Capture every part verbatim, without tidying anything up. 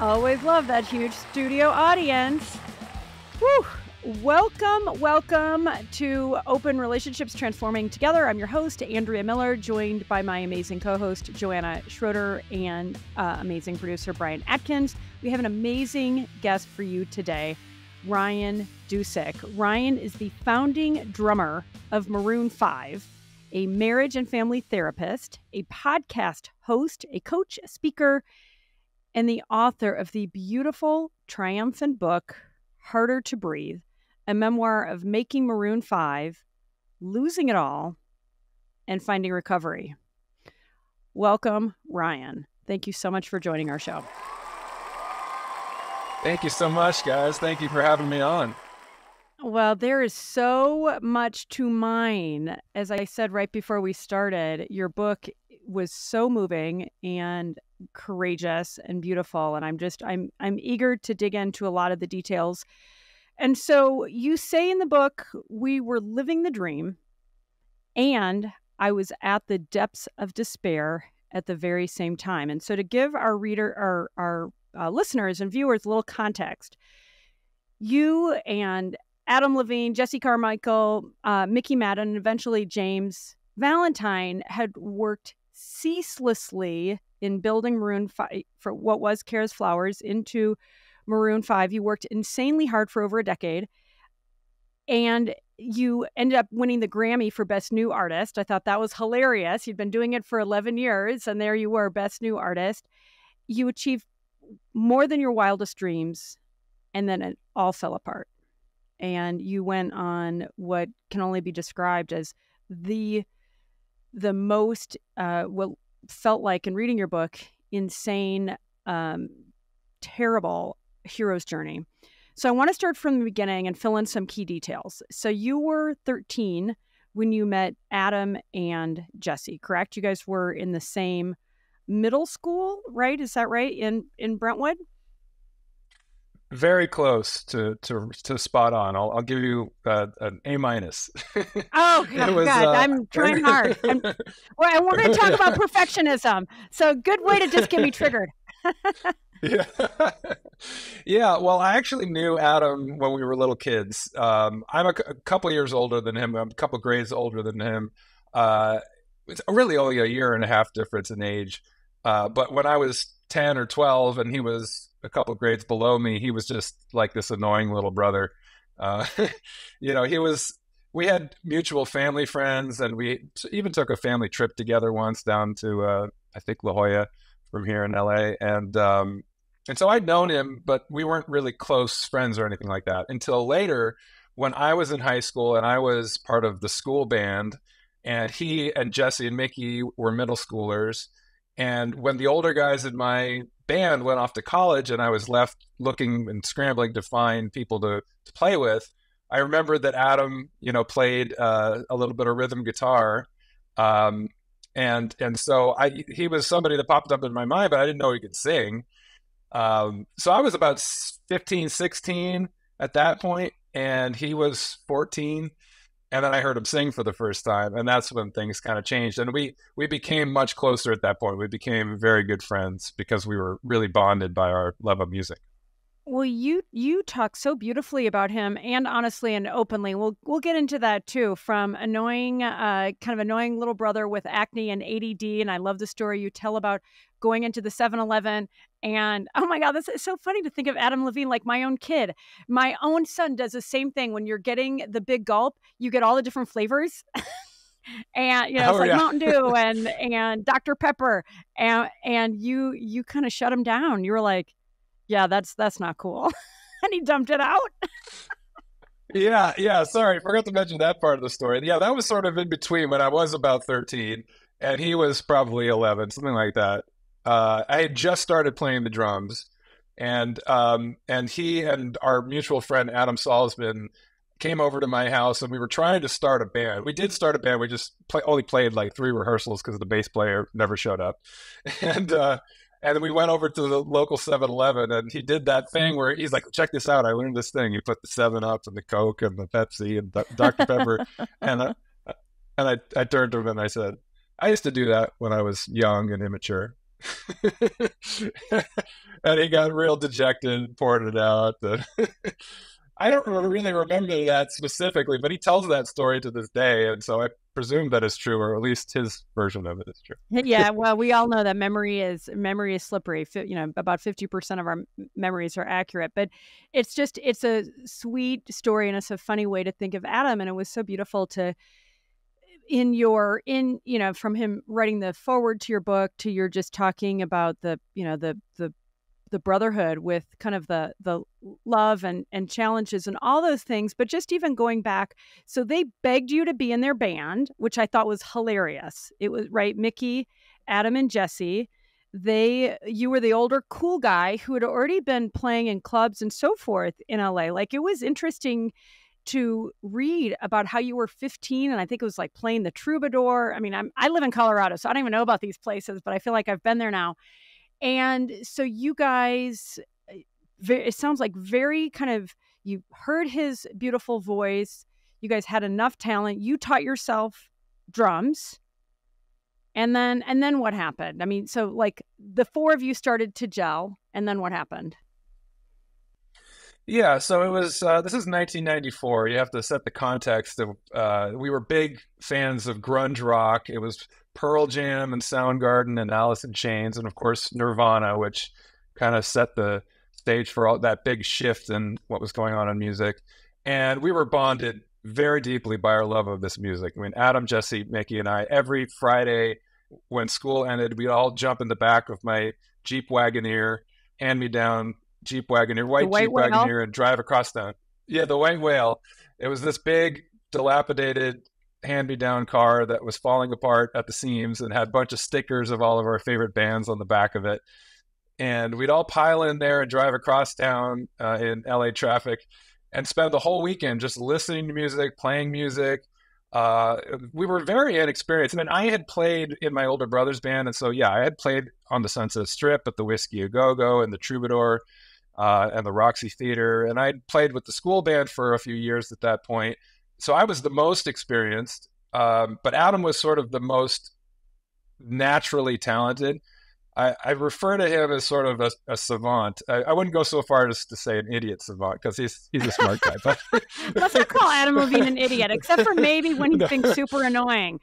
Always love that huge studio audience. Whew. Welcome, welcome to Open Relationships Transforming Together. I'm your host, Andrea Miller, joined by my amazing co-host, Joanna Schroeder, and uh, amazing producer, Brian Atkins. We have an amazing guest for you today, Ryan Dusick. Ryan is the founding drummer of Maroon Five, a marriage and family therapist, a podcast host, a coach, a speaker, and the author of the beautiful, triumphant book, Harder to Breathe, a memoir of making Maroon Five, losing it all, and finding recovery. Welcome, Ryan. Thank you so much for joining our show. Thank you so much, guys. Thank you for having me on. Well, there is so much to mine. As I said right before we started, your book was so moving and courageous and beautiful, and I'm just I'm I'm eager to dig into a lot of the details. And so you say in the book, we were living the dream, and I was at the depths of despair at the very same time. And so to give our reader, our our uh, listeners and viewers a little context, you and Adam Levine, Jesse Carmichael, uh, Mickey Madden, and eventually James Valentine had worked ceaselessly in building Maroon Five, for what was Kara's Flowers, into Maroon Five. You worked insanely hard for over a decade, and you ended up winning the Grammy for Best New Artist. I thought that was hilarious. You'd been doing it for eleven years, and there you were, Best New Artist. You achieved more than your wildest dreams, and then it all fell apart. And you went on what can only be described as the the most, uh, well, felt like, in reading your book, insane, um, terrible hero's journey. So I want to start from the beginning and fill in some key details. So you were thirteen when you met Adam and Jesse, correct? You guys were in the same middle school, right? Is that right? In in Brentwood? Very close to to, to spot on. I'll, I'll give you uh, an A minus. Oh, God, was, God. Uh... I'm trying hard. I'm, well, we're going to talk about perfectionism. So good way to just get me triggered. Yeah. Yeah. Well, I actually knew Adam when we were little kids. Um, I'm a, a couple of years older than him. I'm a couple of grades older than him. Uh, it's really only a year and a half difference in age. Uh, but when I was ten or twelve and he was a couple of grades below me, he was just like this annoying little brother. Uh, you know, he was, we had mutual family friends, and we even took a family trip together once down to, uh, I think La Jolla from here in L A. And, um, and so I'd known him, but we weren't really close friends or anything like that until later when I was in high school and I was part of the school band, and he and Jesse and Mickey were middle schoolers. And when the older guys in my band went off to college and I was left looking and scrambling to find people to, to play with, I remember that Adam, you know, played uh, a little bit of rhythm guitar. Um, and and so I, he was somebody that popped up in my mind, but I didn't know he could sing. Um, so I was about fifteen, sixteen at that point, and he was fourteen. And then I heard him sing for the first time, and that's when things kind of changed. And we we became much closer at that point. We became very good friends because we were really bonded by our love of music. Well, you you talk so beautifully about him, and honestly and openly. We'll we'll get into that too. From annoying, uh, kind of annoying little brother with acne and A D D, and I love the story you tell about going into the seven eleven. And oh my God, this is so funny to think of Adam Levine like my own kid. My own son does the same thing. When you're getting the big gulp, you get all the different flavors. And you know, oh, it's like, yeah, Mountain Dew and and Doctor Pepper. And and you you kind of shut him down. You were like, yeah, that's that's not cool. And he dumped it out. Yeah, yeah. Sorry, forgot to mention that part of the story. Yeah, that was sort of in between when I was about thirteen and he was probably eleven, something like that. Uh, I had just started playing the drums, and um, and he and our mutual friend Adam Salzman came over to my house, and we were trying to start a band. We did start a band. We just play, only played like three rehearsals because the bass player never showed up. And uh, and then we went over to the local seven eleven, and he did that thing where he's like, "Check this out! I learned this thing." He put the Seven Up and the Coke and the Pepsi and the Doctor Pepper, and I, and I I turned to him and I said, "I used to do that when I was young and immature." And he got real dejected and poured it out. I don't really remember that specifically, but he tells that story to this day. And so I presume that is true, or at least his version of it is true. Yeah. Well, we all know that memory is memory is slippery. You know, about fifty percent of our memories are accurate, but it's just, it's a sweet story and it's a funny way to think of Adam. And it was so beautiful to, in your, in, you know, from him writing the forward to your book to your just talking about the, you know, the, the, the brotherhood with kind of the the love and and challenges and all those things, but just even going back. So they begged you to be in their band, which I thought was hilarious. It was right, Mickey, Adam, and Jesse. They, you were the older cool guy who had already been playing in clubs and so forth in L A. Like, it was interesting to read about how you were fifteen, and I think it was like playing the Troubadour. I mean, I'm I live in Colorado, so I don't even know about these places, but I feel like I've been there now. And so you guys, it sounds like very kind of, you heard his beautiful voice. You guys had enough talent. You taught yourself drums. And then, and then what happened? I mean, so like the four of you started to gel, and then what happened? Yeah, so it was, uh, this is nineteen ninety-four. You have to set the context of, uh, we were big fans of grunge rock. It was Pearl Jam and Soundgarden and Alice in Chains, and of course Nirvana, which kind of set the stage for all that big shift in what was going on in music. And we were bonded very deeply by our love of this music. I mean, Adam, Jesse, Mickey, and I, every Friday when school ended, we'd all jump in the back of my Jeep Wagoneer, hand-me-down Jeep Wagoneer, white, white Jeep whale. Wagoneer, and drive across town. Yeah, the White Whale. It was this big, dilapidated, hand-me-down car that was falling apart at the seams and had a bunch of stickers of all of our favorite bands on the back of it. And we'd all pile in there and drive across town uh, in L A traffic and spend the whole weekend just listening to music, playing music. Uh, we were very inexperienced. I mean, I had played in my older brother's band. And so, yeah, I had played on the Sunset Strip at the Whiskey A Go-Go and the Troubadour uh, and the Roxy Theater. And I'd played with the school band for a few years at that point. So I was the most experienced, um, but Adam was sort of the most naturally talented. I, I refer to him as sort of a, a savant. I, I wouldn't go so far as to say an idiot savant, because he's he's a smart guy. But let's not call Adam Levine an idiot, except for maybe when he no. thinks super annoying.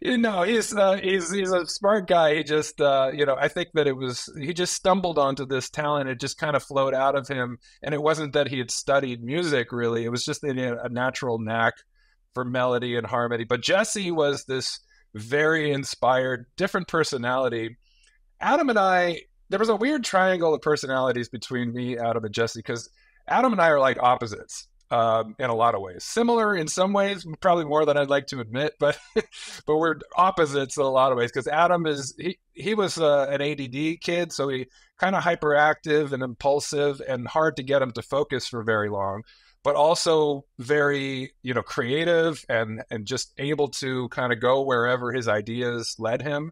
You know, he's uh, he's he's a smart guy. He just uh, you know, I think that it was he just stumbled onto this talent. It just kind of flowed out of him, and it wasn't that he had studied music really. It was just a, a natural knack for melody and harmony. But Jesse was this very inspired, different personality. Adam and I, there was a weird triangle of personalities between me, Adam, and Jesse, because Adam and I are like opposites um, in a lot of ways. Similar in some ways, probably more than I'd like to admit, but but we're opposites in a lot of ways, because Adam is, he, he was uh, an A D D kid, so he kind of hyperactive and impulsive and hard to get him to focus for very long, but also very, you know, creative and, and just able to kind of go wherever his ideas led him.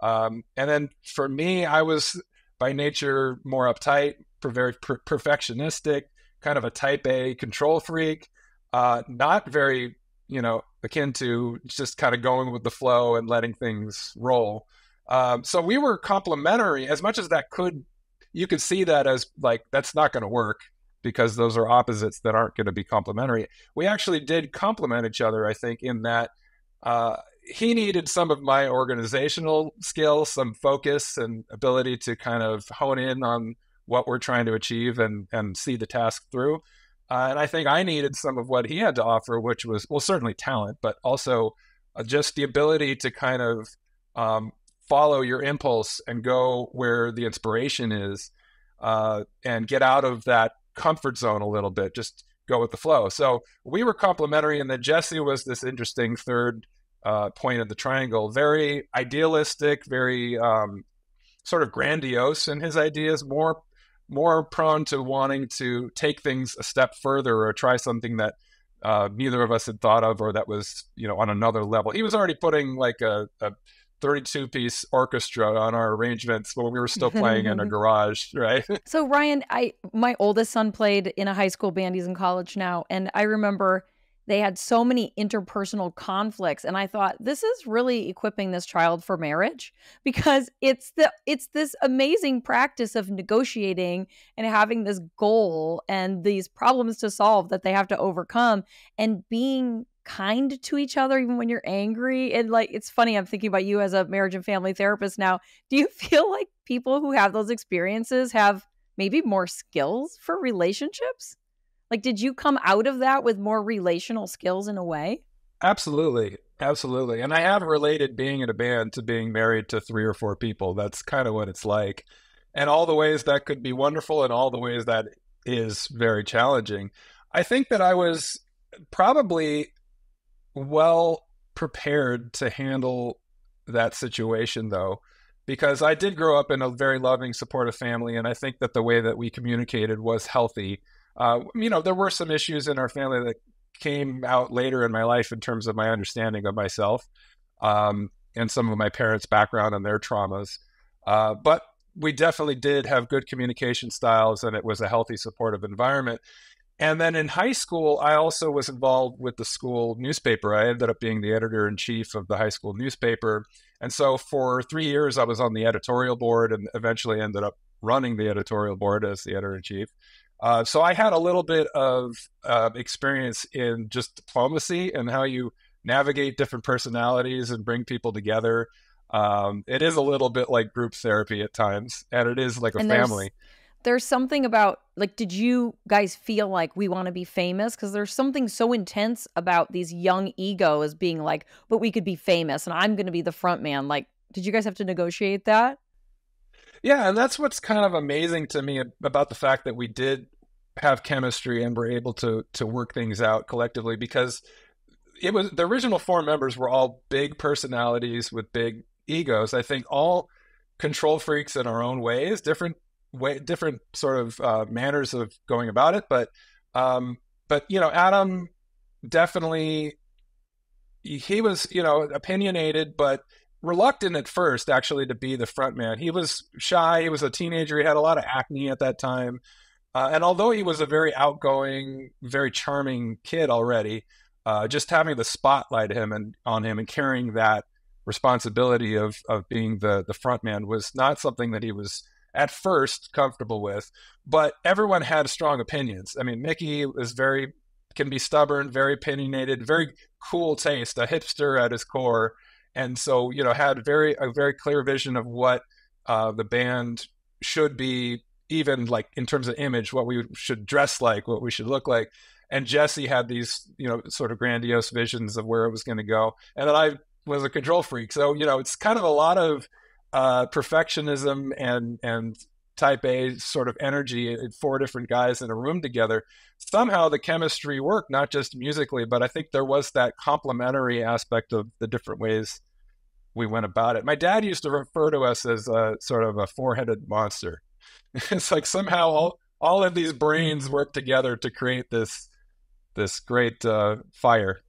Um, and then for me, I was by nature more uptight, very per perfectionistic, kind of a type A control freak, uh, not very, you know, akin to just kind of going with the flow and letting things roll. Um, so we were complementary as much as that could, you could see that as like, that's not going to work, because those are opposites that aren't going to be complementary. We actually did complement each other, I think, in that uh, he needed some of my organizational skills, some focus and ability to kind of hone in on what we're trying to achieve and, and see the task through. Uh, and I think I needed some of what he had to offer, which was, well, certainly talent, but also just the ability to kind of um, follow your impulse and go where the inspiration is uh, and get out of that comfort zone a little bit, just go with the flow. So we were complementary, and then Jesse was this interesting third uh, point of the triangle, very idealistic, very um, sort of grandiose in his ideas, more, more prone to wanting to take things a step further or try something that uh, neither of us had thought of, or that was, you know, on another level. He was already putting like a, a thirty-two piece orchestra on our arrangements when we were still playing in a garage, right? So Ryan, I my oldest son played in a high school band. He's in college now. And I remember They had so many interpersonal conflicts. And I thought, this is really equipping this child for marriage, because it's the it's this amazing practice of negotiating and having this goal and these problems to solve that they have to overcome, and being kind to each other even when you're angry. And like, it's funny, I'm thinking about you as a marriage and family therapist now. Do you feel like people who have those experiences have maybe more skills for relationships? Like, did you come out of that with more relational skills in a way? Absolutely. Absolutely. And I have related being in a band to being married to three or four people. That's kind of what it's like. And all the ways that could be wonderful and all the ways that is very challenging. I think that I was probably well prepared to handle that situation, though, because I did grow up in a very loving, supportive family. And I think that the way that we communicated was healthy. Uh, you know, there were some issues in our family that came out later in my life in terms of my understanding of myself um, and some of my parents' background and their traumas. Uh, but we definitely did have good communication styles, and it was a healthy, supportive environment. And then in high school, I also was involved with the school newspaper. I ended up being the editor-in-chief of the high school newspaper. And so for three years, I was on the editorial board and eventually ended up running the editorial board as the editor-in-chief. Uh, so I had a little bit of uh, experience in just diplomacy and how you navigate different personalities and bring people together. Um, it is a little bit like group therapy at times, and it is like a and family. There's, there's something about, like, did you guys feel like we want to be famous? Because there's something so intense about these young egos being like, but we could be famous and I'm going to be the front man. Like, did you guys have to negotiate that? Yeah, and that's what's kind of amazing to me about the fact that we did have chemistry and were able to to work things out collectively, because it was the original four members were all big personalities with big egos. I think all control freaks in our own ways, different way, different sort of uh, manners of going about it. But um, but you know, Adam definitely he was you know opinionated, but reluctant at first, actually, to be the front man. He was shy. He was a teenager. He had a lot of acne at that time. Uh, and although he was a very outgoing, very charming kid already, uh, just having the spotlight him and on him and carrying that responsibility of, of being the, the front man was not something that he was at first comfortable with. But everyone had strong opinions. I mean, Mickey was very, can be stubborn, very opinionated, very cool taste, a hipster at his core. And so, you know, had very a very clear vision of what uh, the band should be, even like in terms of image, what we should dress like, what we should look like. And Jesse had these, you know, sort of grandiose visions of where it was going to go. And then I was a control freak. So, you know, it's kind of a lot of uh, perfectionism and, and type A sort of energy in four different guys in a room together. Somehow the chemistry worked, not just musically, but I think there was that complementary aspect of the different ways we went about it. My dad used to refer to us as a sort of a four-headed monster. It's like somehow all, all of these brains work together to create this this great uh, fire.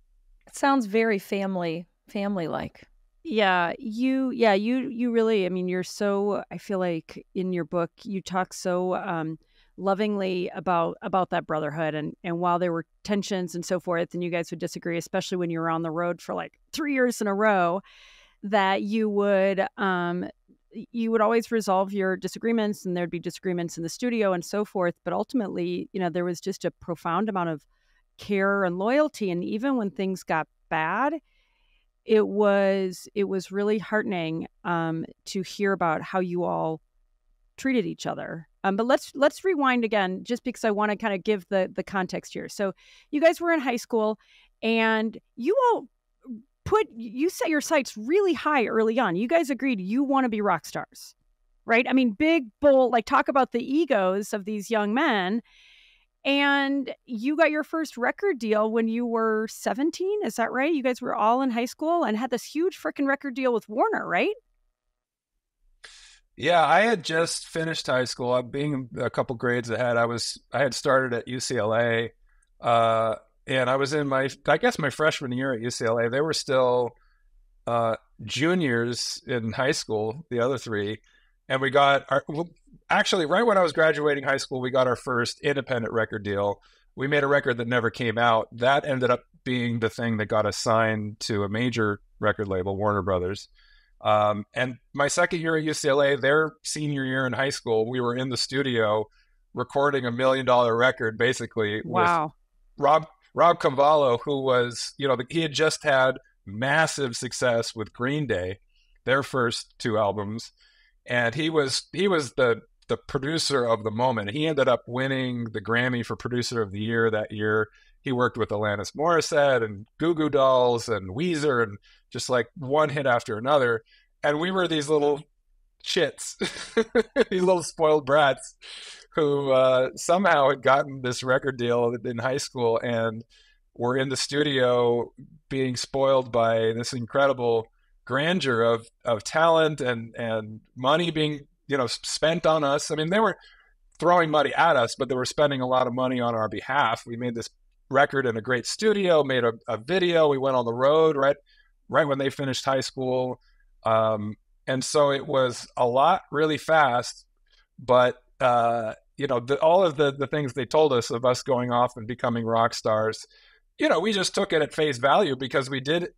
It sounds very family family like. Yeah, you. Yeah, you. You really. I mean, you're so. I feel like in your book, you talk so um, lovingly about about that brotherhood, and and while there were tensions and so forth, and you guys would disagree, especially when you were on the road for like three years in a row, that you would um you would always resolve your disagreements, and there'd be disagreements in the studio and so forth, but ultimately, you know, there was just a profound amount of care and loyalty. And even when things got bad, it was it was really heartening um to hear about how you all treated each other. Um but let's let's rewind again, just because I want to kind of give the the context here. So you guys were in high school, and you all Put you set your sights really high early on. You guys agreed you want to be rock stars, right? I mean, big, bold, like, talk about the egos of these young men. And you got your first record deal when you were seventeen. Is that right? You guys were all in high school and had this huge freaking record deal with Warner, right? Yeah, I had just finished high school. I'm being a couple grades ahead. I was I had started at U C L A. Uh, And I was in my, I guess my freshman year at U C L A. They were still uh, juniors in high school, the other three. And we got our, well, actually right when I was graduating high school, we got our first independent record deal. We made a record that never came out. That ended up being the thing that got us signed to a major record label, Warner Brothers. Um, and my second year at U C L A, their senior year in high school, we were in the studio recording a million dollar record, basically. Wow. With Rob, Rob Cavallo, who was, you know, he had just had massive success with Green Day, their first two albums. And he was, he was the, the producer of the moment. He ended up winning the Grammy for Producer of the Year that year. He worked with Alanis Morissette and Goo Goo Dolls and Weezer and just like one hit after another. And we were these little shits, these little spoiled brats who uh, somehow had gotten this record deal in high school and were in the studio being spoiled by this incredible grandeur of, of talent and, and money being, you know, spent on us. I mean, they were throwing money at us, but they were spending a lot of money on our behalf. We made this record in a great studio, made a, a video. We went on the road right right when they finished high school. Um, and so it was a lot really fast, but, uh, you know, the, all of the, the things they told us of us going off and becoming rock stars, you know, we just took it at face value because we did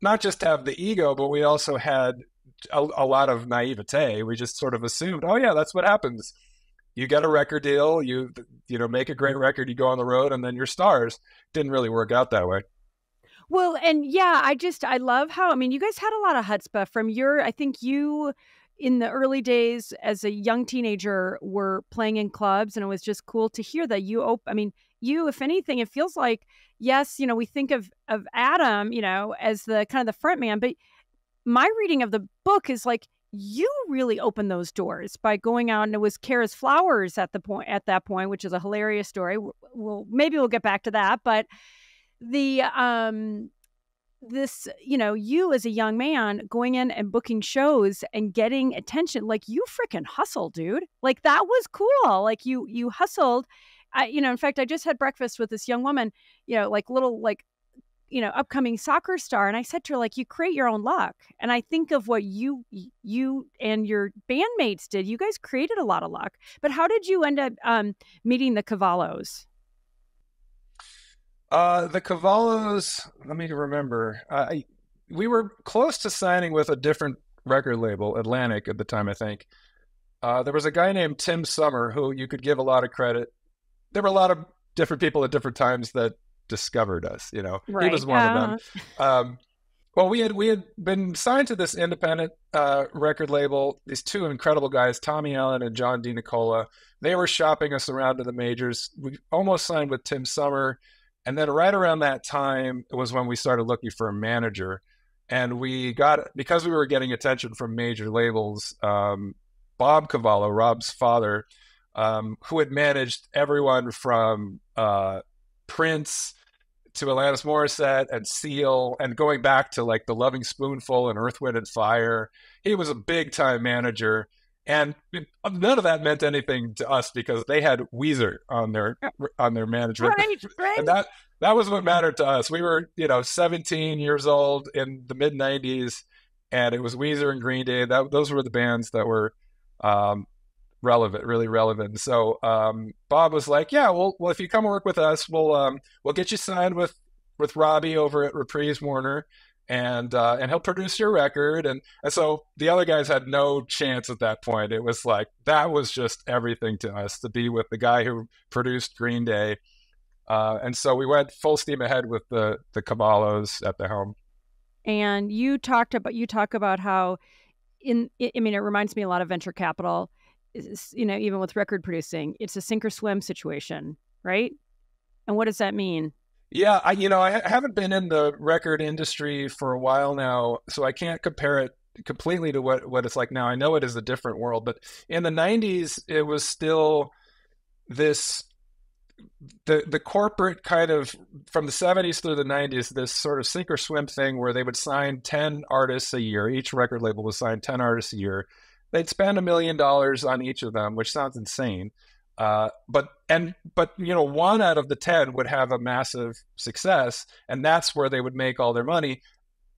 not just have the ego, but we also had A, a lot of naivete. We just sort of assumed, oh yeah, that's what happens. You get a record deal, you you know, make a great record, you go on the road, and then you're stars. Didn't really work out that way. Well, and yeah, I just, I love how, I mean, you guys had a lot of chutzpah from your, I think you, in the early days as a young teenager, were playing in clubs, and it was just cool to hear that you, op- I mean, you, if anything, it feels like, yes, you know, we think of, of Adam, you know, as the kind of the front man, but my reading of the book is like you really opened those doors by going out, and it was Kara's Flowers at the point at that point, which is a hilarious story. Well, maybe we'll get back to that, but the um, this you know you as a young man going in and booking shows and getting attention, like you freaking hustle, dude. Like that was cool. Like you you hustled. I, you know, in fact, I just had breakfast with this young woman. You know, like little like. you know, upcoming soccer star. And I said to her, like, you create your own luck. And I think of what you, you and your bandmates did. You guys created a lot of luck, but how did you end up um, meeting the Cavallos? Uh, the Cavallos, let me remember. Uh, we were close to signing with a different record label, Atlantic at the time, I think. Uh, there was a guy named Tim Summer who you could give a lot of credit. There were a lot of different people at different times that discovered us, you know, right. He was one uh. of them. Um, well, we had, we had been signed to this independent uh, record label, these two incredible guys, Tommy Allen and John DeNicola. They were shopping us around to the majors. We almost signed with Tim Summer. And then right around that time was when we started looking for a manager. And we got, because we were getting attention from major labels, um, Bob Cavallo, Rob's father, um, who had managed everyone from uh, Prince to Alanis Morissette and Seal, and going back to like the Loving Spoonful and Earth, Wind and Fire. He was a big time manager, and none of that meant anything to us because they had Weezer on their on their management. Right, right. And that that was what mattered to us. We were, you know, seventeen years old in the mid nineties, and it was Weezer and Green Day. That those were the bands that were um, relevant, really relevant. So um, Bob was like, yeah, well, well, if you come work with us, we'll um, we'll get you signed with with Robbie over at Reprise Warner, and uh, and he'll produce your record. And, and so the other guys had no chance at that point. It was like, that was just everything to us, to be with the guy who produced Green Day. Uh, and so we went full steam ahead with the, the Cavallos at the helm. And you talked about, you talk about how, in I mean, it reminds me a lot of venture capital. Is, you know, even with record producing, it's a sink or swim situation, right? And what does that mean? Yeah, I, you know, I haven't been in the record industry for a while now, so I can't compare it completely to what, what it's like now. I know it is a different world, but in the nineties, it was still this, the the corporate kind of, from the seventies through the nineties, this sort of sink or swim thing where they would sign ten artists a year. Each record label would sign ten artists a year. They'd spend a million dollars on each of them, which sounds insane. Uh, but, and, but, you know, one out of the ten would have a massive success, and that's where they would make all their money.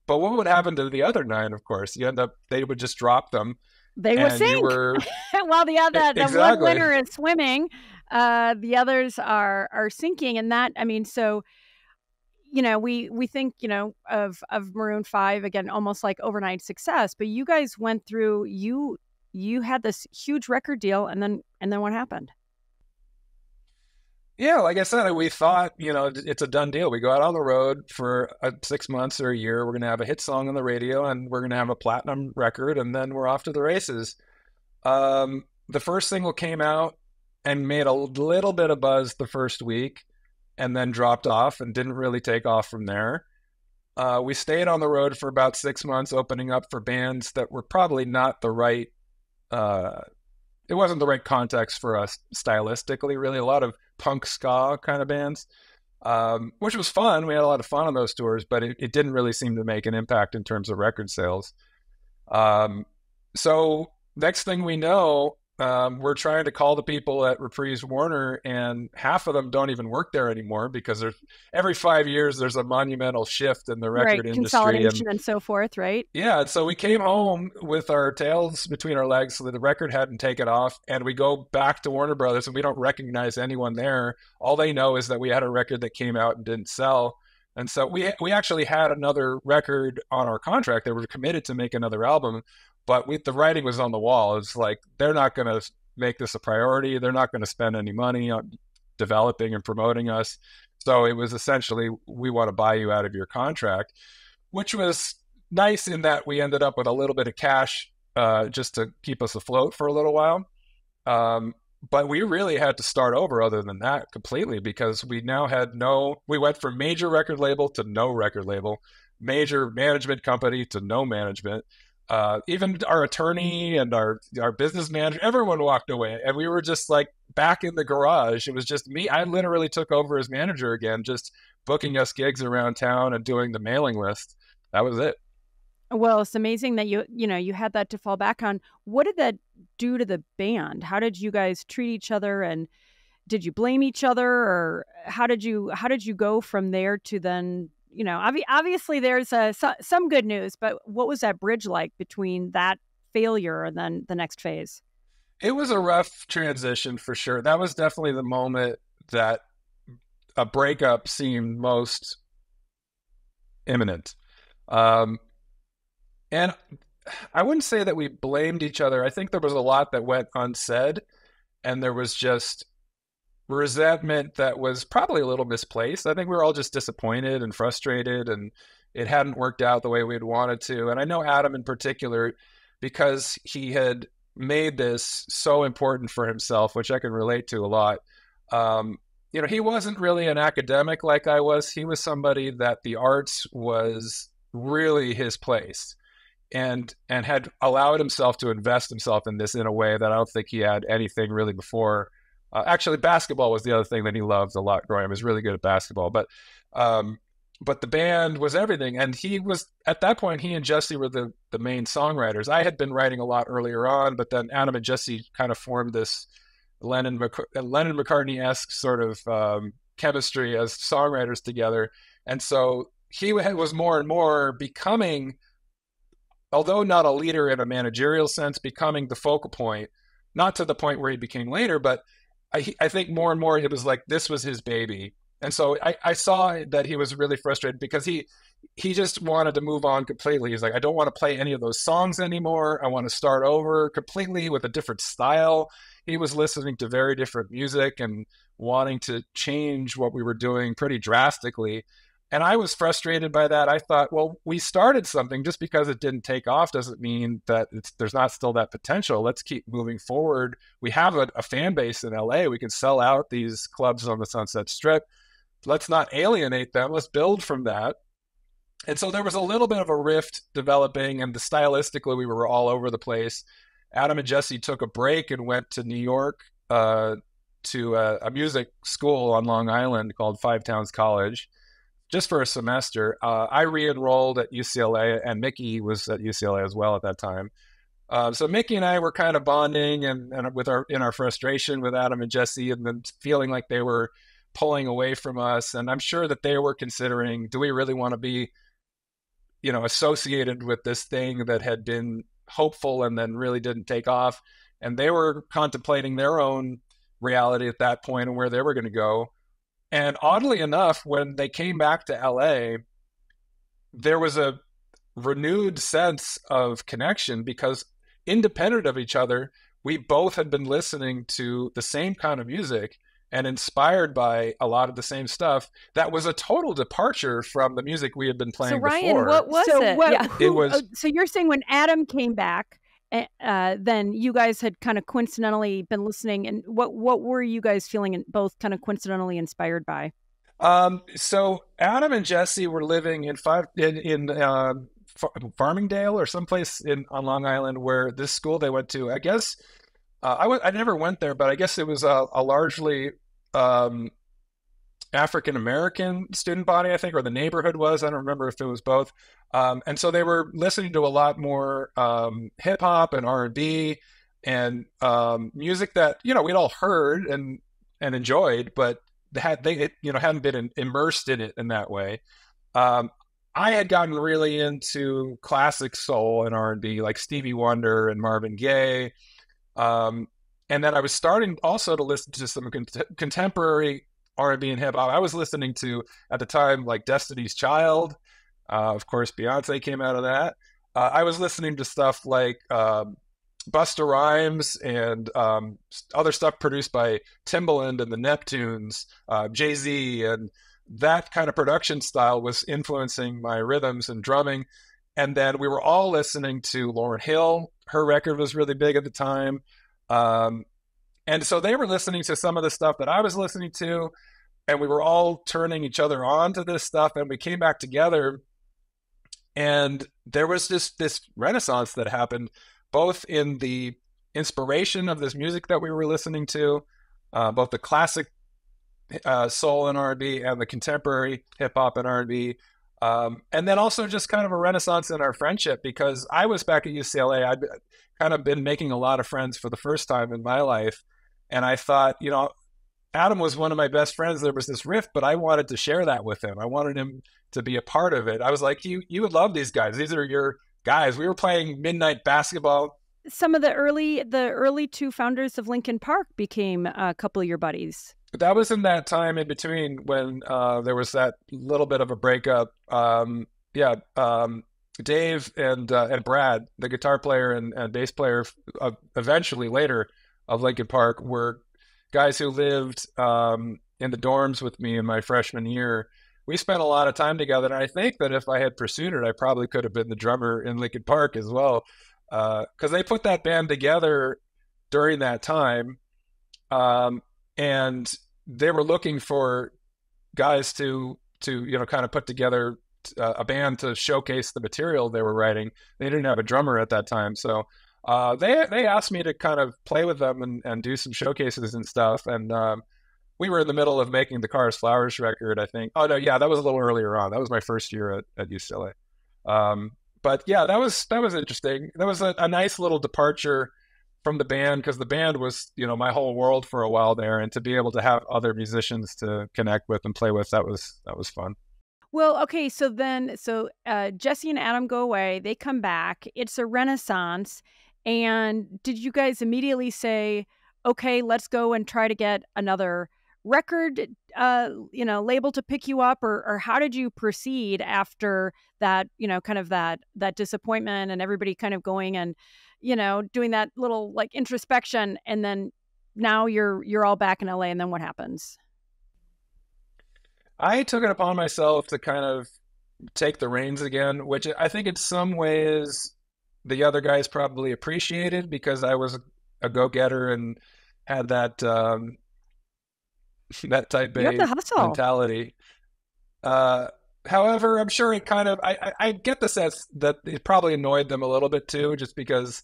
But what would happen to the other nine? Of course, you end up, they would just drop them. They would sink. Were... While the other, exactly. The one winner is swimming, uh, the others are, are sinking. And that, I mean, so, you know, we we think, you know, of of Maroon five, again, almost like overnight success. But you guys went through, you you had this huge record deal, and then and then what happened? Yeah, like I said, we thought, you know, it's a done deal. We go out on the road for six months or a year. We're going to have a hit song on the radio, and we're going to have a platinum record, and then we're off to the races. Um, the first single came out and made a little bit of buzz the first week, and then dropped off and didn't really take off from there. Uh, we stayed on the road for about six months, opening up for bands that were probably not the right... Uh, it wasn't the right context for us stylistically, really. A lot of punk ska kind of bands, um, which was fun. We had a lot of fun on those tours, but it, it didn't really seem to make an impact in terms of record sales. Um, so next thing we know, um, we're trying to call the people at Reprise Warner, and half of them don't even work there anymore, because there's, every five years there's a monumental shift in the record right, industry. Consolidation and, and so forth, right? Yeah. So we came home with our tails between our legs, so that the record hadn't taken off, and we go back to Warner Brothers and we don't recognize anyone there. All they know is that we had a record that came out and didn't sell. And so we, we actually had another record on our contract. They were committed to make another album. But we, the writing was on the wall. It's like, they're not going to make this a priority. They're not going to spend any money on developing and promoting us. So it was essentially, we want to buy you out of your contract, which was nice in that we ended up with a little bit of cash uh, just to keep us afloat for a little while. Um, but we really had to start over other than that completely, because we now had no, we went from major record label to no record label, major management company to no management. Uh, even our attorney and our, our business manager, everyone walked away, and we were just like back in the garage. It was just me. I literally took over as manager again, just booking us gigs around town and doing the mailing list. That was it. Well, it's amazing that you, you know, you had that to fall back on. What did that do to the band? How did you guys treat each other, and did you blame each other, or how did you, how did you go from there to then, you know, obviously there's a, some good news, but what was that bridge like between that failure and then the next phase? It was a rough transition for sure. That was definitely the moment that a breakup seemed most imminent. Um, and I wouldn't say that we blamed each other. I think there was a lot that went unsaid, and there was just resentment that was probably a little misplaced. I think we were all just disappointed and frustrated, and it hadn't worked out the way we'd wanted to. And I know Adam in particular, because he had made this so important for himself, which I can relate to a lot. Um, you know, he wasn't really an academic like I was. He was somebody that the arts was really his place, and and had allowed himself to invest himself in this in a way that I don't think he had anything really before. Uh, actually, basketball was the other thing that he loved a lot growing up. He was really good at basketball, but um, but the band was everything. And he was, at that point, he and Jesse were the, the main songwriters. I had been writing a lot earlier on, but then Adam and Jesse kind of formed this Lennon, Lennon McCartney-esque sort of um, chemistry as songwriters together. And so he was more and more becoming, although not a leader in a managerial sense, becoming the focal point, not to the point where he became later, but I, I think more and more it was like this was his baby. And so I, I saw that he was really frustrated, because he he just wanted to move on completely. He's like, I don't want to play any of those songs anymore. I want to start over completely with a different style. He was listening to very different music and wanting to change what we were doing pretty drastically. And I was frustrated by that. I thought, well, we started something. Just because it didn't take off doesn't mean that it's, there's not still that potential. Let's keep moving forward. We have a, a fan base in L A. We can sell out these clubs on the Sunset Strip. Let's not alienate them. Let's build from that. And so there was a little bit of a rift developing, and the stylistically we were all over the place. Adam and Jesse took a break and went to New York uh, to a, a music school on Long Island called Five Towns College, just for a semester. Uh, I re-enrolled at U C L A, and Mickey was at U C L A as well at that time. Uh, so Mickey and I were kind of bonding and, and with our in our frustration with Adam and Jesse, and then feeling like they were pulling away from us. And I'm sure that they were considering, do we really want to be, you know, associated with this thing that had been hopeful and then really didn't take off? And they were contemplating their own reality at that point and where they were going to go. And oddly enough, when they came back to L A, there was a renewed sense of connection because, independent of each other, we both had been listening to the same kind of music and inspired by a lot of the same stuff. That was a total departure from the music we had been playing before. So Ryan, before. what was so it? What, yeah. who, it was, oh, so you're saying when Adam came back, uh, then you guys had kind of coincidentally been listening, and what, what were you guys feeling and both kind of coincidentally inspired by? Um, so Adam and Jesse were living in five in, in uh, Farmingdale or someplace in on Long Island, where this school they went to, I guess, uh, I, w I never went there, but I guess it was a, a largely um, African-American student body, I think, or the neighborhood was. I don't remember if it was both. Um, and so they were listening to a lot more um, hip-hop and R and B and um, music that, you know, we'd all heard and, and enjoyed, but had they, you know, hadn't been in, immersed in it in that way. Um, I had gotten really into classic soul and R and B, like Stevie Wonder and Marvin Gaye. Um, and then I was starting also to listen to some con contemporary R and B and hip hop. I was listening to, at the time, like Destiny's Child. Uh, of course, Beyonce came out of that. Uh, I was listening to stuff like um, Busta Rhymes and um, other stuff produced by Timbaland and the Neptunes, uh, Jay-Z, and that kind of production style was influencing my rhythms and drumming. And then we were all listening to Lauryn Hill. Her record was really big at the time. Um, and so they were listening to some of the stuff that I was listening to, and we were all turning each other on to this stuff. And we came back together, and there was just this renaissance that happened, both in the inspiration of this music that we were listening to, uh, both the classic uh, soul and R and B and the contemporary hip hop and R and B. Um, and then also just kind of a renaissance in our friendship, because I was back at U C L A. I'd kind of been making a lot of friends for the first time in my life. And I thought, you know, Adam was one of my best friends. There was this rift, but I wanted to share that with him. I wanted him to be a part of it. I was like, you, you would love these guys. These are your guys. We were playing midnight basketball. Some of the early, the early two founders of Linkin Park became a couple of your buddies. But that was in that time in between when uh, there was that little bit of a breakup. Um, yeah, um, Dave and uh, and Brad, the guitar player and, and bass player, uh, eventually later of Linkin Park, were guys who lived um, in the dorms with me in my freshman year. We spent a lot of time together, and I think that if I had pursued it, I probably could have been the drummer in Linkin Park as well, because uh, they put that band together during that time. Um, and they were looking for guys to, to you know, kind of put together uh, a band to showcase the material they were writing. They didn't have a drummer at that time. So uh, they, they asked me to kind of play with them and, and do some showcases and stuff. And um, we were in the middle of making the Kara's Flowers record, I think. Oh, no, yeah, that was a little earlier on. That was my first year at, at U C L A. Um, but, yeah, that was, that was interesting. That was a, a nice little departure from the band, because the band was, you know, my whole world for a while there, and to be able to have other musicians to connect with and play with, that was that was fun. Well, okay, so then so uh, Jesse and Adam go away, they come back, it's a renaissance, and did you guys immediately say, okay, let's go and try to get another record, uh, you know, label to pick you up, or or how did you proceed after that, you know, kind of that that disappointment and everybody kind of going and, you know, doing that little like introspection, and then now you're you're all back in L A, and then what happens? I took it upon myself to kind of take the reins again, which I think in some ways the other guys probably appreciated, because I was a go-getter and had that um, that type A mentality. Uh, However, I'm sure it kind of, I, I get the sense that it probably annoyed them a little bit too, just because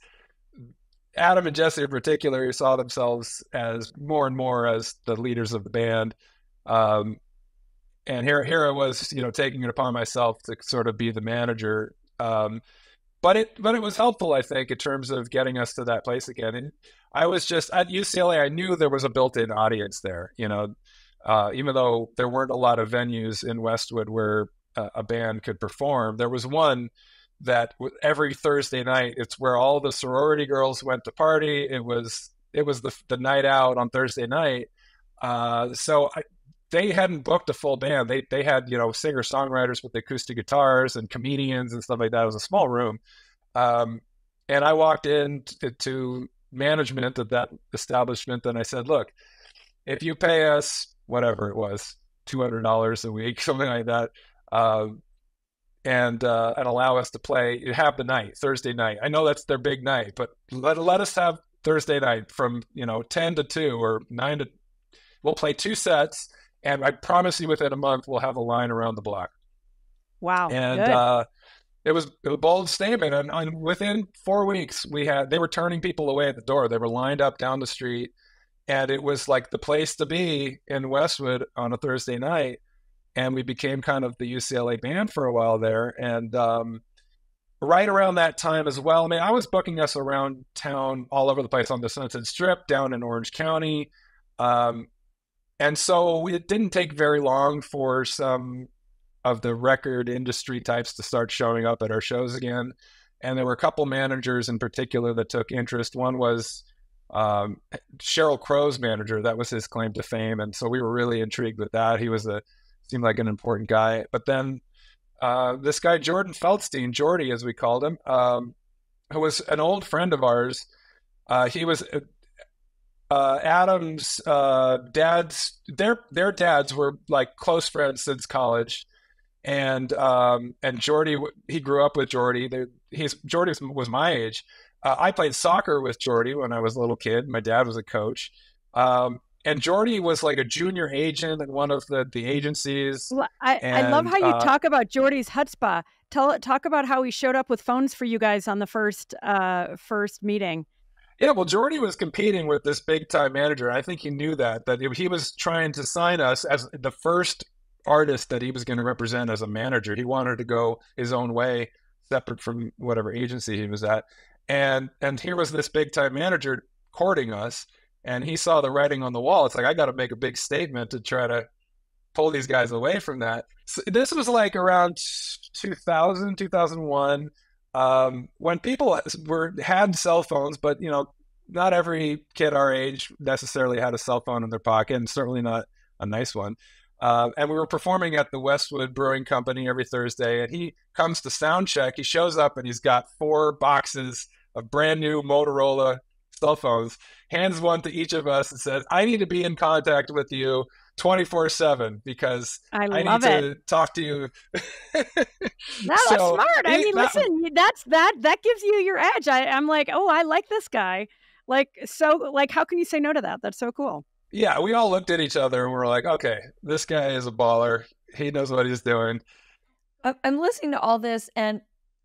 Adam and Jesse in particular saw themselves as more and more as the leaders of the band. Um, and here, here I was, you know, taking it upon myself to sort of be the manager. Um, but it, but it was helpful, I think, in terms of getting us to that place again. And I was just at U C L A, I knew there was a built-in audience there, you know. Uh, even though there weren't a lot of venues in Westwood where uh, a band could perform, there was one that every Thursday night, it's where all the sorority girls went to party. It was it was the, the night out on Thursday night. Uh, so I, they hadn't booked a full band. They they had, you know, singer songwriters with acoustic guitars and comedians and stuff like that. It was a small room. Um, and I walked in to, to management of that establishment. And I said, look, if you pay us, whatever it was, two hundred dollars a week, something like that, uh, and, uh, and allow us to play, have the night, Thursday night. I know that's their big night, but let, let us have Thursday night from, you know, ten to two or nine to, we'll play two sets. And I promise you within a month, we'll have a line around the block. Wow. And uh, it was a bold statement. And, and within four weeks, we had, they were turning people away at the door. They were lined up down the street. And it was like the place to be in Westwood on a Thursday night. And we became kind of the U C L A band for a while there. And um, right around that time as well, I mean, I was booking us around town all over the place on the Sunset Strip, down in Orange County. Um, and so it didn't take very long for some of the record industry types to start showing up at our shows again. And there were a couple managers in particular that took interest. One was um, Sheryl Crow's manager. That was his claim to fame. And so we were really intrigued with that. He was a, seemed like an important guy. But then uh, this guy, Jordan Feldstein, Jordy, as we called him, um, who was an old friend of ours. Uh, he was... Uh, Adam's uh, dads, their their dads were like close friends since college, and um, and Jordy, he grew up with Jordy. They, he's Jordy was, was my age. Uh, I played soccer with Jordy when I was a little kid. My dad was a coach, um, and Jordy was like a junior agent at one of the the agencies. Well, I, and, I love how you uh, talk about Jordy's chutzpah. Tell talk about how he showed up with phones for you guys on the first uh, first meeting. Yeah, well, Jordy was competing with this big-time manager. I think he knew that, that he was trying to sign us as the first artist that he was going to represent as a manager. He wanted to go his own way, separate from whatever agency he was at. And and here was this big-time manager courting us, and he saw the writing on the wall. It's like, I got to make a big statement to try to pull these guys away from that. So this was like around two thousand, two thousand one. Um, when people were, had cell phones, but, you know, not every kid our age necessarily had a cell phone in their pocket, and certainly not a nice one. Uh, and we were performing at the Westwood Brewing Company every Thursday, and he comes to sound check. He shows up and he's got four boxes of brand new Motorola cell phones, hands one to each of us and says, I need to be in contact with you twenty-four seven because I, I need it. to talk to you. That's so, smart. I he, mean, that, listen, that's that, that gives you your edge. I, I'm like, oh, I like this guy. Like, so like, how can you say no to that? That's so cool. Yeah. We all looked at each other and we're like, okay, this guy is a baller. He knows what he's doing. I'm listening to all this and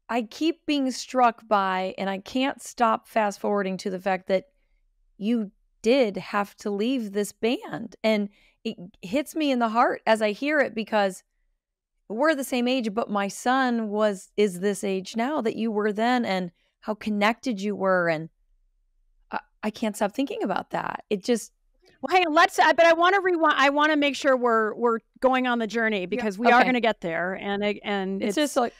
I keep being struck by, and I can't stop fast forwarding to the fact that you did have to leave this band. And it hits me in the heart as I hear it, because we're the same age, but my son was, is this age now that you were then, and how connected you were. And I, I can't stop thinking about that. It just, well, hey, let's, but I want to rewind. I want to make sure we're, we're going on the journey, because yeah, we okay. are going to get there. And, and it's, it's just like,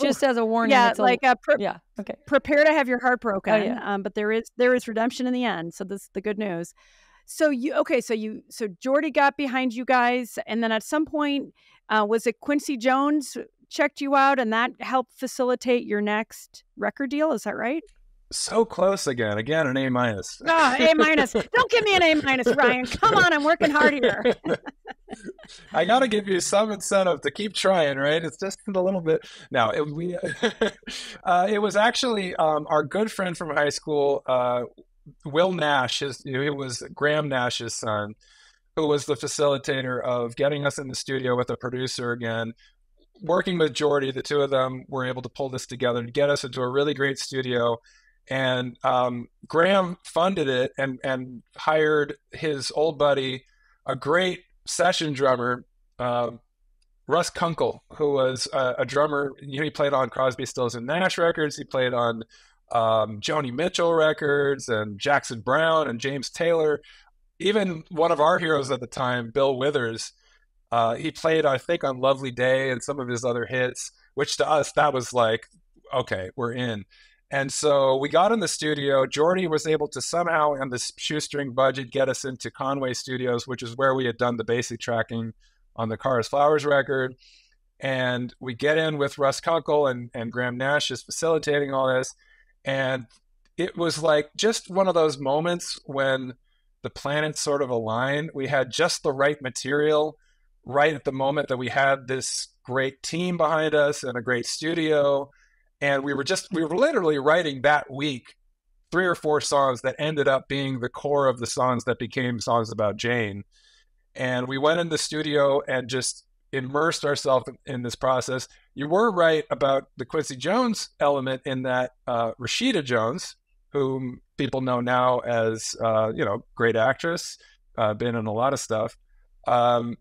just as a warning. Yeah. It's like, a, a yeah. Okay. Prepare to have your heart broken. Oh, yeah. Um, but there is, there is redemption in the end. So this is the good news. So you, okay, so you, so Jordy got behind you guys, and then at some point, uh, was it Quincy Jones checked you out, and that helped facilitate your next record deal? Is that right? So close again, again, an A minus. Oh, A minus. Don't give me an A minus, Ryan. Come on, I'm working hard here. I got to give you some incentive to keep trying, right? It's just a little bit. Now, it, we, uh, it was actually um, our good friend from high school, uh, Will Nash, his, it was Graham Nash's son, who was the facilitator of getting us in the studio with a producer again. Working with Jordy, the two of them were able to pull this together and get us into a really great studio. And um, Graham funded it and, and hired his old buddy, a great session drummer, uh, Russ Kunkel, who was a, a drummer. You know, he played on Crosby, Stills and Nash records. He played on Um, Joni Mitchell records and Jackson Brown and James Taylor. Even one of our heroes at the time, Bill Withers, uh, he played, I think, on Lovely Day and some of his other hits, which to us, that was like, okay, we're in. And so we got in the studio. Jordy was able to somehow, on this shoestring budget, get us into Conway Studios, which is where we had done the basic tracking on the Kara's Flowers record. And we get in with Russ Kunkel, and, and Graham Nash is facilitating all this. And it was like just one of those moments when the planets sort of align. We had just the right material right at the moment that we had this great team behind us and a great studio. And we were just, we were literally writing that week three or four songs that ended up being the core of the songs that became Songs About Jane. And we went in the studio and just immersed ourselves in this process. You were right about the Quincy Jones element in that uh, Rashida Jones, whom people know now as, uh, you know, great actress, uh, been in a lot of stuff, um,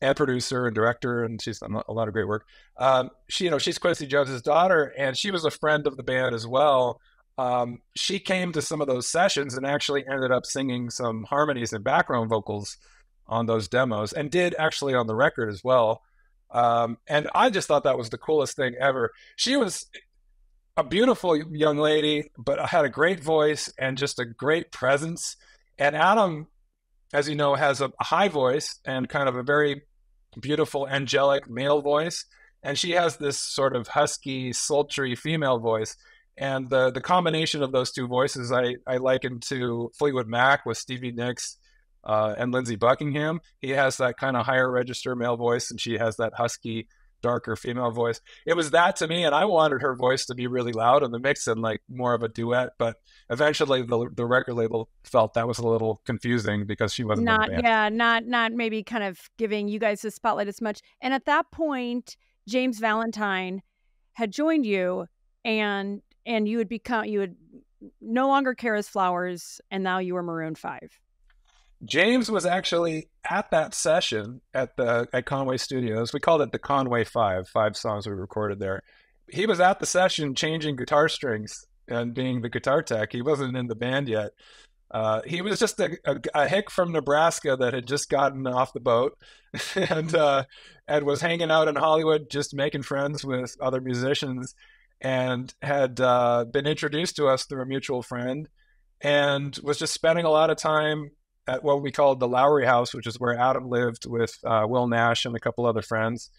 and producer and director, and she's done a lot of great work. Um, she, you know, she's Quincy Jones's daughter, and she was a friend of the band as well. Um, she came to some of those sessions and actually ended up singing some harmonies and background vocals on those demos, and did actually on the record as well. Um, and I just thought that was the coolest thing ever. She was a beautiful young lady, but had a great voice and just a great presence. And Adam, as you know, has a high voice and kind of a very beautiful, angelic male voice. And she has this sort of husky, sultry female voice. And the the combination of those two voices, I, I liken to Fleetwood Mac with Stevie Nicks uh, and Lindsey Buckingham. He has that kind of higher register male voice, and she has that husky, darker female voice. It was that to me, and I wanted her voice to be really loud in the mix and like more of a duet, but eventually the, the record label felt that was a little confusing because she wasn't not in the band. yeah not not maybe kind of giving you guys the spotlight as much. And at that point James Valentine had joined you, and and you had become you had no longer Kara's Flowers, and now you were Maroon five. James was actually at that session at the at Conway Studios. We called it the Conway Five, five songs we recorded there. He was at the session changing guitar strings and being the guitar tech. He wasn't in the band yet. Uh, he was just a, a, a hick from Nebraska that had just gotten off the boat and, uh, and was hanging out in Hollywood, just making friends with other musicians, and had uh, been introduced to us through a mutual friend, and was just spending a lot of time at what we called the Lowry House, which is where Adam lived with uh, Will Nash and a couple other friends.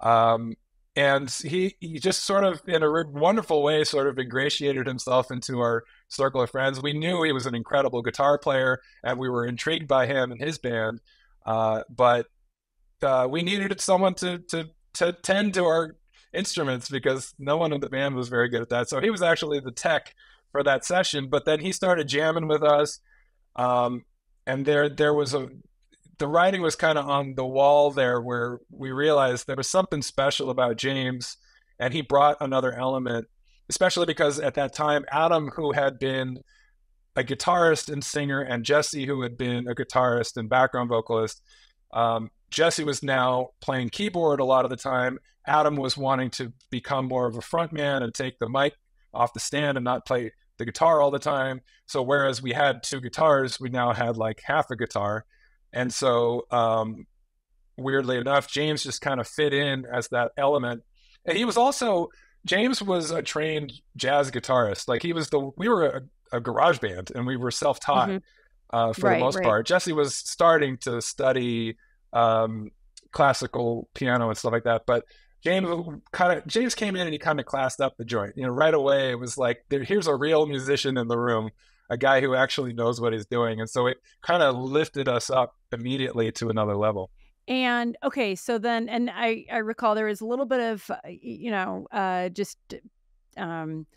Um, and he, he just sort of, in a wonderful way, sort of ingratiated himself into our circle of friends. We knew he was an incredible guitar player, and we were intrigued by him and his band. Uh, but uh, we needed someone to, to, to tend to our instruments because no one in the band was very good at that. So he was actually the tech for that session, but then he started jamming with us. Um, And there, there was a, the writing was kind of on the wall there, where we realized there was something special about James, and he brought another element, especially because at that time, Adam, who had been a guitarist and singer, and Jesse, who had been a guitarist and background vocalist, um, Jesse was now playing keyboard a lot of the time. Adam was wanting to become more of a front man and take the mic off the stand and not play the guitar all the time. So whereas we had two guitars, we now had like half a guitar. And so um, weirdly enough, James just kind of fit in as that element. And he was also, James was a trained jazz guitarist. Like he was the, we were a, a garage band, and we were self-taught mm-hmm. uh, for right, the most right. part. Jesse was starting to study um, classical piano and stuff like that. But James kind of James came in and he kind of classed up the joint. You know, right away it was like, there, here's a real musician in the room, a guy who actually knows what he's doing. And so it kind of lifted us up immediately to another level. And okay, so then, and I, I recall there was a little bit of, you know, uh, just um,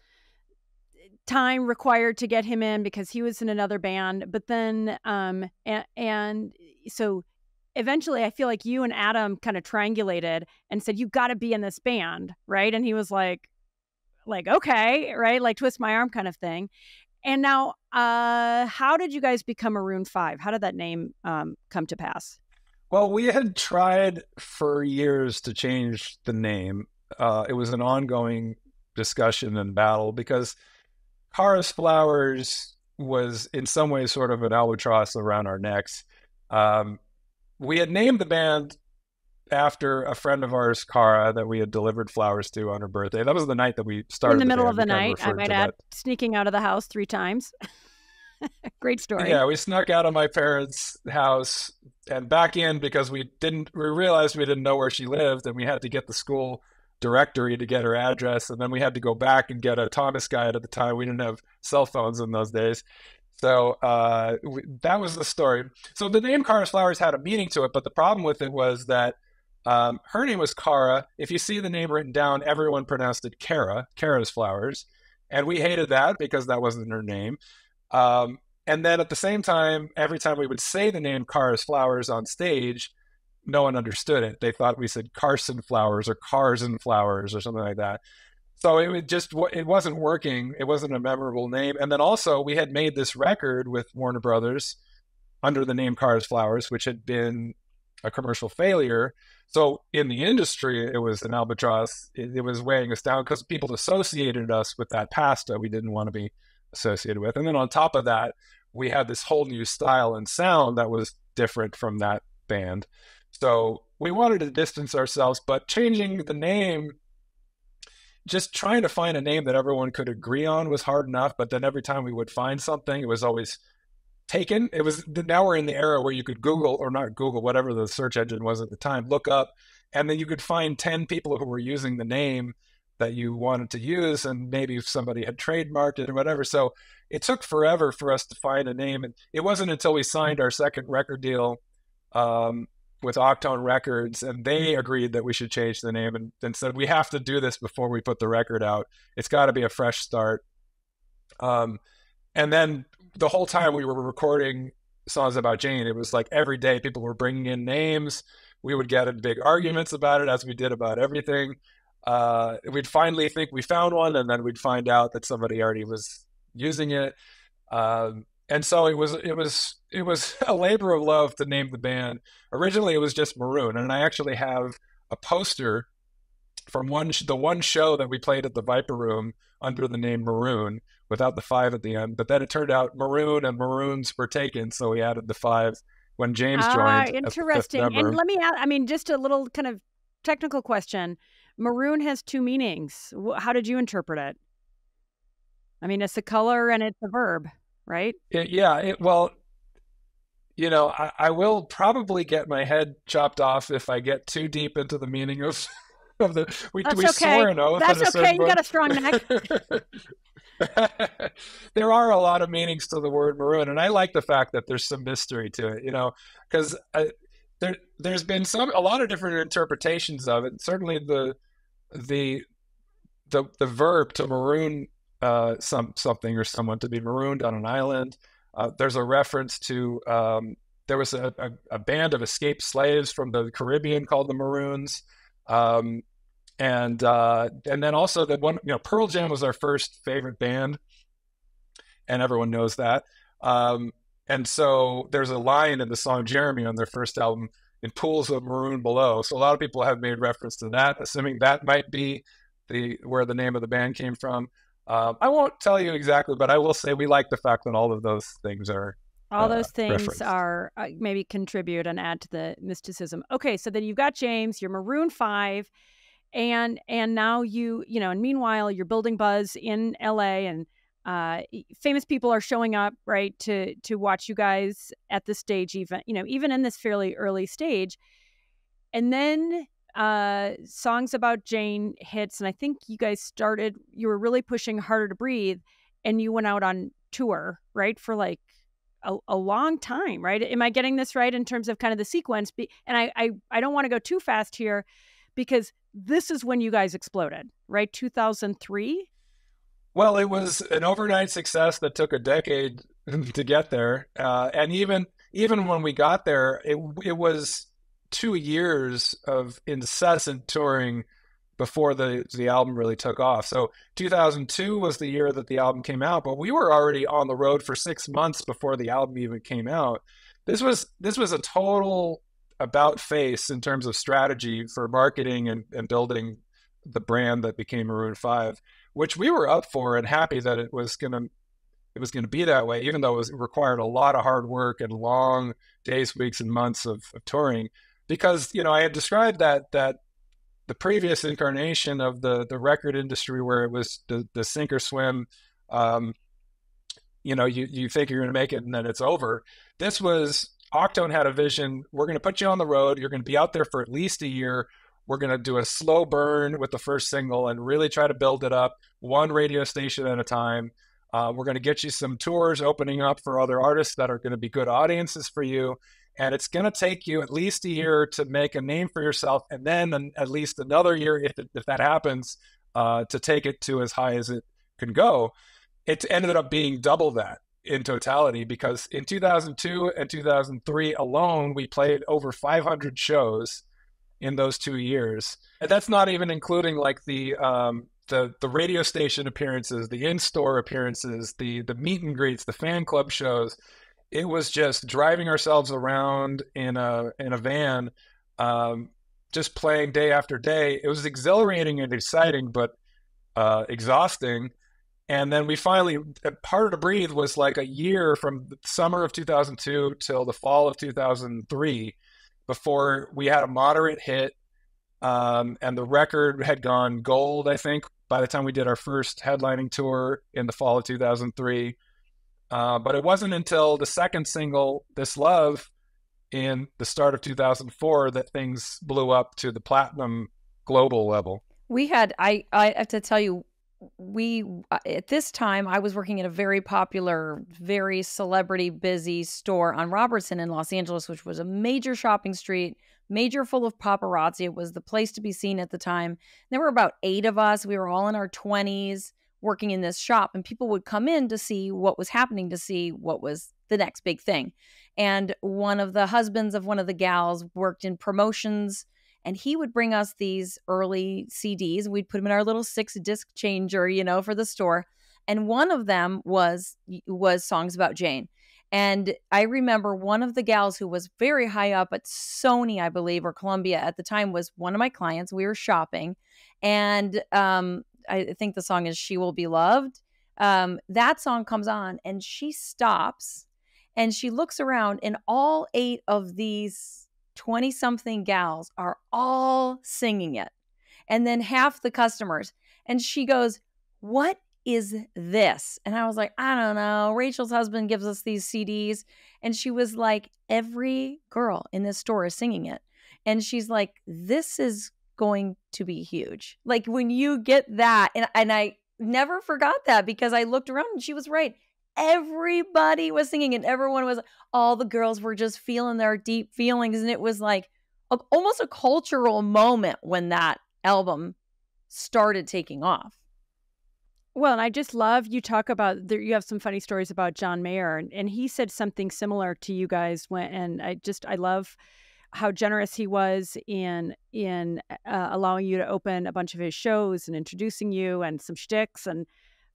time required to get him in because he was in another band. But then, um, and, and so... eventually, I feel like you and Adam kind of triangulated and said, you got to be in this band, right? And he was like, like, okay, right? Like twist my arm kind of thing. And now, uh, how did you guys become Maroon five? How did that name um, come to pass? Well, we had tried for years to change the name. Uh, it was an ongoing discussion and battle because Kara's Flowers was in some ways sort of an albatross around our necks. Um, We had named the band after a friend of ours, Kara, that we had delivered flowers to on her birthday. That was the night that we started. In the middle the of the night, I might add, that. Sneaking out of the house three times. Great story. Yeah, we snuck out of my parents' house and back in because we didn't. We realized we didn't know where she lived, and we had to get the school directory to get her address, and then we had to go back and get a Thomas guide. At the time, we didn't have cell phones in those days. So uh, we, that was the story. So the name Kara's Flowers had a meaning to it, but the problem with it was that um, her name was Kara. If you see the name written down, everyone pronounced it Kara, Kara's Flowers. And we hated that because that wasn't her name. Um, and then at the same time, every time we would say the name Kara's Flowers on stage, no one understood it. They thought we said Carson Flowers or Cars and Flowers or something like that. So it would just, it wasn't working. It wasn't a memorable name. And then also we had made this record with Warner Brothers under the name Kara's Flowers, which had been a commercial failure. So in the industry, it was an albatross. It, it was weighing us down because people associated us with that pasta we didn't want to be associated with. And then on top of that, we had this whole new style and sound that was different from that band. So we wanted to distance ourselves, but changing the name, just trying to find a name that everyone could agree on was hard enough. But then every time we would find something, it was always taken. It was, now we're in the era where you could Google, or not Google, whatever the search engine was at the time, look up, and then you could find ten people who were using the name that you wanted to use, and maybe somebody had trademarked it or whatever. So it took forever for us to find a name. And it wasn't until we signed our second record deal, um, with Octone Records, and they agreed that we should change the name, and, and said we have to do this before we put the record out. It's got to be a fresh start. Um, and then the whole time we were recording Songs About Jane, it was like every day people were bringing in names. We would get in big arguments about it, as we did about everything. Uh, we'd finally think we found one, and then we'd find out that somebody already was using it. Um, And so it was, it was, it was a labor of love to name the band. Originally, it was just Maroon, and I actually have a poster from one the one show that we played at the Viper Room under the name Maroon without the five at the end. But then it turned out Maroon and Maroons were taken, so we added the five when James joined. Ah, interesting. And let me add, I mean, just a little kind of technical question. Maroon has two meanings. How did you interpret it? I mean, it's a color and it's a verb. Right? It, yeah. It, well, you know, I, I will probably get my head chopped off if I get too deep into the meaning of, of the, we, we okay. swore an oath. That's okay. You book. Got a strong neck. There are a lot of meanings to the word Maroon. And I like the fact that there's some mystery to it, you know, because there, there's been some, a lot of different interpretations of it. Certainly the, the, the, the verb to maroon Uh, some something or someone to be marooned on an island. Uh, there's a reference to um, there was a, a, a band of escaped slaves from the Caribbean called the Maroons, um, and uh, and then also that one you know Pearl Jam was our first favorite band, and everyone knows that. Um, and so there's a line in the song Jeremy on their first album, "In pools of maroon below." So a lot of people have made reference to that, assuming that might be the where the name of the band came from. Um, I won't tell you exactly, but I will say we like the fact that all of those things are all uh, those things referenced. are uh, maybe contribute and add to the mysticism. Okay, so then you've got James, you're Maroon five, and and now you you know, and meanwhile you're building buzz in L A, and uh, famous people are showing up, right, to to watch you guys at this stage, even you know even in this fairly early stage, and then. Uh, Songs About Jane hits, and I think you guys started, you were really pushing Harder to Breathe, and you went out on tour, right, for like a, a long time, right? Am I getting this right in terms of kind of the sequence? And I, I, I don't want to go too fast here, because this is when you guys exploded, right? two thousand three? Well, it was an overnight success that took a decade to get there. Uh, and even, even when we got there, it, it was... two years of incessant touring before the the album really took off. So two thousand two was the year that the album came out, but we were already on the road for six months before the album even came out. This was this was a total about face in terms of strategy for marketing and, and building the brand that became Maroon five, which we were up for and happy that it was going to it was going to be that way, even though it was, it required a lot of hard work and long days, weeks, and months of, of touring. because, you know, I had described that that the previous incarnation of the the record industry, where it was the, the sink or swim, um, you know, you, you think you're going to make it and then it's over. This was, Octone had a vision. We're going to put you on the road. You're going to be out there for at least a year. We're going to do a slow burn with the first single and really try to build it up one radio station at a time. Uh, we're going to get you some tours opening up for other artists that are going to be good audiences for you. And it's going to take you at least a year to make a name for yourself. And then an, at least another year, if, it, if that happens, uh, to take it to as high as it can go. It ended up being double that in totality, because in two thousand two and two thousand three alone, we played over five hundred shows in those two years. And that's not even including like the, um, the, the radio station appearances, the in-store appearances, the, the meet and greets, the fan club shows. It was just driving ourselves around in a, in a van, um, just playing day after day. It was exhilarating and exciting, but, uh, exhausting. And then we finally, Harder to Breathe was like a year from the summer of two thousand two till the fall of two thousand three before we had a moderate hit. Um, and the record had gone gold, I think, by the time we did our first headlining tour in the fall of two thousand three. Uh, but it wasn't until the second single, This Love, in the start of two thousand four that things blew up to the platinum global level. We had, I, I have to tell you, we, at this time, I was working at a very popular, very celebrity busy store on Robertson in Los Angeles, which was a major shopping street, major full of paparazzi. It was the place to be seen at the time. There were about eight of us. We were all in our twenties working in this shop, and people would come in to see what was happening, to see what was the next big thing. And one of the husbands of one of the gals worked in promotions, and he would bring us these early C Ds, and we'd put them in our little six disc changer, you know, for the store. And one of them was, was Songs About Jane. And I remember one of the gals who was very high up at Sony, I believe, or Columbia at the time, was one of my clients. We were shopping, and um, I think the song is She Will Be Loved. Um, that song comes on, and she stops and she looks around, and all eight of these twenty something gals are all singing it, and then half the customers. And she goes, "What is this?" And I was like, "I don't know. Rachel's husband gives us these C Ds." And she was like, "Every girl in this store is singing it." And she's like, "This is going to be huge." Like, when you get that, and, and I never forgot that, because I looked around and she was right. Everybody was singing, and everyone was, all the girls were just feeling their deep feelings. And it was like a, almost a cultural moment when that album started taking off. Well, and I just love, you talk about, there, you have some funny stories about John Mayer, and, and he said something similar to you guys when, and I just, I love how generous he was in, in uh, allowing you to open a bunch of his shows and introducing you and some shticks and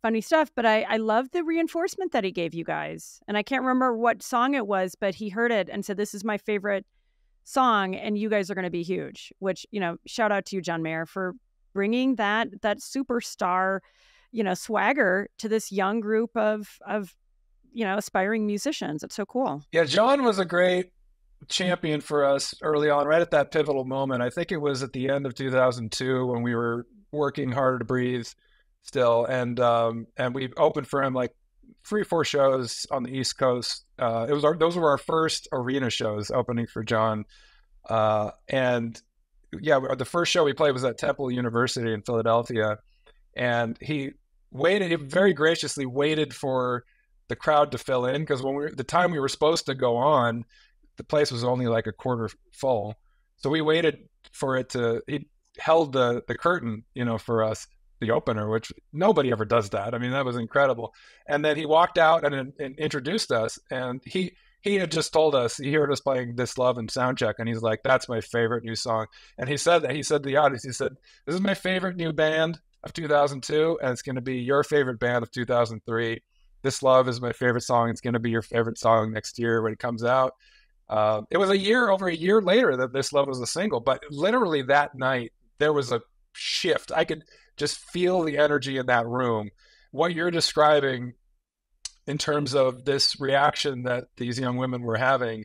funny stuff. But I, I love the reinforcement that he gave you guys. And I can't remember what song it was, but he heard it and said, "This is my favorite song, and you guys are going to be huge," which, you know, shout out to you, John Mayer, for bringing that, that superstar, you know, swagger to this young group of, of, you know, aspiring musicians. It's so cool. Yeah. John was a great champion for us early on, right at that pivotal moment. I think it was at the end of two thousand two when we were working Harder to Breathe still, and um and we opened for him like three or four shows on the East Coast. Uh it was our, those were our first arena shows opening for John, uh and yeah, the first show we played was at Temple University in Philadelphia, and he waited, he very graciously waited for the crowd to fill in, because when we were, the time we were supposed to go on, the place was only like a quarter full, so we waited for it to, he held the the curtain, you know, for us, the opener, which nobody ever does that. I mean, that was incredible. And then he walked out and, and introduced us, and he he had just told us, he heard us playing This Love and Soundcheck, and he's like, "That's my favorite new song." And he said that, he said to the audience, he said, "This is my favorite new band of two thousand two, and it's going to be your favorite band of two thousand three. This Love is my favorite song. It's going to be your favorite song next year when it comes out." Uh, it was a year, over a year later that This Love was a single, but literally that night, there was a shift. I could just feel the energy in that room. What you're describing in terms of this reaction that these young women were having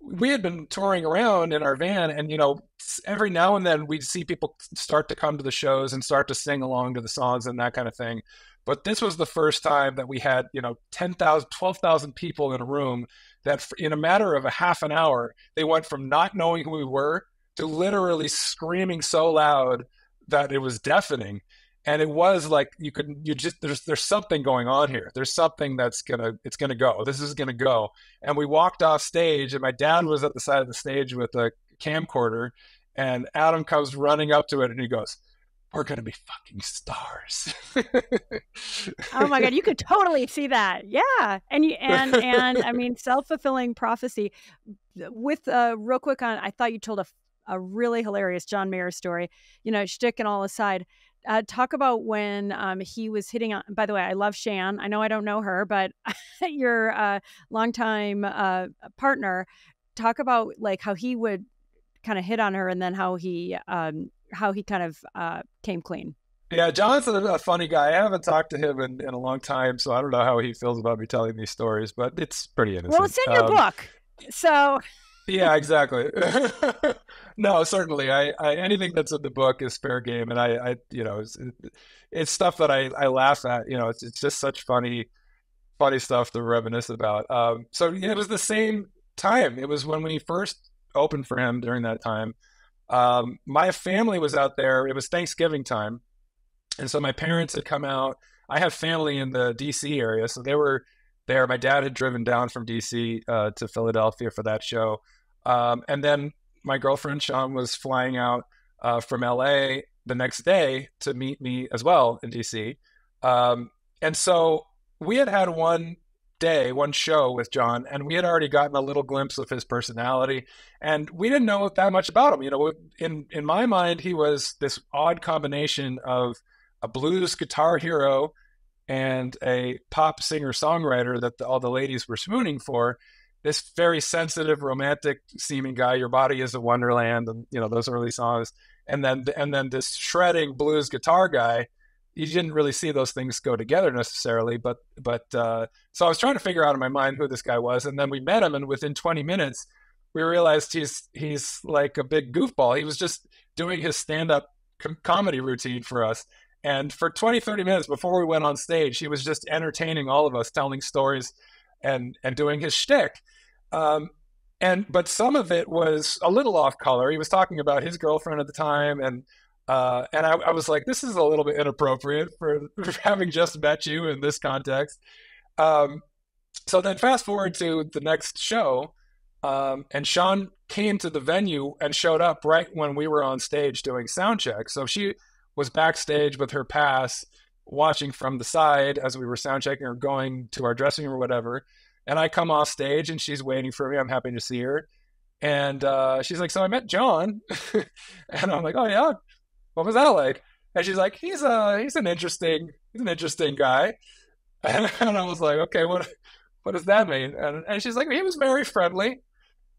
we had been touring around in our van, and, you know, every now and then we'd see people start to come to the shows and start to sing along to the songs and that kind of thing. But this was the first time that we had, you know, ten thousand, twelve thousand people in a room that in a matter of a half an hour, they went from not knowing who we were to literally screaming so loud that it was deafening. And it was like, you could, you just, there's, there's something going on here. There's something that's gonna, it's gonna go, this is gonna go. And we walked off stage, and my dad was at the side of the stage with a camcorder, and Adam comes running up to it and he goes, "We're gonna be fucking stars." Oh my God, you could totally see that. Yeah. And you, and, and I mean, self-fulfilling prophecy with uh real quick on, I thought you told a, a really hilarious John Mayer story, you know, shtick and all aside. Uh, talk about when um, he was hitting on, by the way, I love Shan. I know I don't know her, but your uh, longtime uh, partner, talk about like how he would kind of hit on her and then how he, um, how he kind of uh, came clean. Yeah, John's a funny guy. I haven't talked to him in, in a long time, so I don't know how he feels about me telling these stories, but it's pretty innocent. Well, it's in your um, book, so... Yeah, exactly. No, certainly. I, I, anything that's in the book is fair game. And I, I you know, it's, it's stuff that I, I laugh at, you know, it's, it's just such funny, funny stuff to reminisce about. Um, so it was the same time. It was when we first opened for him during that time. Um, my family was out there. It was Thanksgiving time. And so my parents had come out. I have family in the D C area, so they were there. My dad had driven down from D C uh, to Philadelphia for that show. Um, and then my girlfriend, Sean, was flying out uh, from L A the next day to meet me as well in D C. Um, and so we had had one day, one show with John, and we had already gotten a little glimpse of his personality. And we didn't know that much about him. You know, in, in my mind, he was this odd combination of a blues guitar hero and a pop singer-songwriter that the, all the ladies were swooning for, this very sensitive, romantic-seeming guy, "Your Body is a Wonderland," and, you know, those early songs, and then and then this shredding blues guitar guy. You didn't really see those things go together necessarily, but but uh, so I was trying to figure out in my mind who this guy was, and then we met him, and within twenty minutes, we realized he's he's like a big goofball. He was just doing his stand-up com comedy routine for us. And for twenty, thirty minutes before we went on stage, he was just entertaining all of us, telling stories and and doing his shtick. Um, and but some of it was a little off color. He was talking about his girlfriend at the time, and uh, and I, I was like, this is a little bit inappropriate for, for having just met you in this context. Um, so then fast forward to the next show, um, and Sean came to the venue and showed up right when we were on stage doing sound check. So she was backstage with her pass, watching from the side as we were sound checking or going to our dressing room or whatever. And I come off stage and she's waiting for me. I'm happy to see her. And uh, she's like, "So I met John." And I'm like, "Oh yeah, what was that like?" And she's like, he's a, he's an interesting, he's an interesting guy. And, and I was like, okay, what, what does that mean? And, and she's like, he was very friendly,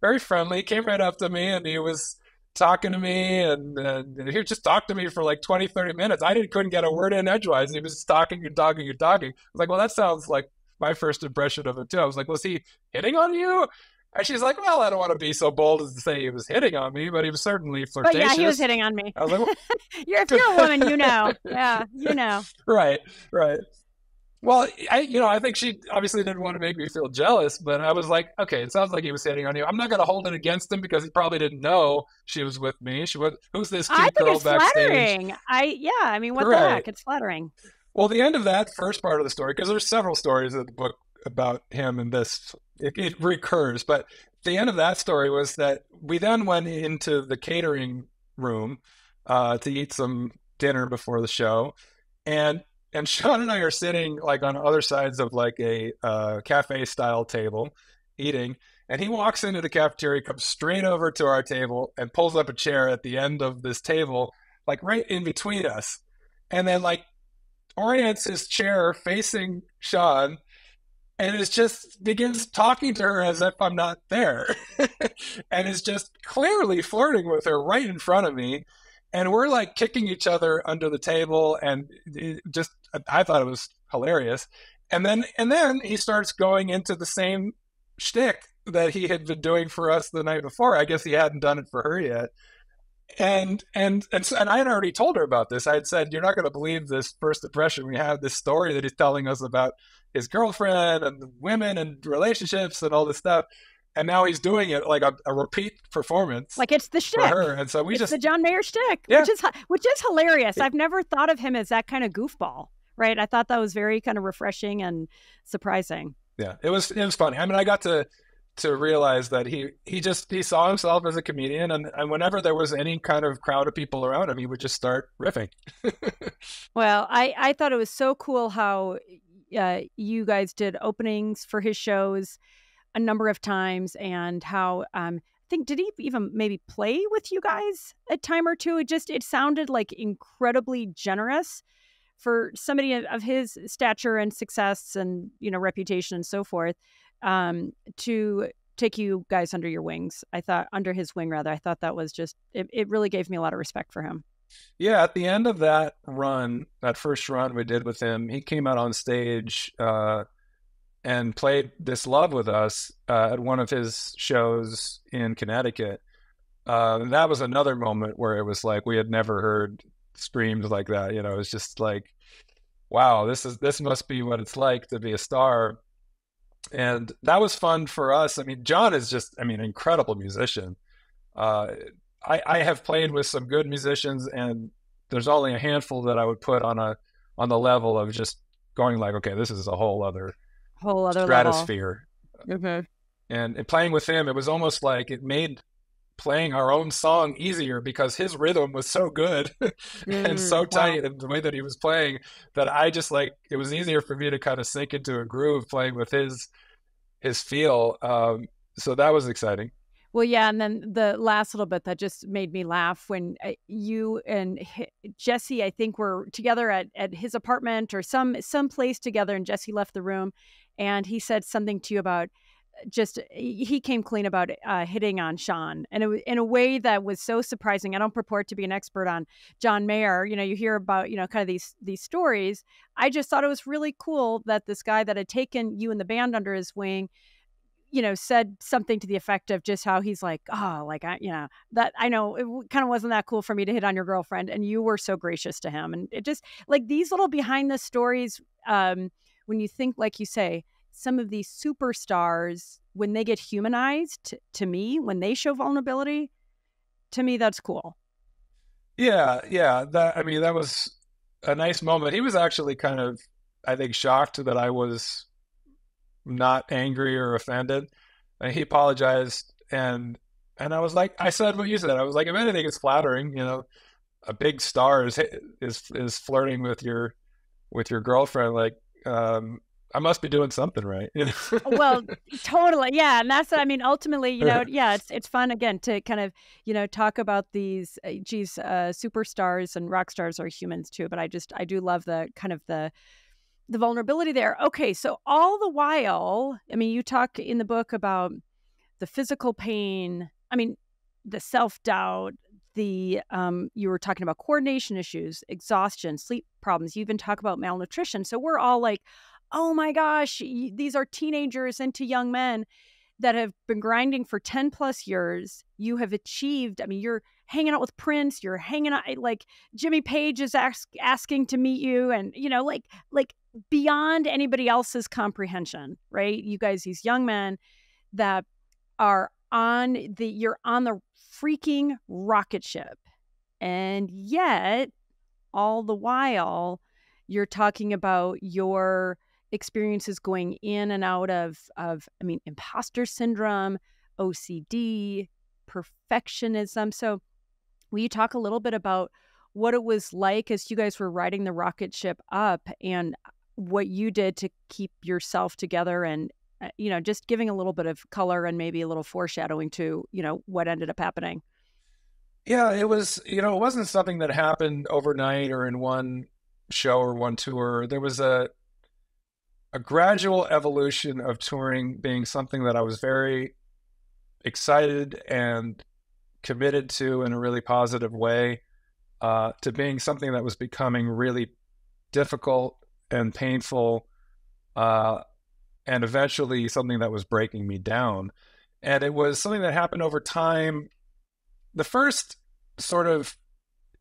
very friendly. He came right up to me and he was talking to me, and uh, he just talked to me for like twenty, thirty minutes. I didn't couldn't get a word in edgewise. He was just talking and talking and talking. I was like, well, that sounds like my first impression of it too. I was like, was he hitting on you? And she's like, well, I don't want to be so bold as to say he was hitting on me, but he was certainly flirtatious. But yeah, he was hitting on me. I was like, well, you're, if you're a woman, you know. Yeah, you know. Right, right. Well, I, you know, I think she obviously didn't want to make me feel jealous, but I was like, okay, it sounds like he was hitting on you. I'm not going to hold it against him because he probably didn't know she was with me. She was, who's this cute girl backstage? Flattering. I, yeah, I mean, what the heck? It's flattering. Well, the end of that first part of the story, because there's several stories in the book about him and this, it, it recurs, but the end of that story was that we then went into the catering room uh, to eat some dinner before the show, and And Sean and I are sitting like on other sides of like a uh, cafe style table eating. And he walks into the cafeteria, comes straight over to our table and pulls up a chair at the end of this table, like right in between us. And then like orients his chair facing Sean and is just begins talking to her as if I'm not there. And is just clearly flirting with her right in front of me. And we're like kicking each other under the table, and it just, I thought it was hilarious. And then, and then he starts going into the same shtick that he had been doing for us the night before. I guess he hadn't done it for her yet. And and and, so, and I had already told her about this. I had said, "You're not going to believe this first impression we have, this story that he's telling us about his girlfriend and women and relationships and all this stuff." And now he's doing it like a, a repeat performance, like it's the shtick. For her. And so we it's just the John Mayer shtick, yeah. which is which is hilarious. I've never thought of him as that kind of goofball, right? I thought that was very kind of refreshing and surprising. Yeah, it was it was funny. I mean, I got to. to realize that he, he just, he saw himself as a comedian, and, and whenever there was any kind of crowd of people around him, he would just start riffing. Well, I, I thought it was so cool how uh, you guys did openings for his shows a number of times, and how, um, I think, did he even maybe play with you guys a time or two? It just, it sounded like incredibly generous for somebody of his stature and success and, you know, reputation and so forth. Um, to take you guys under your wings. I thought under his wing, rather, I thought that was just, it, it really gave me a lot of respect for him. Yeah. At the end of that run, that first run we did with him, he came out on stage, uh, and played This Love with us, uh, at one of his shows in Connecticut. Uh, and that was another moment where it was like, we had never heard screams like that. You know, it was just like, wow, this is, this must be what it's like to be a star. And that was fun for us. I mean, John is just, I mean, an incredible musician. Uh, I, I have played with some good musicians, and there's only a handful that I would put on a on the level of just going like, okay, this is a whole other whole other stratosphere. Level. Okay. And, and playing with him, it was almost like it made playing our own song easier, because his rhythm was so good and mm, so tight wow. in the way that he was playing, that I just like, it was easier for me to kind of sink into a groove playing with his, his feel. Um, so that was exciting. Well, yeah. And then the last little bit that just made me laugh when uh, you and H Jesse, I think, were together at, at his apartment or some, some place together, and Jesse left the room and he said something to you about, just he came clean about uh, hitting on Sean, and it was in a way that was so surprising. I don't purport to be an expert on John Mayer. You know, you hear about, you know, kind of these, these stories. I just thought it was really cool that this guy that had taken you and the band under his wing, you know, said something to the effect of just how he's like, oh, like, I, you know, that I know it kind of wasn't that cool for me to hit on your girlfriend. And you were so gracious to him. And it just like these little behind the stories, um, when you think, like you say, some of these superstars, when they get humanized, to me, when they show vulnerability, to me, that's cool. Yeah. Yeah. That, I mean, that was a nice moment. He was actually kind of, I think, shocked that I was not angry or offended. And he apologized. And, and I was like, I said what you said. I was like, if anything, it's flattering. You know, a big star is, is, is flirting with your, with your girlfriend. Like, um, I must be doing something right. You know? Well, totally. Yeah. And that's, I mean, ultimately, you know, yeah, it's, it's fun again to kind of, you know, talk about these, uh, geez, uh, superstars and rock stars are humans too. But I just, I do love the kind of the, the vulnerability there. Okay. So all the while, I mean, you talk in the book about the physical pain. I mean, the self-doubt, the, um, you were talking about coordination issues, exhaustion, sleep problems. You even talk about malnutrition. So we're all like, oh my gosh, these are teenagers into young men that have been grinding for ten plus years. You have achieved, I mean, you're hanging out with Prince, you're hanging out, like Jimmy Page is ask, asking to meet you, and, you know, like, like beyond anybody else's comprehension, right? You guys, these young men that are on the, you're on the freaking rocket ship. And yet all the while you're talking about your experiences going in and out of, of, I mean, imposter syndrome, O C D, perfectionism. So will you talk a little bit about what it was like as you guys were riding the rocket ship up, and what you did to keep yourself together, and, you know, just giving a little bit of color and maybe a little foreshadowing to, you know, what ended up happening? Yeah, it was, you know, it wasn't something that happened overnight or in one show or one tour. There was a, a gradual evolution of touring being something that I was very excited and committed to in a really positive way, uh, to being something that was becoming really difficult and painful, uh, and eventually something that was breaking me down. And it was something that happened over time. The first sort of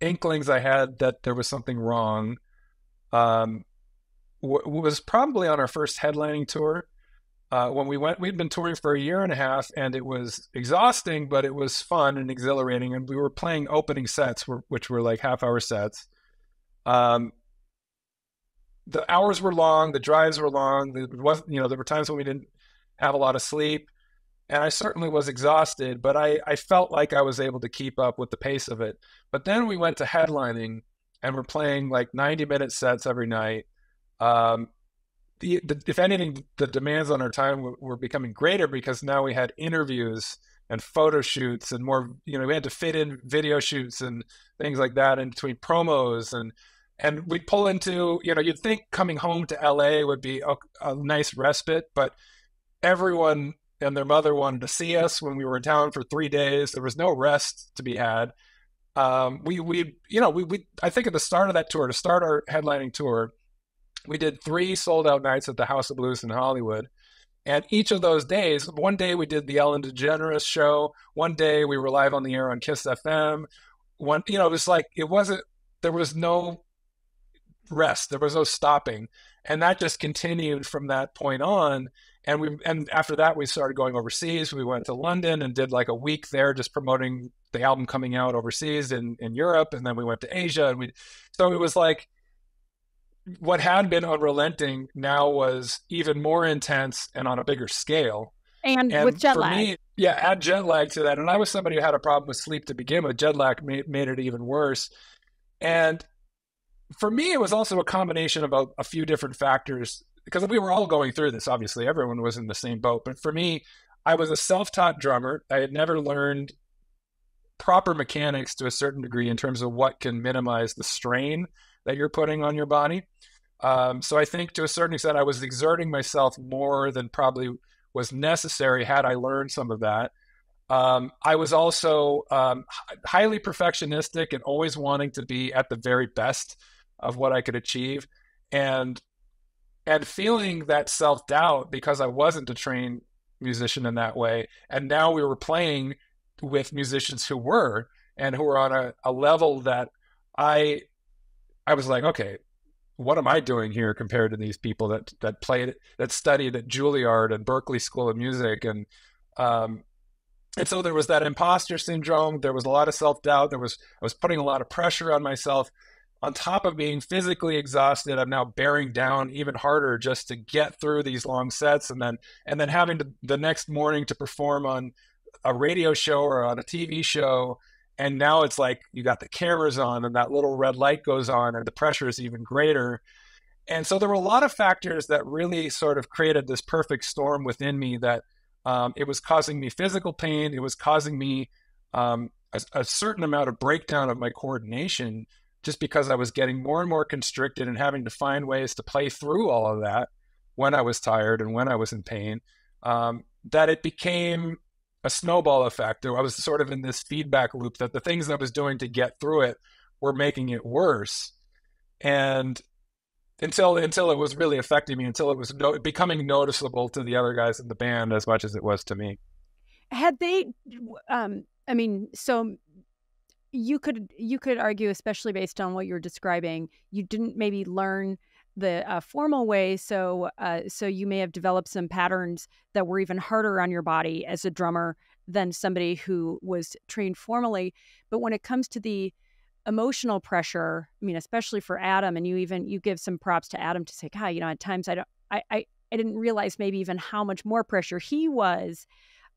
inklings I had that there was something wrong um, w was probably on our first headlining tour. Uh, when we went, we'd been touring for a year and a half, and it was exhausting, but it was fun and exhilarating. And we were playing opening sets, which were like half-hour sets. Um, the hours were long, the drives were long. There was, you know, there were times when we didn't have a lot of sleep, and I certainly was exhausted. But I, I felt like I was able to keep up with the pace of it. But then we went to headlining, and we're playing like ninety-minute sets every night. Um, The, the, if anything, the demands on our time were, were becoming greater, because now we had interviews and photo shoots and more, you know, we had to fit in video shoots and things like that in between promos. And, and we'd pull into, you know, you'd think coming home to L A would be a, a nice respite, but everyone and their mother wanted to see us when we were in town for three days. There was no rest to be had. Um, we, we, you know, we, we, I think at the start of that tour, to start our headlining tour, we did three sold-out nights at the House of Blues in Hollywood. And each of those days, one day we did the Ellen DeGeneres show. One day we were live on the air on Kiss F M. One, you know, it was like, it wasn't, there was no rest. There was no stopping. And that just continued from that point on. And we, and after that, we started going overseas. We went to London and did like a week there, just promoting the album coming out overseas in, in Europe. And then we went to Asia. And we, so it was like, what had been unrelenting now was even more intense and on a bigger scale. And, and with jet lag. Me, yeah, add jet lag to that. And I was somebody who had a problem with sleep to begin with. Jet lag made, made it even worse. And for me, it was also a combination of a, a few different factors, because we were all going through this, obviously. Everyone was in the same boat. But for me, I was a self-taught drummer. I had never learned proper mechanics to a certain degree in terms of what can minimize the strain that you're putting on your body. Um, so I think to a certain extent, I was exerting myself more than probably was necessary had I learned some of that. Um, I was also um, highly perfectionistic and always wanting to be at the very best of what I could achieve. And, and feeling that self-doubt because I wasn't a trained musician in that way. And now we were playing with musicians who were, and who were on a, a level that I... I was like, okay, what am I doing here compared to these people that that played, that studied at Juilliard and Berklee School of Music, and um, and so there was that imposter syndrome. There was a lot of self doubt. There was I was putting a lot of pressure on myself, on top of being physically exhausted. I'm now bearing down even harder just to get through these long sets, and then and then having to, the next morning to perform on a radio show or on a T V show. And now it's like you got the cameras on and that little red light goes on and the pressure is even greater. And so there were a lot of factors that really sort of created this perfect storm within me that um, it was causing me physical pain. It was causing me um, a, a certain amount of breakdown of my coordination, just because I was getting more and more constricted and having to find ways to play through all of that when I was tired and when I was in pain, um, that it became a snowball effect. I was sort of in this feedback loop that the things that I was doing to get through it were making it worse. And until, until it was really affecting me, until it was no, becoming noticeable to the other guys in the band as much as it was to me. Had they, um, I mean, so you could, you could argue, especially based on what you were describing, you didn't maybe learn the uh, formal way, so uh, so you may have developed some patterns that were even harder on your body as a drummer than somebody who was trained formally. But when it comes to the emotional pressure, I mean, especially for Adam, and you even you give some props to Adam to say, God, you know, at times I don't, I, I I didn't realize maybe even how much more pressure he was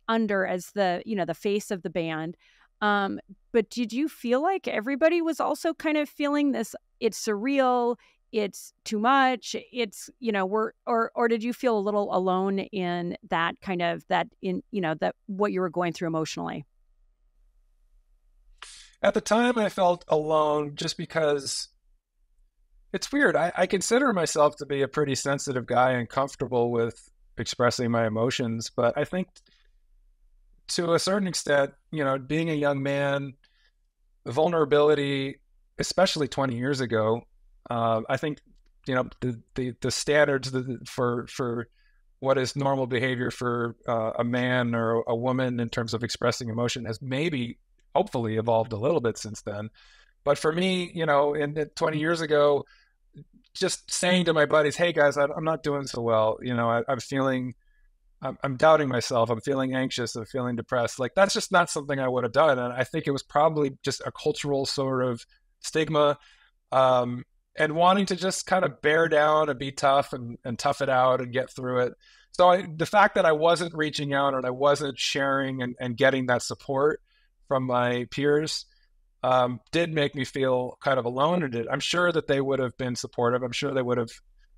under as the you know the face of the band. Um, but did you feel like everybody was also kind of feeling this? It's surreal. It's too much. It's, you know, we're, or, or did you feel a little alone in that kind of that in, you know, that what you were going through emotionally? At the time I felt alone just because it's weird. I, I consider myself to be a pretty sensitive guy and comfortable with expressing my emotions. But I think to a certain extent, you know, being a young man, the vulnerability, especially twenty years ago, Uh, I think, you know, the, the, the standards for, for what is normal behavior for uh, a man or a woman in terms of expressing emotion has maybe, hopefully, evolved a little bit since then. But for me, you know, in twenty years ago, just saying to my buddies, "Hey guys, I, I'm not doing so well. You know, I, I'm feeling, I'm, I'm doubting myself. I'm feeling anxious. I'm feeling depressed." Like, that's just not something I would have done. And I think it was probably just a cultural sort of stigma, um, and wanting to just kind of bear down and be tough and, and tough it out and get through it. So I, the fact that I wasn't reaching out and I wasn't sharing and, and getting that support from my peers um, did make me feel kind of alone. And it, I'm sure that they would have been supportive. I'm sure they would have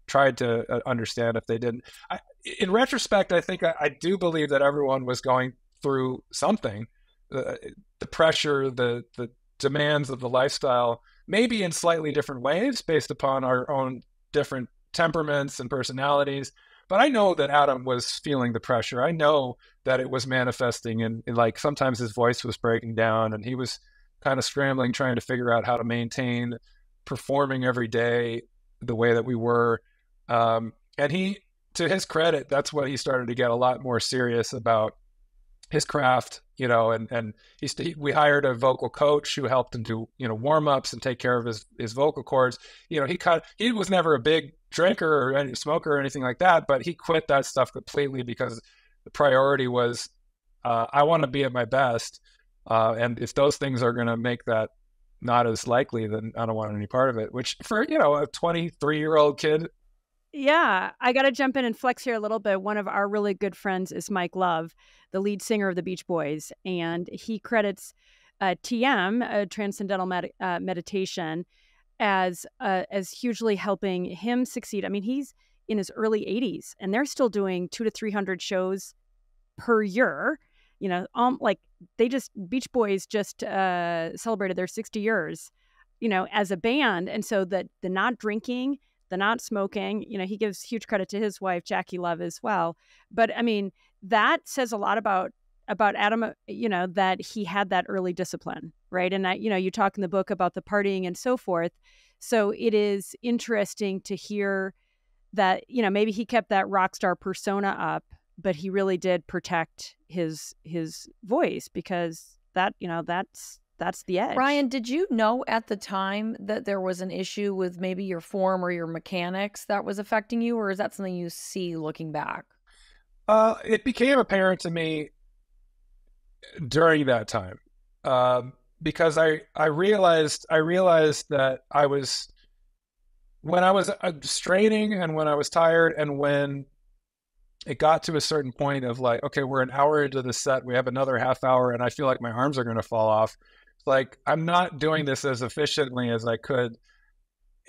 tried to uh, understand if they didn't. I, in retrospect, I think I, I do believe that everyone was going through something, uh, the pressure, the, the demands of the lifestyle, maybe in slightly different ways based upon our own different temperaments and personalities. But I know that Adam was feeling the pressure. I know that it was manifesting, and, and like sometimes his voice was breaking down and he was kind of scrambling, trying to figure out how to maintain performing every day the way that we were. Um, and he, to his credit, that's when he started to get a lot more serious about his craft, you know, and, and he, st we hired a vocal coach who helped him do, you know, warm ups and take care of his, his vocal cords. You know, he cut, he was never a big drinker or any smoker or anything like that, but he quit that stuff completely because the priority was, uh, I want to be at my best. Uh, and if those things are going to make that not as likely, then I don't want any part of it, which for, you know, a twenty-three year old kid. Yeah, I got to jump in and flex here a little bit. One of our really good friends is Mike Love, the lead singer of the Beach Boys, and he credits uh, T M, uh, Transcendental Med uh, Meditation, as uh, as hugely helping him succeed. I mean, he's in his early eighties, and they're still doing two to three hundred shows per year. You know, um, like they just Beach Boys just uh, celebrated their sixty years, you know, as a band, and so that the not drinking, the not smoking, you know, he gives huge credit to his wife, Jackie Love, as well. But I mean, that says a lot about, about Adam, you know, that he had that early discipline, right? And I, you know, you talk in the book about the partying and so forth. So it is interesting to hear that, you know, maybe he kept that rock star persona up, but he really did protect his, his voice, because that, you know, that's, that's the edge. Ryan, did you know at the time that there was an issue with maybe your form or your mechanics that was affecting you, or is that something you see looking back? Uh, it became apparent to me during that time, um, because I I realized I realized that I was, when I was straining and when I was tired and when it got to a certain point of like, okay, we're an hour into the set, we have another half hour, and I feel like my arms are going to fall off. Like, I'm not doing this as efficiently as I could.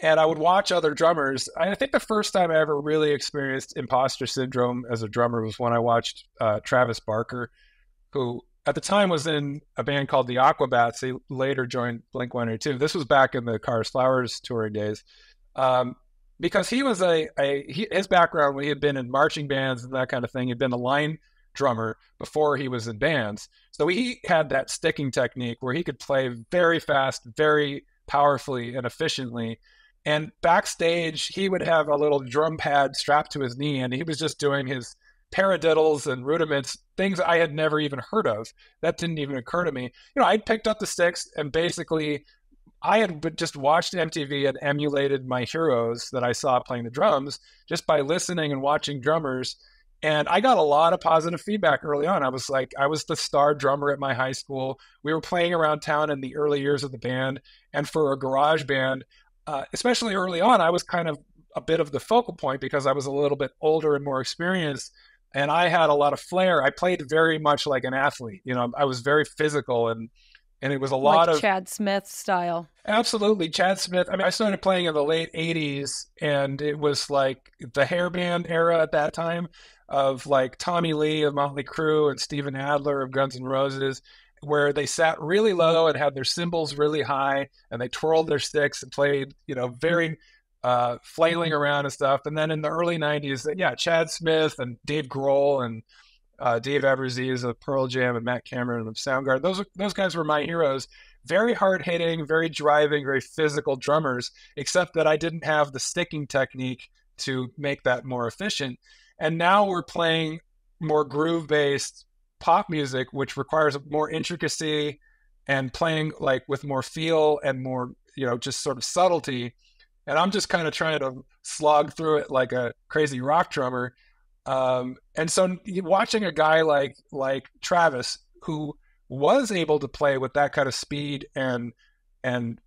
And I would watch other drummers. I think the first time I ever really experienced imposter syndrome as a drummer was when I watched uh, Travis Barker, who at the time was in a band called the Aquabats. He later joined Blink one eighty-two. This was back in the Kara's Flowers touring days. Um, because he was a, a he, his background, when he had been in marching bands and that kind of thing, he'd been a line drummer before he was in bands. So he had that sticking technique where he could play very fast, very powerfully and efficiently. And backstage, he would have a little drum pad strapped to his knee, and he was just doing his paradiddles and rudiments, things I had never even heard of. That didn't even occur to me. You know, I picked up the sticks, and basically I had just watched M T V and emulated my heroes that I saw playing the drums just by listening and watching drummers. And I got a lot of positive feedback early on. I was like, I was the star drummer at my high school. We were playing around town in the early years of the band. And for a garage band, uh, especially early on, I was kind of a bit of the focal point because I was a little bit older and more experienced. And I had a lot of flair. I played very much like an athlete. You know, I was very physical, and and it was a lot of Chad Smith style. Absolutely. Chad Smith. I mean, I started playing in the late eighties, and it was like the hairband era at that time of like Tommy Lee of Motley Crue and Steven Adler of Guns N' Roses, where they sat really low and had their cymbals really high, and they twirled their sticks and played, you know, very uh, flailing around and stuff. And then in the early nineties, yeah, Chad Smith and Dave Grohl and Uh, Dave Abruzzese of Pearl Jam and Matt Cameron of Soundgarden. Those those guys were my heroes. Very hard-hitting, very driving, very physical drummers, except that I didn't have the sticking technique to make that more efficient. And now we're playing more groove-based pop music, which requires more intricacy and playing like with more feel and more, you know, just sort of subtlety. And I'm just kind of trying to slog through it like a crazy rock drummer. Um, and so watching a guy like like Travis, who was able to play with that kind of speed and and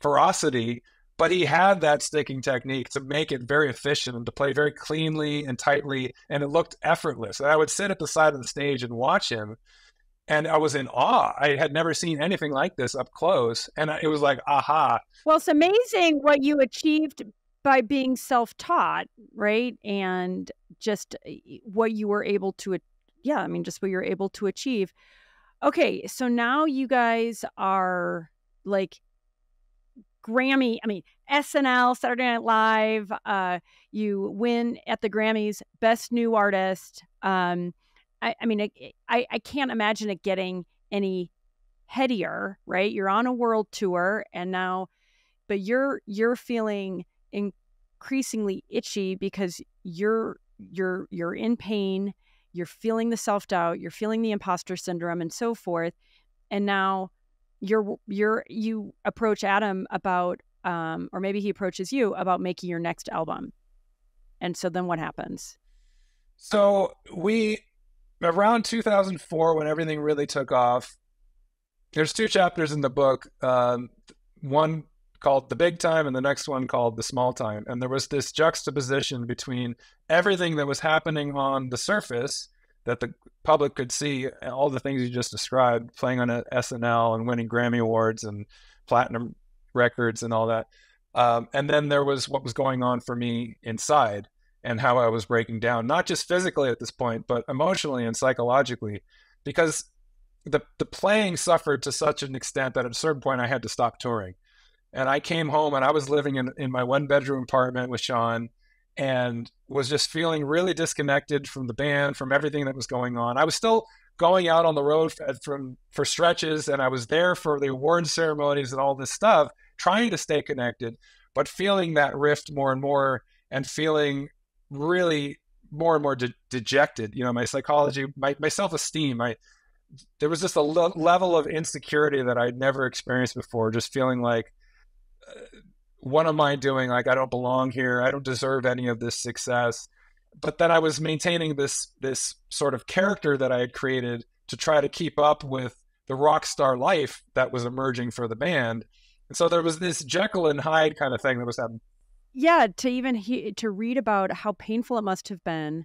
ferocity, but he had that sticking technique to make it very efficient and to play very cleanly and tightly, and it looked effortless. And I would sit at the side of the stage and watch him, and I was in awe. I had never seen anything like this up close, and it was like, aha. Well, it's amazing what you achieved by being self-taught, right? And just what you were able to, yeah, I mean, just what you're able to achieve. Okay, so now you guys are like Grammy, I mean, S N L, Saturday Night Live, uh, you win at the Grammys, Best New Artist. Um, I, I mean, I, I, I can't imagine it getting any headier, right? You're on a world tour and now, but you're, you're feeling increasingly itchy because you're you're you're in pain, you're feeling the self-doubt, you're feeling the imposter syndrome and so forth, and now you're you're you approach Adam about um or maybe he approaches you about making your next album. And so then what happens? So we, around two thousand four, when everything really took off, there's two chapters in the book, um one called The Big Time and the next one called The Small Time. And there was this juxtaposition between everything that was happening on the surface that the public could see, all the things you just described, playing on a S N L and winning Grammy Awards and platinum records and all that. Um, and then there was what was going on for me inside and how I was breaking down, not just physically at this point, but emotionally and psychologically, because the, the playing suffered to such an extent that at a certain point I had to stop touring. And I came home and I was living in, in my one bedroom apartment with Sean and was just feeling really disconnected from the band, from everything that was going on. I was still going out on the road for, from, for stretches, and I was there for the award ceremonies and all this stuff, trying to stay connected, but feeling that rift more and more and feeling really more and more de dejected. You know, my psychology, my, my self-esteem, I, there was just a le level of insecurity that I'd never experienced before, just feeling like, what am I doing? Like, I don't belong here. I don't deserve any of this success. But then I was maintaining this, this sort of character that I had created to try to keep up with the rock star life that was emerging for the band. And so there was this Jekyll and Hyde kind of thing that was happening. Yeah. To even he, to read about how painful it must have been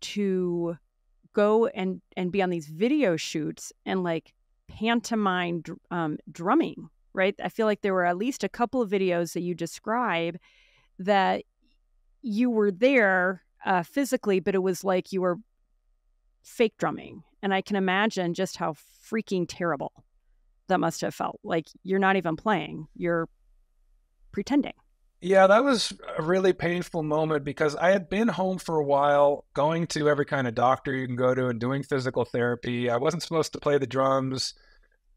to go and, and be on these video shoots and like pantomime um, drumming. Right? I feel like there were at least a couple of videos that you describe that you were there uh, physically, but it was like you were fake drumming. And I can imagine just how freaking terrible that must have felt. Like you're not even playing, you're pretending. Yeah, that was a really painful moment because I had been home for a while, going to every kind of doctor you can go to and doing physical therapy. I wasn't supposed to play the drums,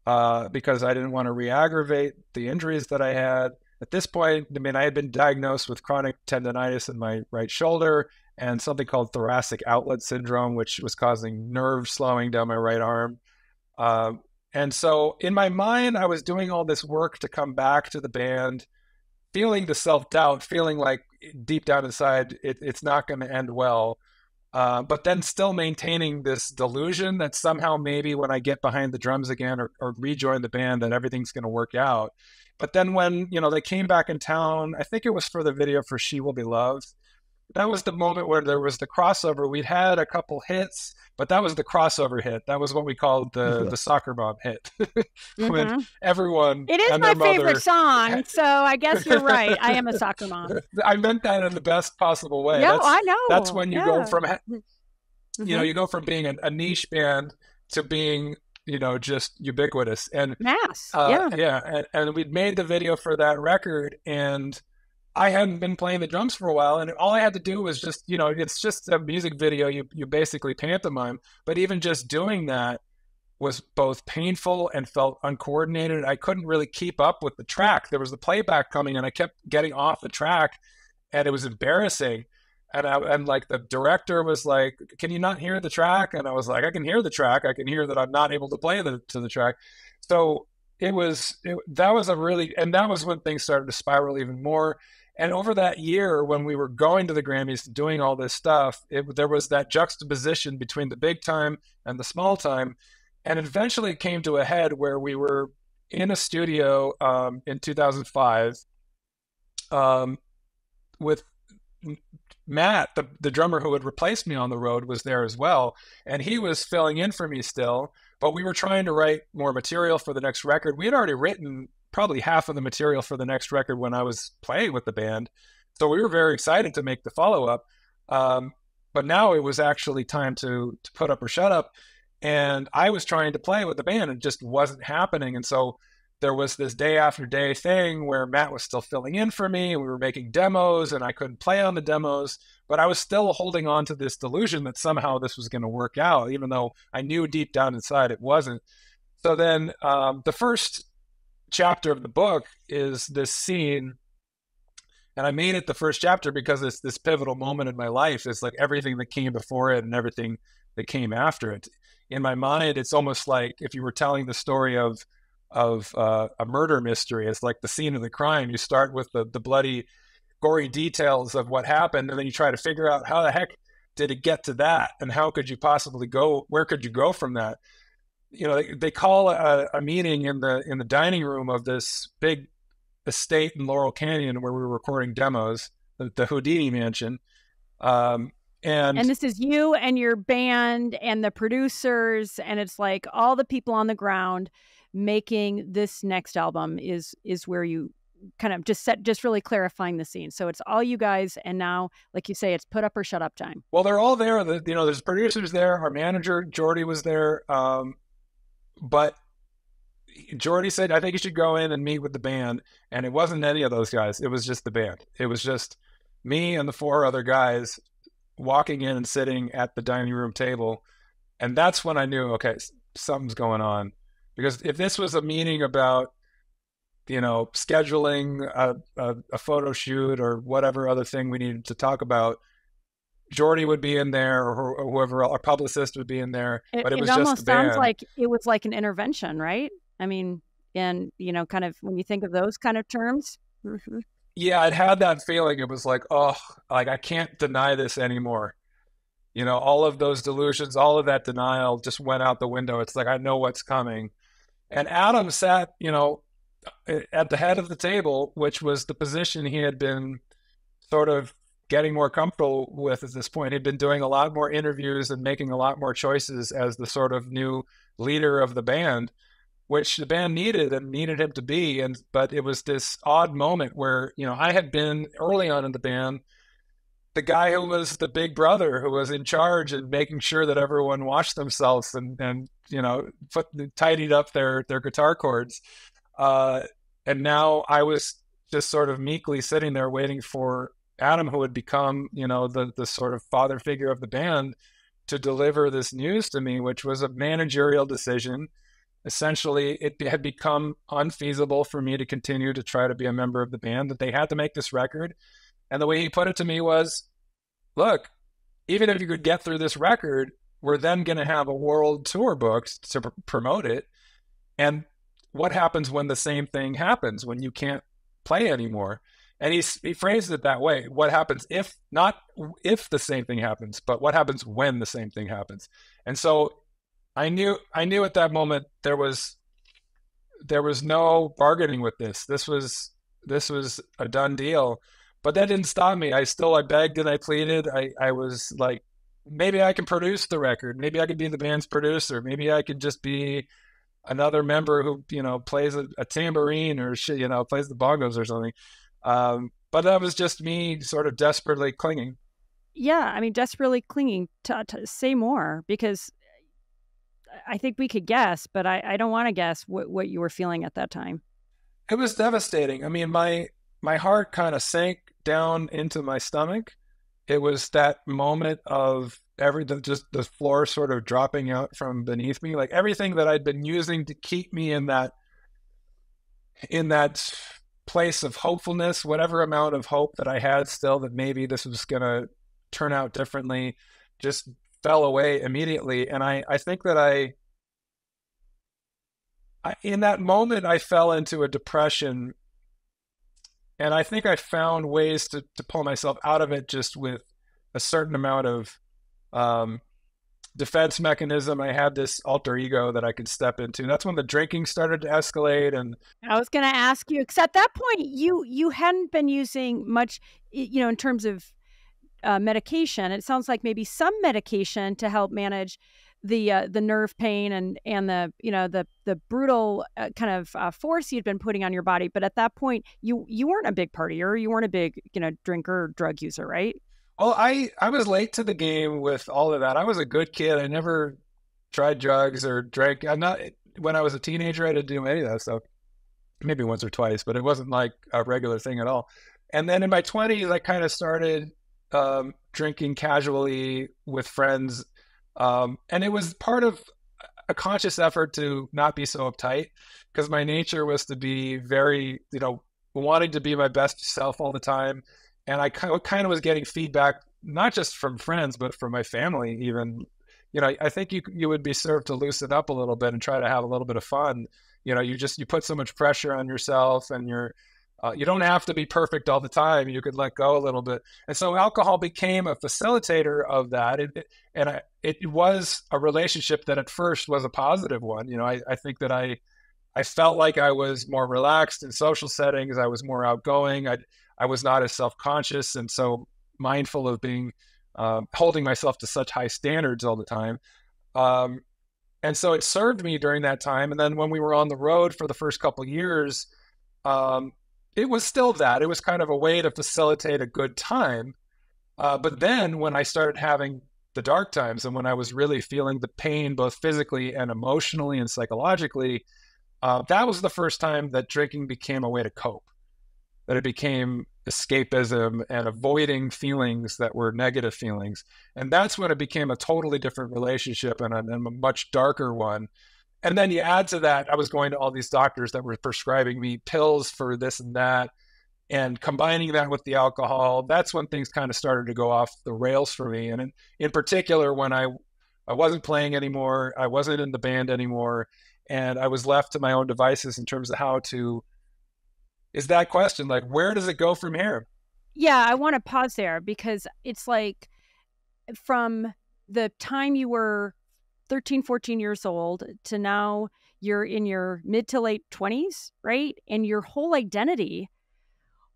Uh, because I didn't want to re-aggravate the injuries that I had. At this point, I mean, I had been diagnosed with chronic tendonitis in my right shoulder and something called thoracic outlet syndrome, which was causing nerve slowing down my right arm. Uh, and so in my mind, I was doing all this work to come back to the band, feeling the self-doubt, feeling like deep down inside, it, it's not going to end well. Uh, but then still maintaining this delusion that somehow maybe when I get behind the drums again or, or rejoin the band that everything's going to work out. But then when, you know, they came back in town, I think it was for the video for She Will Be Loved. That was the moment where there was the crossover. We'd had a couple hits, but that was the crossover hit. That was what we called the, the soccer mom hit. When mm-hmm. everyone It is my favorite song, so I guess you're right. I am a soccer mom. I meant that in the best possible way. No, that's, I know. That's when you yeah. go from, you mm-hmm. know, you go from being a, a niche band to being, you know, just ubiquitous. And mass, uh, yeah. Yeah, and, and we'd made the video for that record, and I hadn't been playing the drums for a while, and all I had to do was just, you know, it's just a music video. You, you basically pantomime, but even just doing that was both painful and felt uncoordinated. I couldn't really keep up with the track. There was the playback coming and I kept getting off the track and it was embarrassing. And I, and like the director was like, can you not hear the track? And I was like, I can hear the track. I can hear that I'm not able to play the, to the track. So it was, it, that was a really, and that was when things started to spiral even more. And over that year, when we were going to the Grammys, doing all this stuff, it, there was that juxtaposition between the big time and the small time. And eventually it came to a head where we were in a studio um, in two thousand five um, with Matt, the, the drummer who had replaced me on the road, was there as well. And he was filling in for me still, but we were trying to write more material for the next record. We had already written probably half of the material for the next record when I was playing with the band. So we were very excited to make the follow-up. Um, but now it was actually time to, to put up or shut up. And I was trying to play with the band and it just wasn't happening. And so there was this day after day thing where Matt was still filling in for me and we were making demos and I couldn't play on the demos, but I was still holding on to this delusion that somehow this was going to work out, even though I knew deep down inside it wasn't. So then um, the first chapter of the book is this scene, and I made it the first chapter because it's this pivotal moment in my life. It's like everything that came before it and everything that came after it. In my mind, it's almost like if you were telling the story of of uh, a murder mystery. It's like the scene of the crime. You start with the, the bloody, gory details of what happened, and then you try to figure out how the heck did it get to that, and how could you possibly go, where could you go from that? You know, they, they call a, a meeting in the, in the dining room of this big estate in Laurel Canyon where we were recording demos, the, the Houdini Mansion. Um, And, and this is you and your band and the producers, and it's like all the people on the ground making this next album is is where you kind of just set, just really clarifying the scene. So it's all you guys, and now, like you say, it's put up or shut up time. Well, they're all there. The, you know, there's producers there. Our manager, Jordy, was there. Um, but Jordy said, I think you should go in and meet with the band. And it wasn't any of those guys. It was just the band. It was just me and the four other guys walking in and sitting at the dining room table. And that's when I knew, okay, something's going on. Because if this was a meeting about, you know, scheduling a, a, a photo shoot or whatever other thing we needed to talk about, Jordy would be in there, or, or whoever, our publicist would be in there. It, but it, it was just almost sounds like it was like an intervention, right? I mean, and, you know, kind of when you think of those kind of terms. Mm-hmm. Yeah, I'd had that feeling. It was like, oh, like I can't deny this anymore. You know, all of those delusions, all of that denial just went out the window. It's like, I know what's coming. And Adam sat, you know, at the head of the table, which was the position he had been sort of getting more comfortable with at this point. He'd been doing a lot more interviews and making a lot more choices as the sort of new leader of the band, which the band needed and needed him to be. And, but it was this odd moment where, you know, I had been early on in the band, the guy who was the big brother who was in charge and making sure that everyone washed themselves and, and, you know, put, tidied up their, their guitar chords. Uh, and now I was just sort of meekly sitting there waiting for Adam, who had become, you know, the, the sort of father figure of the band, to deliver this news to me, which was a managerial decision. Essentially, it had become unfeasible for me to continue to try to be a member of the band, that they had to make this record. And the way he put it to me was, look, even if you could get through this record, we're then going to have a world tour booked to pr promote it. And what happens when the same thing happens, when you can't play anymore? And he, he phrased it that way. What happens if, not if the same thing happens, but what happens when the same thing happens? And so I knew, I knew at that moment there was, there was no bargaining with this. This was, this was a done deal, but that didn't stop me. I still, I begged and I pleaded. I, I was like, maybe I can produce the record. Maybe I could be the band's producer. Maybe I could just be another member who, you know, plays a, a tambourine or shit, you know, plays the bongos or something. Um, but that was just me sort of desperately clinging. Yeah. I mean, desperately clinging to, to say more, because I think we could guess, but I, I don't want to guess what, what you were feeling at that time. It was devastating. I mean, my, my heart kind of sank down into my stomach. It was that moment of every, the, just the floor sort of dropping out from beneath me. Like everything that I'd been using to keep me in that, in that place of hopefulness, whatever amount of hope that I had still, that maybe this was going to turn out differently, just fell away immediately. And I, I think that I, I, in that moment, I fell into a depression, and I think I found ways to, to pull myself out of it just with a certain amount of um, defense mechanism. I had this alter ego that I could step into. That's when the drinking started to escalate. And I was going to ask you, because at that point, you, you hadn't been using much, you know, in terms of uh, medication. It sounds like maybe some medication to help manage the uh, the nerve pain and and the you know the the brutal uh, kind of uh, force you'd been putting on your body. But at that point, you you weren't a big partier, you weren't a big you know drinker, or drug user, right? Well, I I was late to the game with all of that. I was a good kid. I never tried drugs or drank. I'm not when I was a teenager, I didn't do any of that stuff. Maybe once or twice, but it wasn't like a regular thing at all. And then in my twenties, I kind of started um, drinking casually with friends. Um, and it was part of a conscious effort to not be so uptight, because my nature was to be very, you know, wanting to be my best self all the time. And I kind of was getting feedback, not just from friends, but from my family even. You know, I think you you would be served to loosen up a little bit and try to have a little bit of fun. You know, you just, you put so much pressure on yourself, and you're, uh, you don't have to be perfect all the time. You could let go a little bit. And so alcohol became a facilitator of that. It, it, and I, it was a relationship that at first was a positive one. You know, I, I think that I, I felt like I was more relaxed in social settings. I was more outgoing. I, I was not as self-conscious, and so mindful of being, um, holding myself to such high standards all the time. Um, and so it served me during that time. And then when we were on the road for the first couple of years, um, it was still that. It was kind of a way to facilitate a good time. Uh, but then when I started having the dark times, and when I was really feeling the pain, both physically and emotionally and psychologically, uh, that was the first time that drinking became a way to cope, that it became escapism and avoiding feelings that were negative feelings. And that's when it became a totally different relationship, and a, and a much darker one. And then you add to that, I was going to all these doctors that were prescribing me pills for this and that, and combining that with the alcohol. That's when things kind of started to go off the rails for me. And in, in particular, when I, I wasn't playing anymore, I wasn't in the band anymore, and I was left to my own devices in terms of how to, is that question, like, where does it go from here? Yeah, I want to pause there, because it's like from the time you were thirteen, fourteen years old to now you're in your mid to late twenties, right? And your whole identity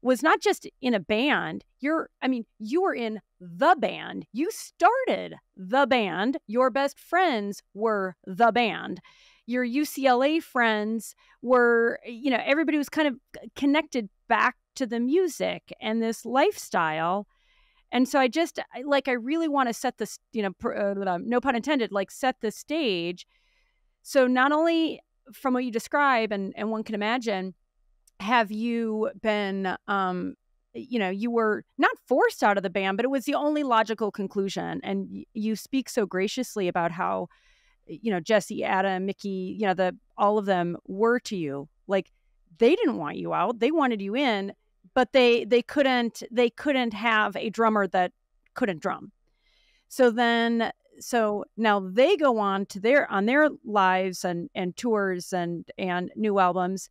was not just in a band. You're, I mean, you were in the band. You started the band. Your best friends were the band. Your U C L A friends were, you know, everybody was kind of connected back to the music and this lifestyle. And so I just, like, I really want to set this, you know, uh, no pun intended, like set the stage. So not only from what you describe, and, and one can imagine, have you been, um, you know, you were not forced out of the band, but it was the only logical conclusion. And you speak so graciously about how, you know, Jesse, Adam, Mickey, you know, the, all of them were to you. Like, they didn't want you out. They wanted you in. But they they couldn't they couldn't have a drummer that couldn't drum. So then so now they go on to their on their lives and and tours and and new albums,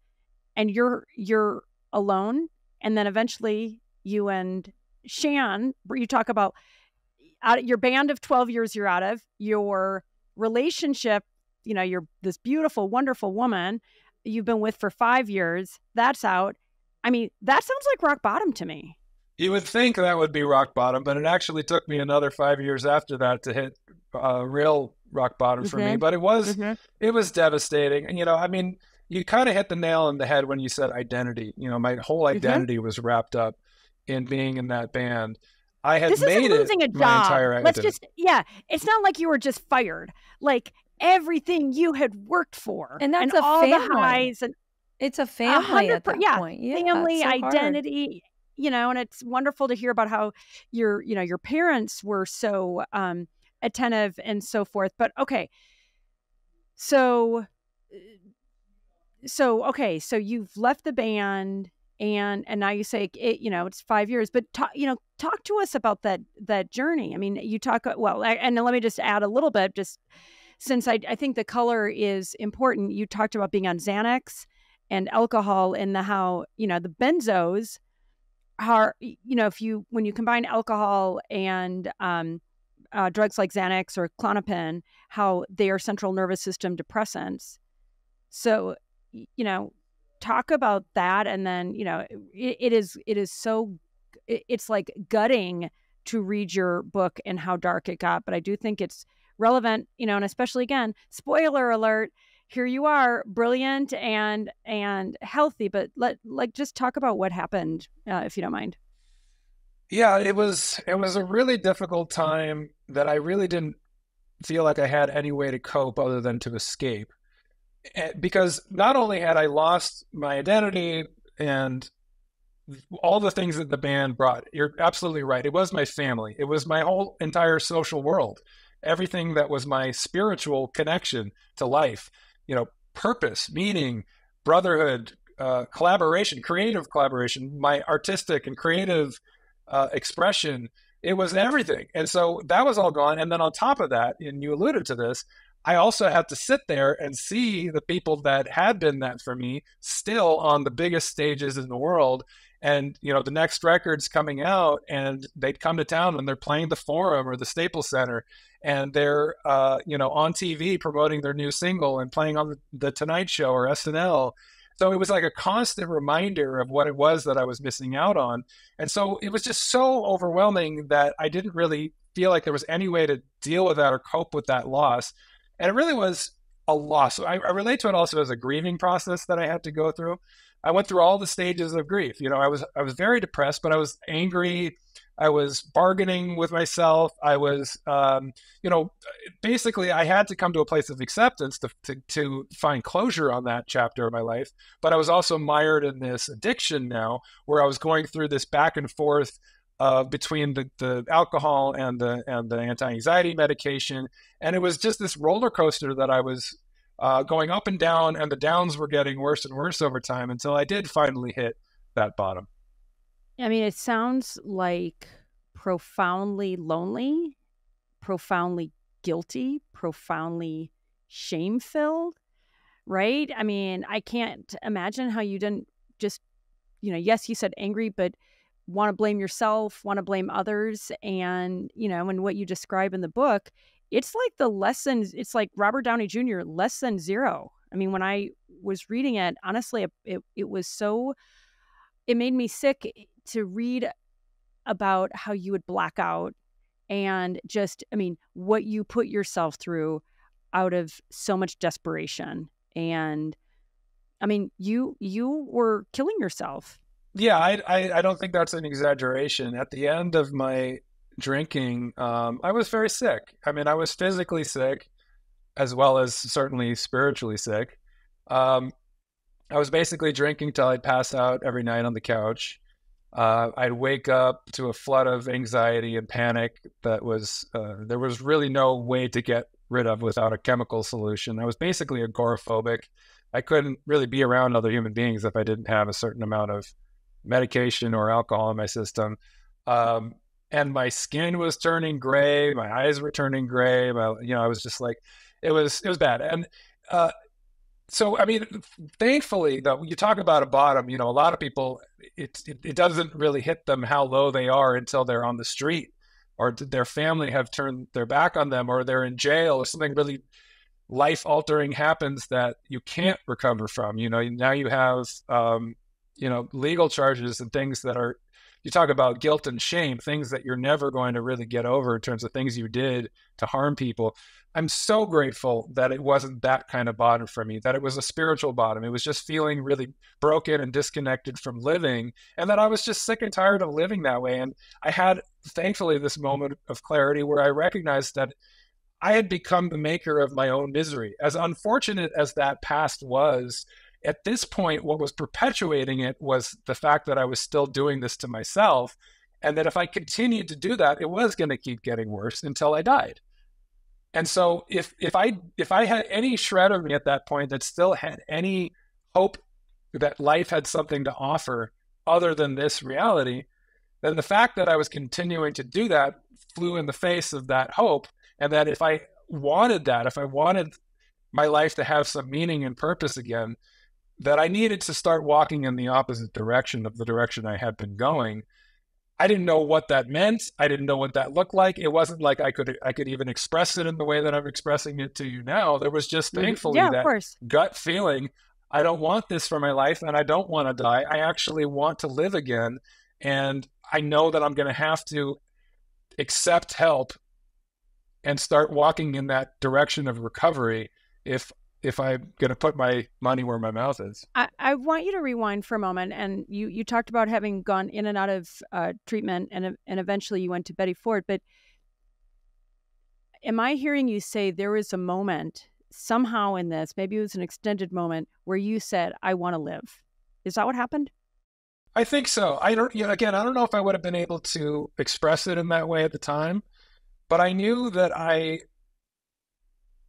and you're you're alone. And then eventually you and Shan, you talk about out of your band of twelve years you're out of, your relationship, you know, you're this beautiful, wonderful woman you've been with for five years, that's out. I mean, that sounds like rock bottom to me. You would think that would be rock bottom, but it actually took me another five years after that to hit uh, real rock bottom for mm-hmm. me. But it was mm-hmm. it was devastating. And, you know, I mean, you kind of hit the nail on the head when you said identity. You know, my whole identity mm-hmm. was wrapped up in being in that band. I had this made it losing a job. My entire identity. Let's just, yeah, it's not like you were just fired. Like, everything you had worked for, and that's and a all family. The highs and. It's a family at that yeah, point. Yeah, family, so identity, hard. You know, and it's wonderful to hear about how your, you know, your parents were so um, attentive and so forth. But okay, so, so, okay, so you've left the band, And and now you say it, you know, it's five years, but talk, you know, talk to us about that that journey. I mean, you talk well, I, and let me just add a little bit, just since I I think the color is important. You talked about being on Xanax and alcohol, and the how you know the benzos are, you know, if you when you combine alcohol and um, uh, drugs like Xanax or Clonopin, how they are central nervous system depressants. So you know. Talk about that, and then you know it, it is it is so it, it's like gutting to read your book and how dark it got, but I do think it's relevant, you know, and especially again, spoiler alert, here you are, brilliant and and healthy, but let like just talk about what happened, uh, if you don't mind. Yeah, it was it was a really difficult time that I really didn't feel like I had any way to cope other than to escape. Because not only had I lost my identity and all the things that the band brought, you're absolutely right. It was my family. It was my whole entire social world. Everything that was my spiritual connection to life, you know, purpose, meaning, brotherhood, uh, collaboration, creative collaboration, my artistic and creative uh, expression. It was everything. And so that was all gone. And then on top of that, and you alluded to this, I also had to sit there and see the people that had been that for me still on the biggest stages in the world. And, you know, the next record's coming out and they'd come to town and they're playing the Forum or the Staples Center and they're, uh, you know, on T V promoting their new single and playing on the, the Tonight Show or S N L. So it was like a constant reminder of what it was that I was missing out on. And so it was just so overwhelming that I didn't really feel like there was any way to deal with that or cope with that loss. And it really was a loss. I, I relate to it also as a grieving process that I had to go through. I went through all the stages of grief. You know, I was I was very depressed, but I was angry. I was bargaining with myself. I was, um, you know, basically I had to come to a place of acceptance to, to, to find closure on that chapter of my life. But I was also mired in this addiction now where I was going through this back and forth Uh, between the, the alcohol and the and the anti-anxiety medication, and it was just this roller coaster that I was uh, going up and down, and the downs were getting worse and worse over time until I did finally hit that bottom. I mean, it sounds like profoundly lonely, profoundly guilty, profoundly shame-filled, right? I mean, I can't imagine how you didn't just, you know, yes, you said angry, but want to blame yourself, want to blame others. And, you know, and what you describe in the book, it's like the lessons, it's like Robert Downey Junior, less than zero. I mean, when I was reading it, honestly, it, it was so, it made me sick to read about how you would black out and just, I mean, what you put yourself through out of so much desperation. And I mean, you, you were killing yourself. Yeah, I, I I don't think that's an exaggeration. At the end of my drinking, um, I was very sick. I mean, I was physically sick, as well as certainly spiritually sick. Um, I was basically drinking till I'd pass out every night on the couch. Uh, I'd wake up to a flood of anxiety and panic that was uh, there was really no way to get rid of without a chemical solution. I was basically agoraphobic. I couldn't really be around other human beings if I didn't have a certain amount of medication or alcohol in my system. Um, and my skin was turning gray. My eyes were turning gray. My, you know, I was just like, it was, it was bad. And, uh, so, I mean, thankfully though, when you talk about a bottom, you know, a lot of people, it, it, it doesn't really hit them how low they are until they're on the street or their family have turned their back on them or they're in jail or something really life altering happens that you can't recover from. You know, now you have, um, you know, legal charges and things that are, you talk about guilt and shame, things that you're never going to really get over in terms of things you did to harm people. I'm so grateful that it wasn't that kind of bottom for me, that it was a spiritual bottom. It was just feeling really broken and disconnected from living, and that I was just sick and tired of living that way. And I had, thankfully, this moment of clarity where I recognized that I had become the maker of my own misery. As unfortunate as that past was, at this point, what was perpetuating it was the fact that I was still doing this to myself, and that if I continued to do that, it was going to keep getting worse until I died. And so if if I if I had any shred of me at that point that still had any hope that life had something to offer, other than this reality, then the fact that I was continuing to do that flew in the face of that hope. And that if I wanted that, if I wanted my life to have some meaning and purpose again, that I needed to start walking in the opposite direction of the direction I had been going. I didn't know what that meant. I didn't know what that looked like. It wasn't like I could I could even express it in the way that I'm expressing it to you now. There was just thankfully yeah, that gut feeling, I don't want this for my life and I don't want to die. I actually want to live again. And I know that I'm going to have to accept help and start walking in that direction of recovery if if I'm going to put my money where my mouth is. I, I want you to rewind for a moment. And you, you talked about having gone in and out of uh, treatment and, and eventually you went to Betty Ford. But am I hearing you say there was a moment somehow in this, maybe it was an extended moment, where you said, I want to live? Is that what happened? I think so. I don't, you know, again, I don't know if I would have been able to express it in that way at the time, but I knew that I...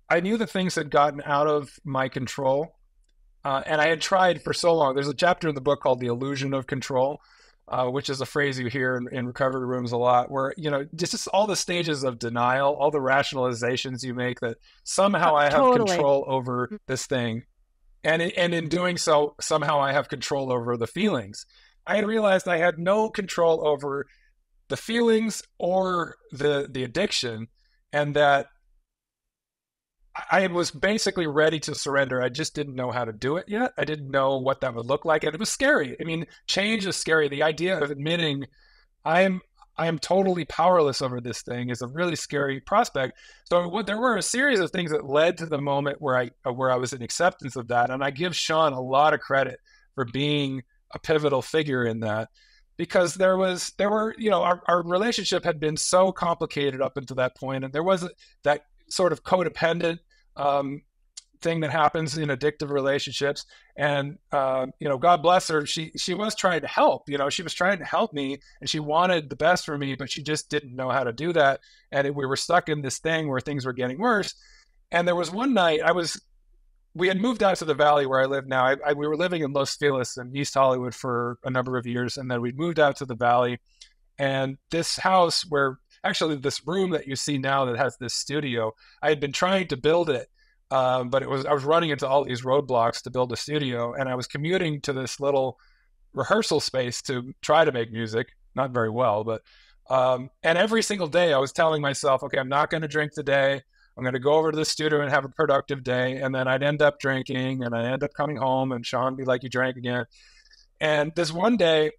I knew the things had gotten out of my control, uh, and I had tried for so long. There's a chapter in the book called The Illusion of Control, uh, which is a phrase you hear in, in recovery rooms a lot, where, you know, just, just all the stages of denial, all the rationalizations you make that somehow I have totally. control over this thing. And in, and in doing so, somehow I have control over the feelings. I had realized I had no control over the feelings or the, the addiction, and that I was basically ready to surrender. I just didn't know how to do it yet. I didn't know what that would look like. And it was scary. I mean, change is scary. The idea of admitting I'm, I'm totally powerless over this thing is a really scary prospect. So what, there were a series of things that led to the moment where I, where I was in acceptance of that. And I give Sean a lot of credit for being a pivotal figure in that, because there was, there were, you know, our, our relationship had been so complicated up until that point, and there was that sort of codependent um, thing that happens in addictive relationships. And, uh, you know, God bless her. She, she was trying to help, you know, she was trying to help me and she wanted the best for me, but she just didn't know how to do that. And it, we were stuck in this thing where things were getting worse. And there was one night I was, we had moved out to the Valley where I live now. I, I, we were living in Los Feliz in East Hollywood for a number of years. And then we moved out to the Valley, and this house where actually this room that you see now that has this studio, I had been trying to build it, um, but it was I was running into all these roadblocks to build a studio, and I was commuting to this little rehearsal space to try to make music, not very well, but um, and every single day I was telling myself, okay, I'm not going to drink today. I'm going to go over to the studio and have a productive day. And then I'd end up drinking, and I'd end up coming home, and Sean would be like, you drank again. And this one day.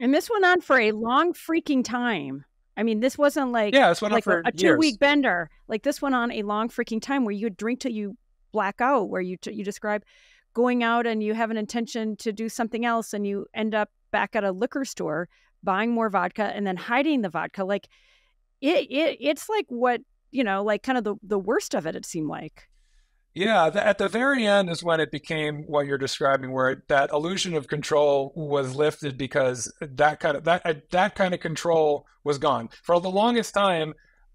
And this went on for a long freaking time. I mean, this wasn't like, yeah, this went like on for a two-week bender. Like this went on a long freaking time where you drink till you black out, where you t you describe going out and you have an intention to do something else and you end up back at a liquor store buying more vodka and then hiding the vodka. Like it, it it's like what, you know, like kind of the, the worst of it, it seemed like. Yeah, the, at the very end is when it became what you're describing, where it, that illusion of control was lifted, because that kind of that that kind of control was gone. For the longest time,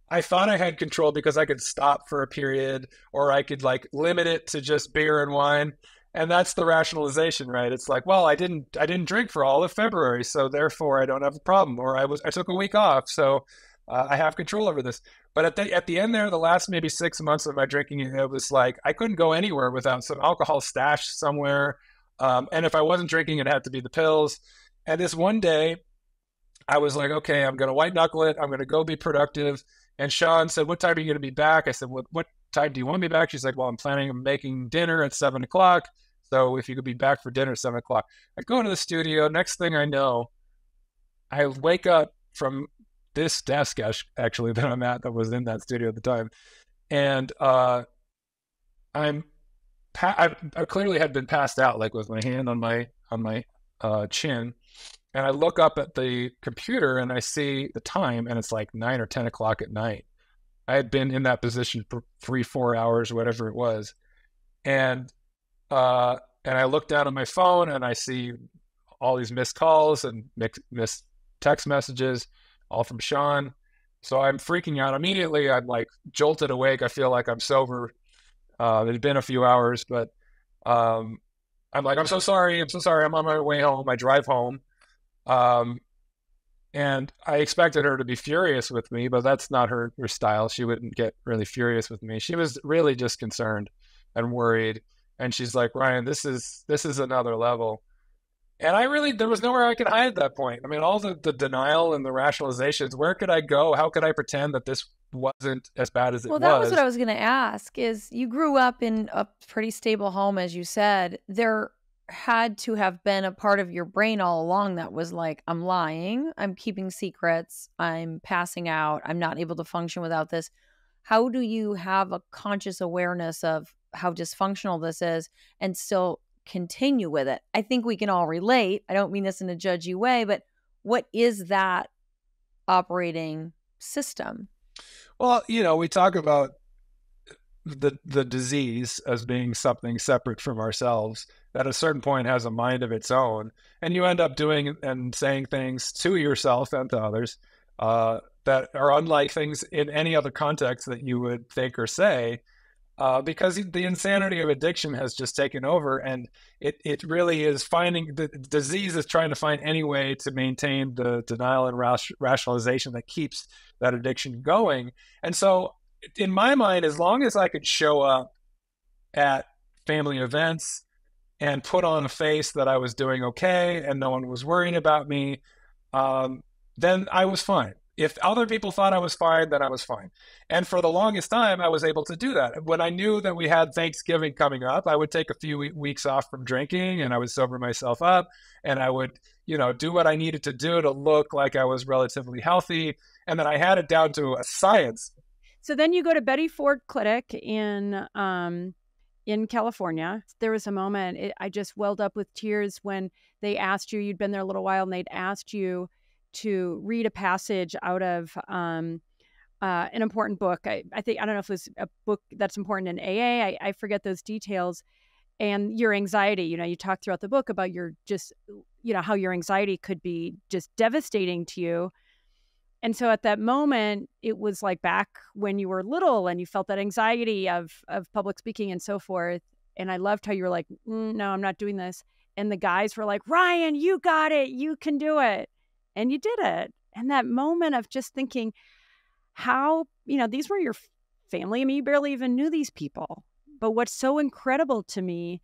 I thought I had control because I could stop for a period, or I could like limit it to just beer and wine, and that's the rationalization, right? It's like, well, I didn't I didn't drink for all of February, so therefore I don't have a problem, or I was I took a week off, so uh, I have control over this. But at the, at the end there, the last maybe six months of my drinking, it was like I couldn't go anywhere without some alcohol stashed somewhere. Um, and if I wasn't drinking, it had to be the pills. And this one day, I was like, okay, I'm going to white knuckle it. I'm going to go be productive. And Sean said, what time are you going to be back? I said, what, what time do you want to be back? She's like, well, I'm planning on making dinner at seven o'clock. So if you could be back for dinner at seven o'clock. I go into the studio. Next thing I know, I wake up from this desk actually that I'm at that was in that studio at the time. And uh, I'm, pa I, I clearly had been passed out, like with my hand on my, on my uh, chin. And I look up at the computer and I see the time, and it's like nine or ten o'clock at night. I had been in that position for three, four hours, whatever it was. And, uh, and I look down at my phone and I see all these missed calls and missed text messages, all from Sean. So I'm freaking out immediately. I'm like jolted awake. I feel like I'm sober. Uh, it had been a few hours, but um, I'm like, I'm so sorry. I'm so sorry. I'm on my way home. I drive home. Um, and I expected her to be furious with me, but that's not her, her style. She wouldn't get really furious with me. She was really just concerned and worried. And she's like, Ryan, this is, this is another level. And I really, there was nowhere I could hide at that point. I mean, all the, the denial and the rationalizations, where could I go? How could I pretend that this wasn't as bad as it was? Well, that was what I was going to ask is you grew up in a pretty stable home, as you said. There had to have been a part of your brain all along that was like, I'm lying, I'm keeping secrets, I'm passing out, I'm not able to function without this. How do you have a conscious awareness of how dysfunctional this is and still continue with it? I think we can all relate. I don't mean this in a judgy way, but what is that operating system? Well, you know, we talk about the the disease as being something separate from ourselves that at a certain point has a mind of its own, and you end up doing and saying things to yourself and to others uh, that are unlike things in any other context that you would think or say. Uh, because the insanity of addiction has just taken over, and it, it really is finding, the disease is trying to find any way to maintain the denial and rationalization that keeps that addiction going. And so in my mind, as long as I could show up at family events and put on a face that I was doing okay and no one was worrying about me, um, then I was fine. If other people thought I was fine, then I was fine. And for the longest time, I was able to do that. When I knew that we had Thanksgiving coming up, I would take a few weeks off from drinking, and I would sober myself up, and I would, you know, do what I needed to do to look like I was relatively healthy. And then I had it down to a science. So then you go to Betty Ford Clinic in um, in California. There was a moment, it, I just welled up with tears when they asked you, you'd been there a little while, and they'd asked you to read a passage out of um, uh, an important book. I, I think, I don't know if it was a book that's important in A A. I, I forget those details. And your anxiety, you know, you talk throughout the book about your just, you know, how your anxiety could be just devastating to you. And so at that moment, it was like back when you were little and you felt that anxiety of, of public speaking and so forth. And I loved how you were like, mm, no, I'm not doing this. And the guys were like, Ryan, you got it. You can do it. And you did it. And that moment of just thinking how, you know, these were your family. I mean, you barely even knew these people. But what's so incredible to me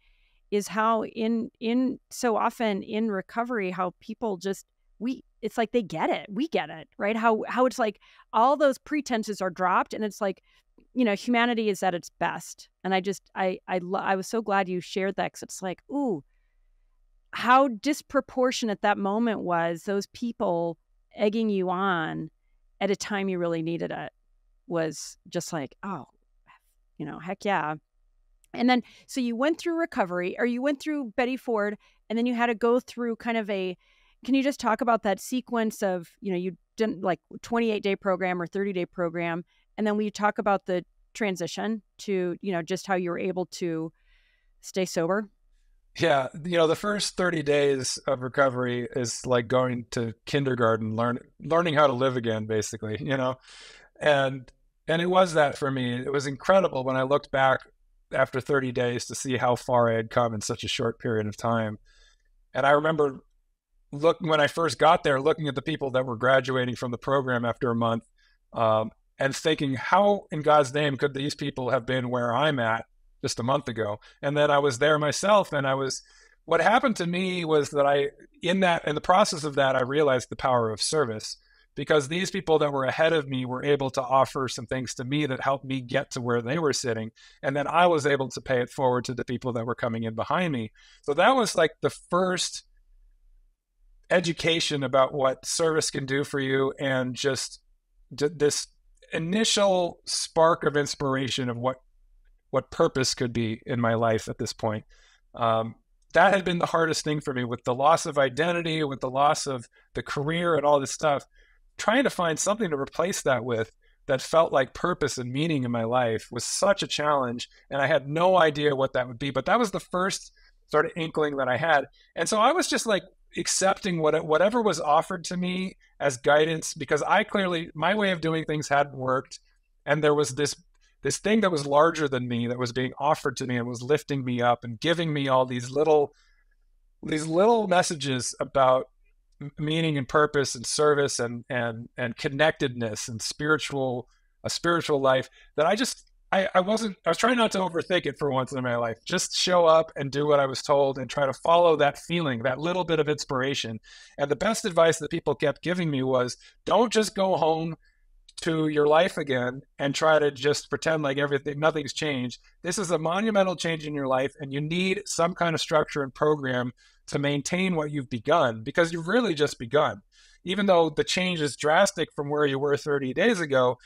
is how in, in so often in recovery, how people just, we, it's like they get it. We get it, right? How, how it's like all those pretenses are dropped and it's like, you know, humanity is at its best. And I just, I, I, I was so glad you shared that because it's like, ooh, how disproportionate that moment was, those people egging you on at a time you really needed it was just like, oh, you know, heck yeah. And then, so you went through recovery or you went through Betty Ford and then you had to go through kind of a, can you just talk about that sequence of, you know, you didn't like twenty-eight day program or thirty day program. And then we talk about the transition to, you know, just how you were able to stay sober. Yeah, you know, the first thirty days of recovery is like going to kindergarten, learn, learning how to live again, basically, you know, and and it was that for me. It was incredible when I looked back after thirty days to see how far I had come in such a short period of time. And I remember look, when I first got there, looking at the people that were graduating from the program after a month um, and thinking, how in God's name could these people have been where I'm at just a month ago? And then I was there myself, and I was, what happened to me was that I, in that, in the process of that, I realized the power of service, because these people that were ahead of me were able to offer some things to me that helped me get to where they were sitting. And then I was able to pay it forward to the people that were coming in behind me. So that was like the first education about what service can do for you. And just this initial spark of inspiration of what what purpose could be in my life at this point. Um, that had been the hardest thing for me, with the loss of identity, with the loss of the career and all this stuff, trying to find something to replace that with that felt like purpose and meaning in my life was such a challenge. And I had no idea what that would be, but that was the first sort of inkling that I had. And so I was just like accepting what, whatever was offered to me as guidance, because I clearly, my way of doing things hadn't worked. And there was this This thing that was larger than me that was being offered to me and was lifting me up and giving me all these little, these little messages about meaning and purpose and service and and and connectedness and spiritual a spiritual life that I just I, I wasn't I was trying not to overthink it for once in my life. Just show up and do what I was told and try to follow that feeling, that little bit of inspiration. And the best advice that people kept giving me was, don't just go home to your life again and try to just pretend like everything, nothing's changed. This is a monumental change in your life, and you need some kind of structure and program to maintain what you've begun, because you've really just begun. Even though the change is drastic from where you were thirty days ago,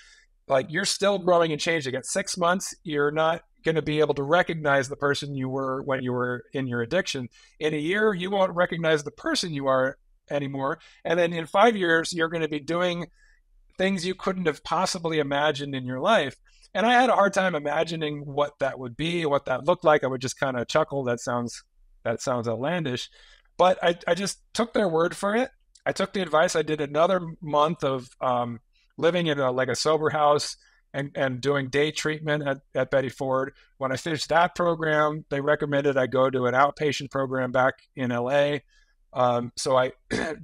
like, you're still growing and changing. At six months, you're not going to be able to recognize the person you were when you were in your addiction. In a year, you won't recognize the person you are anymore. And then in five years, you're going to be doing things you couldn't have possibly imagined in your life. And I had a hard time imagining what that would be, what that looked like. I would just kind of chuckle. That sounds, that sounds outlandish. But I, I just took their word for it. I took the advice. I did another month of um, living in a, like a sober house and, and doing day treatment at, at Betty Ford. When I finished that program, they recommended I go to an outpatient program back in L A. Um, so I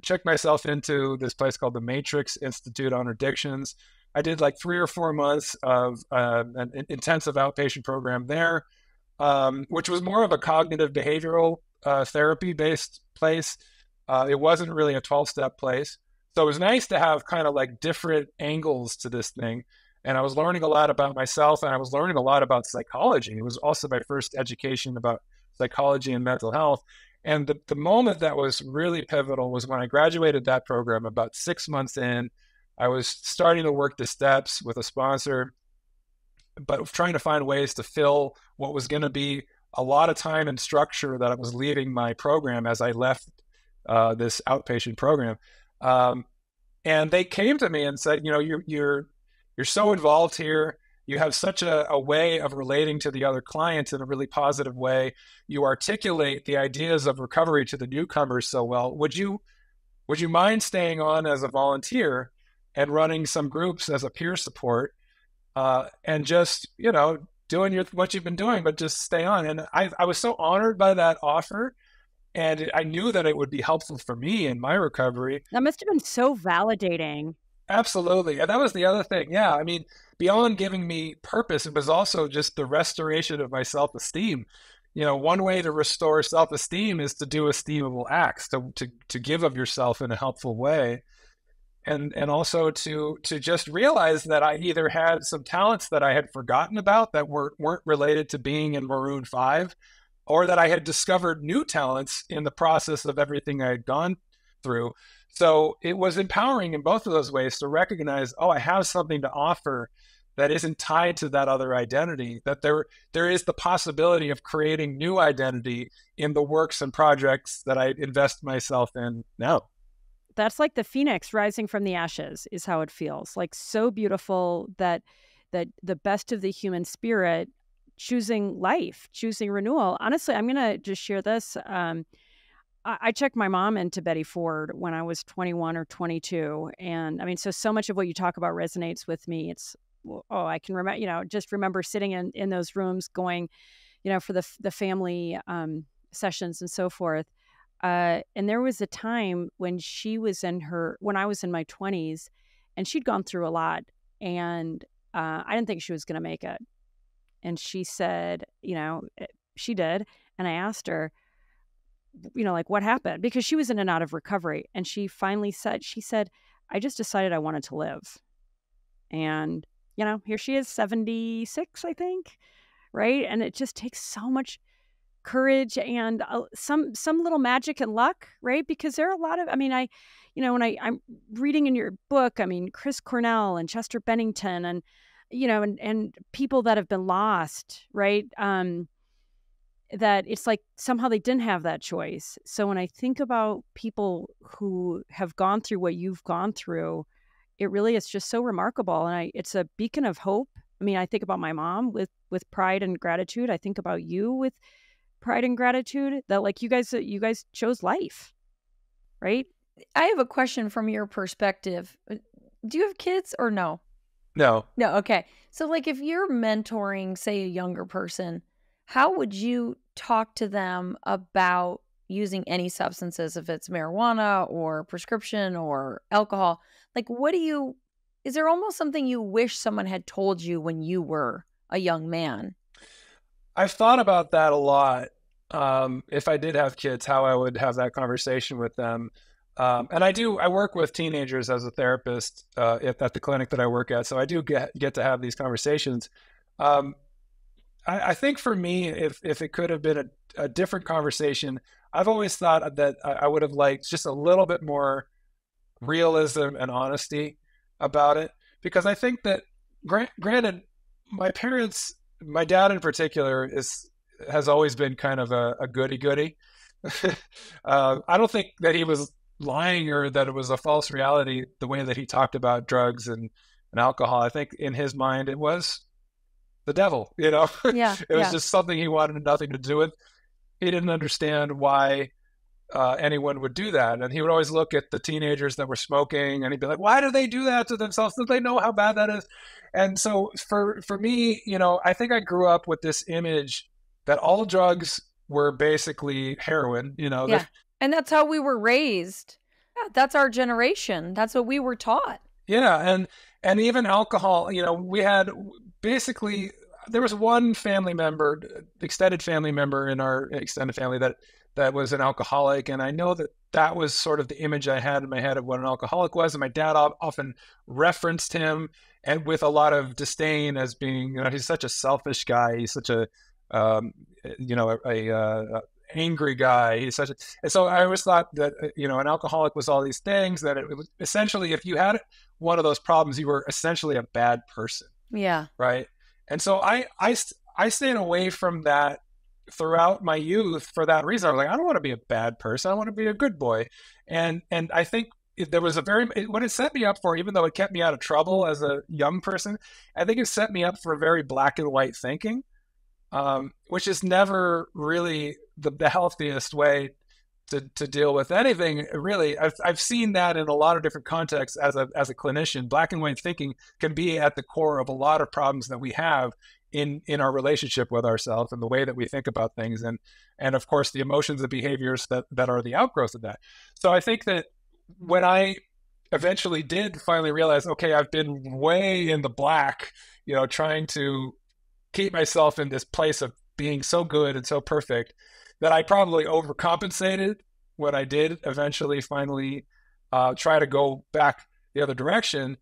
checked myself into this place called the Matrix Institute on Addictions. I did like three or four months of uh, an intensive outpatient program there, um, which was more of a cognitive behavioral uh, therapy-based place. Uh, it wasn't really a twelve-step place. So it was nice to have kind of like different angles to this thing. And I was learning a lot about myself, and I was learning a lot about psychology. It was also my first education about psychology and mental health. And the, the moment that was really pivotal was when I graduated that program. About six months in, I was starting to work the steps with a sponsor, but trying to find ways to fill what was going to be a lot of time and structure that I was leaving my program as I left uh, this outpatient program. Um, and they came to me and said, you know, you're, you're, you're so involved here. You have such a, a way of relating to the other clients in a really positive way. You articulate the ideas of recovery to the newcomers so well. Would you, would you mind staying on as a volunteer and running some groups as a peer support, uh, and just, you know, doing your, what you've been doing, but just stay on. And I, I was so honored by that offer. And it, I knew that it would be helpful for me in my recovery. That must have been so validating. Absolutely. And that was the other thing. Yeah. I mean, beyond giving me purpose, it was also just the restoration of my self-esteem. You know, one way to restore self-esteem is to do esteemable acts, to, to, to give of yourself in a helpful way. And, and also to, to just realize that I either had some talents that I had forgotten about that weren't, weren't related to being in Maroon five, or that I had discovered new talents in the process of everything I had gone through. So it was empowering in both of those ways to recognize, oh, I have something to offer that isn't tied to that other identity, that there, there is the possibility of creating new identity in the works and projects that I invest myself in now. That's like the phoenix rising from the ashes is how it feels. Like, so beautiful that, that the best of the human spirit choosing life, choosing renewal. Honestly, I'm going to just share this. Um, I checked my mom into Betty Ford when I was twenty-one or twenty-two. And I mean, so, so much of what you talk about resonates with me. It's, oh, I can remember, you know, just remember sitting in, in those rooms going, you know, for the, the family um, sessions and so forth. Uh, and there was a time when she was in her, when I was in my twenties, and she'd gone through a lot, and uh, I didn't think she was going to make it. And she said, you know, she did. And I asked her, you know, like, what happened? Because she was in and out of recovery. And she finally said, she said, I just decided I wanted to live. And, you know, here she is, seventy-six, I think. Right. And it just takes so much courage and uh, some, some little magic and luck. Right. Because there are a lot of, I mean, I, you know, when I, I'm reading in your book, I mean, Chris Cornell and Chester Bennington and, you know, and, and people that have been lost. Right. Um, that it's like somehow they didn't have that choice. So when I think about people who have gone through what you've gone through, it really is just so remarkable. And I, it's a beacon of hope. I mean, I think about my mom with, with pride and gratitude. I think about you with pride and gratitude, that like you guys, you guys chose life, right? I have a question from your perspective. Do you have kids or no? No. No. Okay. So like if you're mentoring, say, a younger person, how would you talk to them about using any substances, if it's marijuana or prescription or alcohol, like what do you, is there almost something you wish someone had told you when you were a young man? I've thought about that a lot. Um, if I did have kids, how I would have that conversation with them. Um, and I do, I work with teenagers as a therapist uh, at, at the clinic that I work at. So I do get, get to have these conversations. Um, I, I think for me, if, if it could have been a, a different conversation, I've always thought that I, I would have liked just a little bit more realism and honesty about it. Because I think that, gra- granted, my parents, my dad in particular, is has always been kind of a, a goody-goody. uh, I don't think that he was lying or that it was a false reality the way that he talked about drugs and, and alcohol. I think in his mind it was the devil, you know? Yeah, it was yeah. just something he wanted nothing to do with. He didn't understand why uh, anyone would do that. And he would always look at the teenagers that were smoking and he'd be like, why do they do that to themselves? Don't they know how bad that is? And so for, for me, you know, I think I grew up with this image that all drugs were basically heroin, you know? Yeah. And that's how we were raised. Yeah, that's our generation. That's what we were taught. Yeah. And, and even alcohol, you know, we had basically, there was one family member, extended family member in our extended family that, that was an alcoholic. And I know that that was sort of the image I had in my head of what an alcoholic was. And my dad often referenced him and with a lot of disdain as being, you know, he's such a selfish guy. He's such a, um, you know, a, a, a angry guy. He's such a, and so I always thought that, you know, an alcoholic was all these things, that it, it was essentially, if you had one of those problems, you were essentially a bad person. Yeah. Right. And so I, I, I stayed away from that throughout my youth for that reason. I was like, I don't want to be a bad person. I want to be a good boy. And, and I think there was a very, what it set me up for, even though it kept me out of trouble as a young person, I think it set me up for very black and white thinking, um, which is never really the, the healthiest way to, to deal with anything. Really, I've, I've seen that in a lot of different contexts as a, as a clinician. Black and white thinking can be at the core of a lot of problems that we have in, in our relationship with ourselves and the way that we think about things. And, and of course the emotions and behaviors that, that are the outgrowth of that. So I think that when I eventually did finally realize, okay, I've been way in the black, you know, trying to keep myself in this place of being so good and so perfect, that I probably overcompensated when I did eventually finally uh, try to go back the other direction.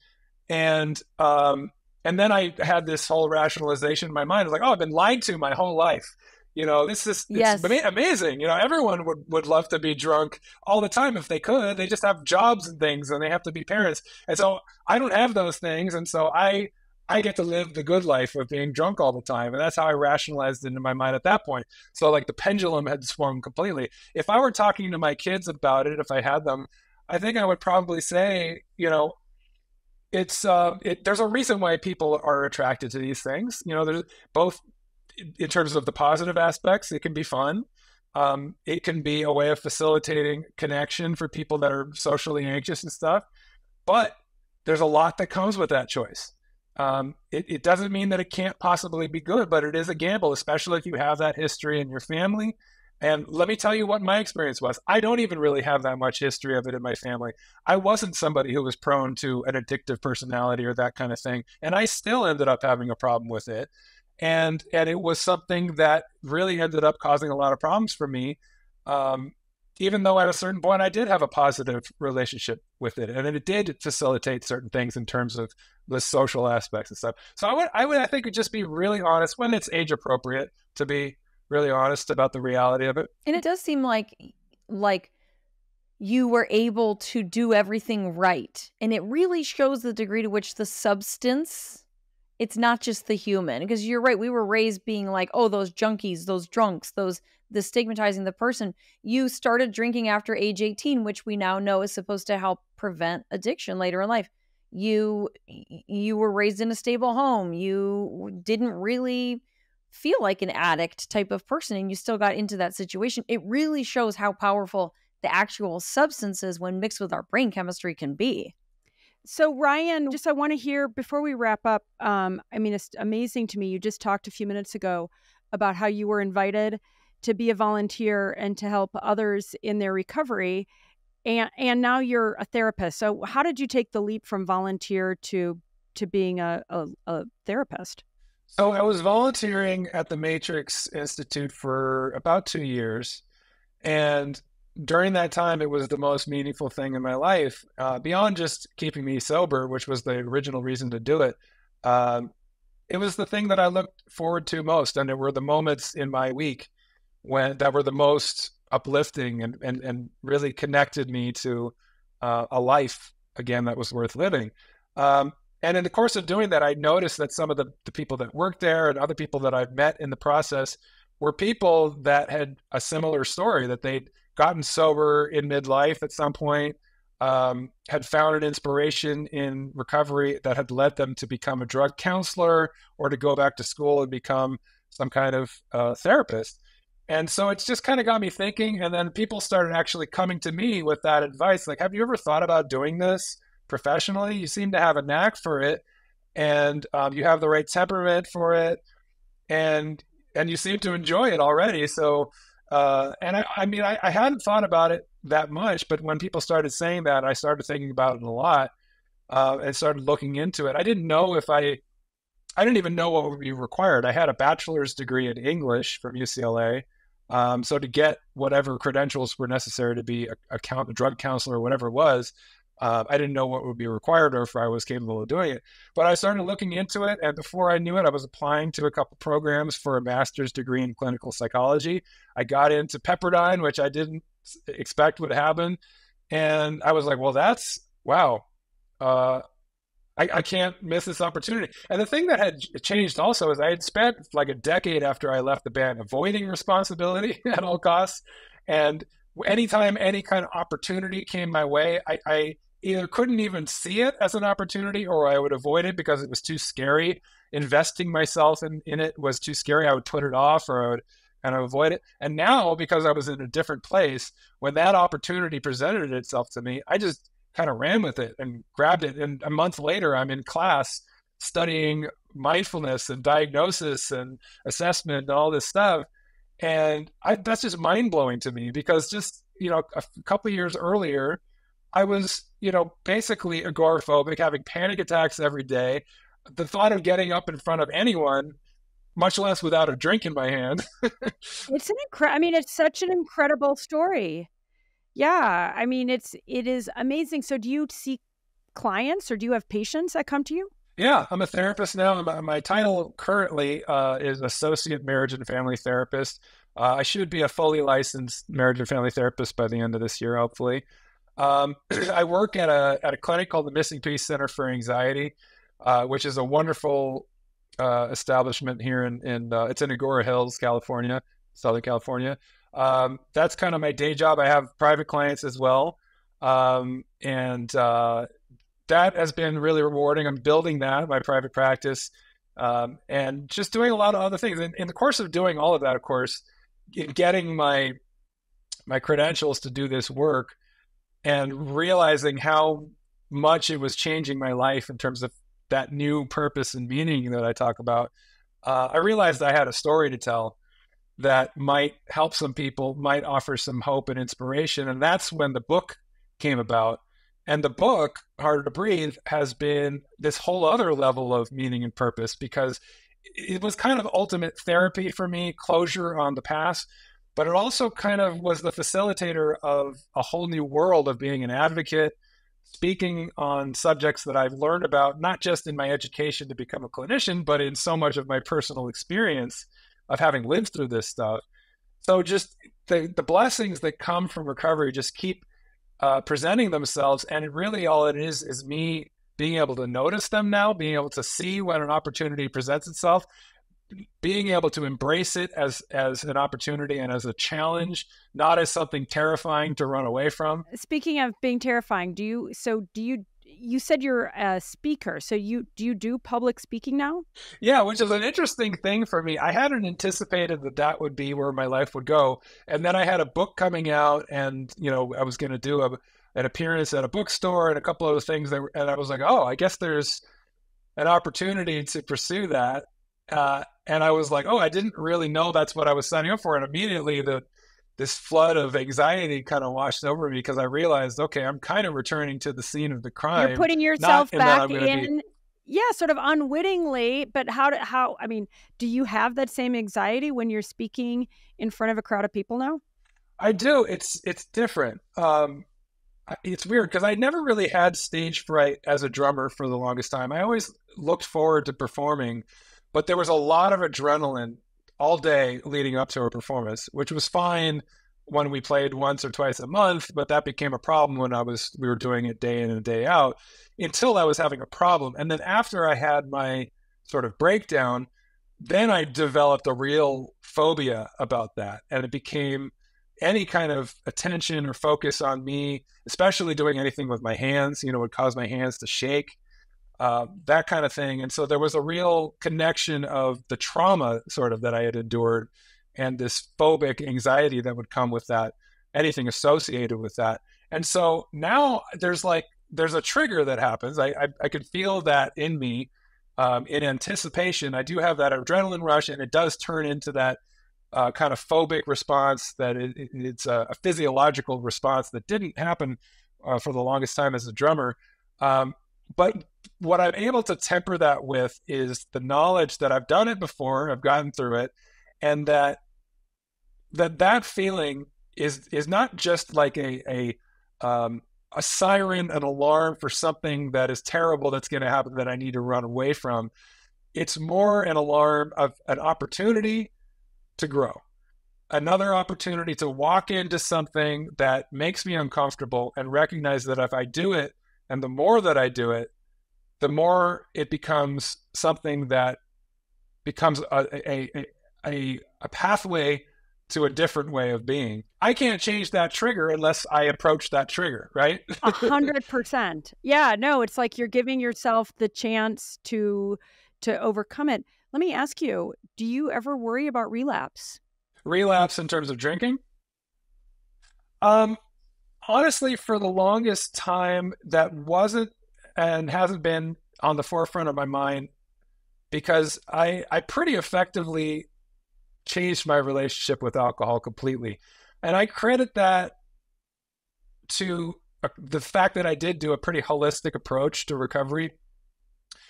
And um, and then I had this whole rationalization in my mind. I was like, oh, I've been lied to my whole life. You know, this is yes. it's amazing. You know, everyone would, would love to be drunk all the time if they could. They just have jobs and things and they have to be parents. And so I don't have those things. And so I I get to live the good life of being drunk all the time. And that's how I rationalized it in my mind at that point. So like the pendulum had swung completely. If I were talking to my kids about it, if I had them, I think I would probably say, you know, it's, uh, it, there's a reason why people are attracted to these things. You know, there's both in terms of the positive aspects, it can be fun. Um, it can be a way of facilitating connection for people that are socially anxious and stuff, but there's a lot that comes with that choice. Um, it, it doesn't mean that it can't possibly be good, but it is a gamble, especially if you have that history in your family. And let me tell you what my experience was. I don't even really have that much history of it in my family. I wasn't somebody who was prone to an addictive personality or that kind of thing. And I still ended up having a problem with it. And, and it was something that really ended up causing a lot of problems for me. Um, even though at a certain point I did have a positive relationship with it, and it did facilitate certain things in terms of the social aspects and stuff. So I would, I would, I think would just be really honest when it's age appropriate to be really honest about the reality of it. And it does seem like, like you were able to do everything right. And it really shows the degree to which the substance, it's not just the human, because you're right. We were raised being like, oh, those junkies, those drunks, those, the stigmatizing the person. You started drinking after age eighteen, which we now know is supposed to help prevent addiction later in life. You, you were raised in a stable home. You didn't really feel like an addict type of person, and you still got into that situation. It really shows how powerful the actual substances when mixed with our brain chemistry can be. So Ryan, just, I want to hear before we wrap up. Um, I mean, it's amazing to me. You just talked a few minutes ago about how you were invited to be a volunteer and to help others in their recovery. And, and now you're a therapist. So how did you take the leap from volunteer to to being a, a, a therapist? So I was volunteering at the Matrix Institute for about two years. And during that time, it was the most meaningful thing in my life, uh, beyond just keeping me sober, which was the original reason to do it. Um, it was the thing that I looked forward to most. And it were the moments in my week when that were the most uplifting and, and, and really connected me to uh, a life, again, that was worth living. Um, and in the course of doing that, I noticed that some of the, the people that worked there and other people that I've met in the process were people that had a similar story, that they'd gotten sober in midlife at some point, um, had found an inspiration in recovery that had led them to become a drug counselor or to go back to school and become some kind of uh, therapist. And so it's just kind of got me thinking. And then people started actually coming to me with that advice. Like, have you ever thought about doing this professionally? You seem to have a knack for it, and um, you have the right temperament for it, and and you seem to enjoy it already. So, uh, and I, I mean, I, I hadn't thought about it that much, but when people started saying that, I started thinking about it a lot uh, and started looking into it. I didn't know if I, I didn't even know what would be required. I had a bachelor's degree in English from U C L A. Um, so to get whatever credentials were necessary to be a, a, count, a drug counselor or whatever it was, uh, I didn't know what would be required or if I was capable of doing it. But I started looking into it, and before I knew it, I was applying to a couple programs for a master's degree in clinical psychology. I got into Pepperdine, which I didn't expect would happen. And I was like, well, that's, wow, uh, I, I can't miss this opportunity. And the thing that had changed also is I had spent like a decade after I left the band avoiding responsibility at all costs. And anytime any kind of opportunity came my way, I, I either couldn't even see it as an opportunity or I would avoid it because it was too scary. Investing myself in, in it was too scary. I would put it off or I would kind of avoid it. And now, because I was in a different place, when that opportunity presented itself to me, I just kind of ran with it and grabbed it. And a month later, I'm in class studying mindfulness and diagnosis and assessment and all this stuff. And I, that's just mind blowing to me because just, you know, a couple of years earlier, I was, you know, basically agoraphobic, having panic attacks every day. The thought of getting up in front of anyone, much less without a drink in my hand. It's an incredible, I mean, it's such an incredible story. Yeah. I mean, it's, it is amazing. So do you see clients or do you have patients that come to you? Yeah, I'm a therapist now. My, my title currently uh, is Associate Marriage and Family Therapist. Uh, I should be a fully licensed marriage and family therapist by the end of this year, hopefully. Um, I work at a, at a clinic called the Missing Piece Center for Anxiety, uh, which is a wonderful uh, establishment here in, in uh, it's in Agoura Hills, California, Southern California. Um, that's kind of my day job. I have private clients as well. Um, and, uh, that has been really rewarding. I'm building that, my private practice, um, and just doing a lot of other things. In, in the course of doing all of that, of course, in getting my, my credentials to do this work and realizing how much it was changing my life in terms of that new purpose and meaning that I talk about, uh, I realized I had a story to tell that might help some people, might offer some hope and inspiration. And that's when the book came about. And the book, Harder to Breathe, has been this whole other level of meaning and purpose because it was kind of ultimate therapy for me, closure on the past, but it also kind of was the facilitator of a whole new world of being an advocate, speaking on subjects that I've learned about, not just in my education to become a clinician, but in so much of my personal experience of having lived through this stuff. So just the, the blessings that come from recovery just keep uh, presenting themselves. And it really, all it is, is me being able to notice them now, being able to see when an opportunity presents itself, being able to embrace it as, as an opportunity and as a challenge, not as something terrifying to run away from. Speaking of being terrifying, do you, so do you, you said you're a speaker. So you, do you do public speaking now? Yeah, which is an interesting thing for me. I hadn't anticipated that that would be where my life would go. And then I had a book coming out and, you know, I was going to do a, an appearance at a bookstore and a couple other things that were, and I was like, oh, I guess there's an opportunity to pursue that. Uh, And I was like, oh, I didn't really know that's what I was signing up for. And immediately the this flood of anxiety kind of washed over me because I realized, okay, I'm kind of returning to the scene of the crime. You're putting yourself back in, in be... yeah, sort of unwittingly. But how, do, how, I mean, do you have that same anxiety when you're speaking in front of a crowd of people now? I do. It's, it's different. Um, it's weird because I never really had stage fright as a drummer for the longest time. I always looked forward to performing, but there was a lot of adrenaline all day leading up to a performance, which was fine when we played once or twice a month, but that became a problem when I was, we were doing it day in and day out until I was having a problem. And then after I had my sort of breakdown, then I developed a real phobia about that. And it became any kind of attention or focus on me, especially doing anything with my hands, you know, would cause my hands to shake. Uh, that kind of thing. And so there was a real connection of the trauma sort of that I had endured and this phobic anxiety that would come with that, anything associated with that. And so now there's like, there's a trigger that happens. I, I, I could feel that in me um, in anticipation. I do have that adrenaline rush, and it does turn into that uh, kind of phobic response that it, it, it's a, a physiological response that didn't happen uh, for the longest time as a drummer. Um, But what I'm able to temper that with is the knowledge that I've done it before, I've gotten through it, and that that, that feeling is is not just like a a, um, a siren, an alarm for something that is terrible that's going to happen that I need to run away from. It's more an alarm of an opportunity to grow, another opportunity to walk into something that makes me uncomfortable and recognize that if I do it, and the more that I do it, the more it becomes something that becomes a, a, a, a pathway to a different way of being. I can't change that trigger unless I approach that trigger, right? A hundred percent. Yeah, no, it's like you're giving yourself the chance to, to overcome it. Let me ask you, do you ever worry about relapse? Relapse in terms of drinking? Um. Honestly, for the longest time, that wasn't and hasn't been on the forefront of my mind because I, I pretty effectively changed my relationship with alcohol completely. And I credit that to the fact that I did do a pretty holistic approach to recovery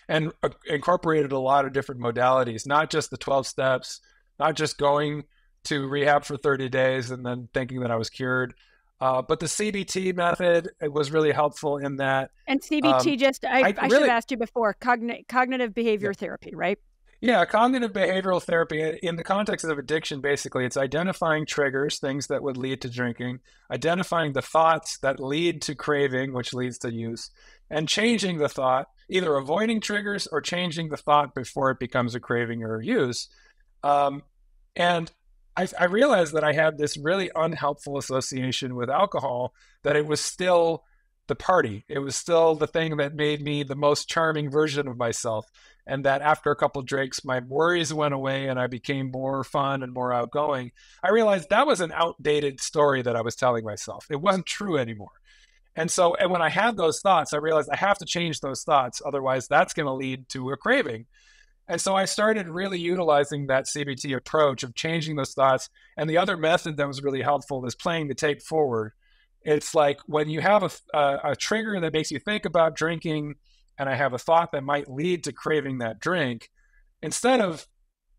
and uh, incorporated a lot of different modalities, not just the twelve steps, not just going to rehab for thirty days and then thinking that I was cured. Uh, but the C B T method, it was really helpful in that. And C B T, um, just, I, I, I really, should have asked you before, cogn cognitive behavior yeah. therapy, right? Yeah, cognitive behavioral therapy in the context of addiction, basically, it's identifying triggers, things that would lead to drinking, identifying the thoughts that lead to craving, which leads to use, and changing the thought, either avoiding triggers or changing the thought before it becomes a craving or a use. Um, and I, I realized that I had this really unhelpful association with alcohol, that it was still the party. It was still the thing that made me the most charming version of myself. And that after a couple of drinks, my worries went away and I became more fun and more outgoing. I realized that was an outdated story that I was telling myself. It wasn't true anymore. And so and when I had those thoughts, I realized I have to change those thoughts. Otherwise, that's going to lead to a craving. And so I started really utilizing that C B T approach of changing those thoughts. And the other method that was really helpful is playing the tape forward. It's like when you have a, a, a trigger that makes you think about drinking, and I have a thought that might lead to craving that drink, instead of,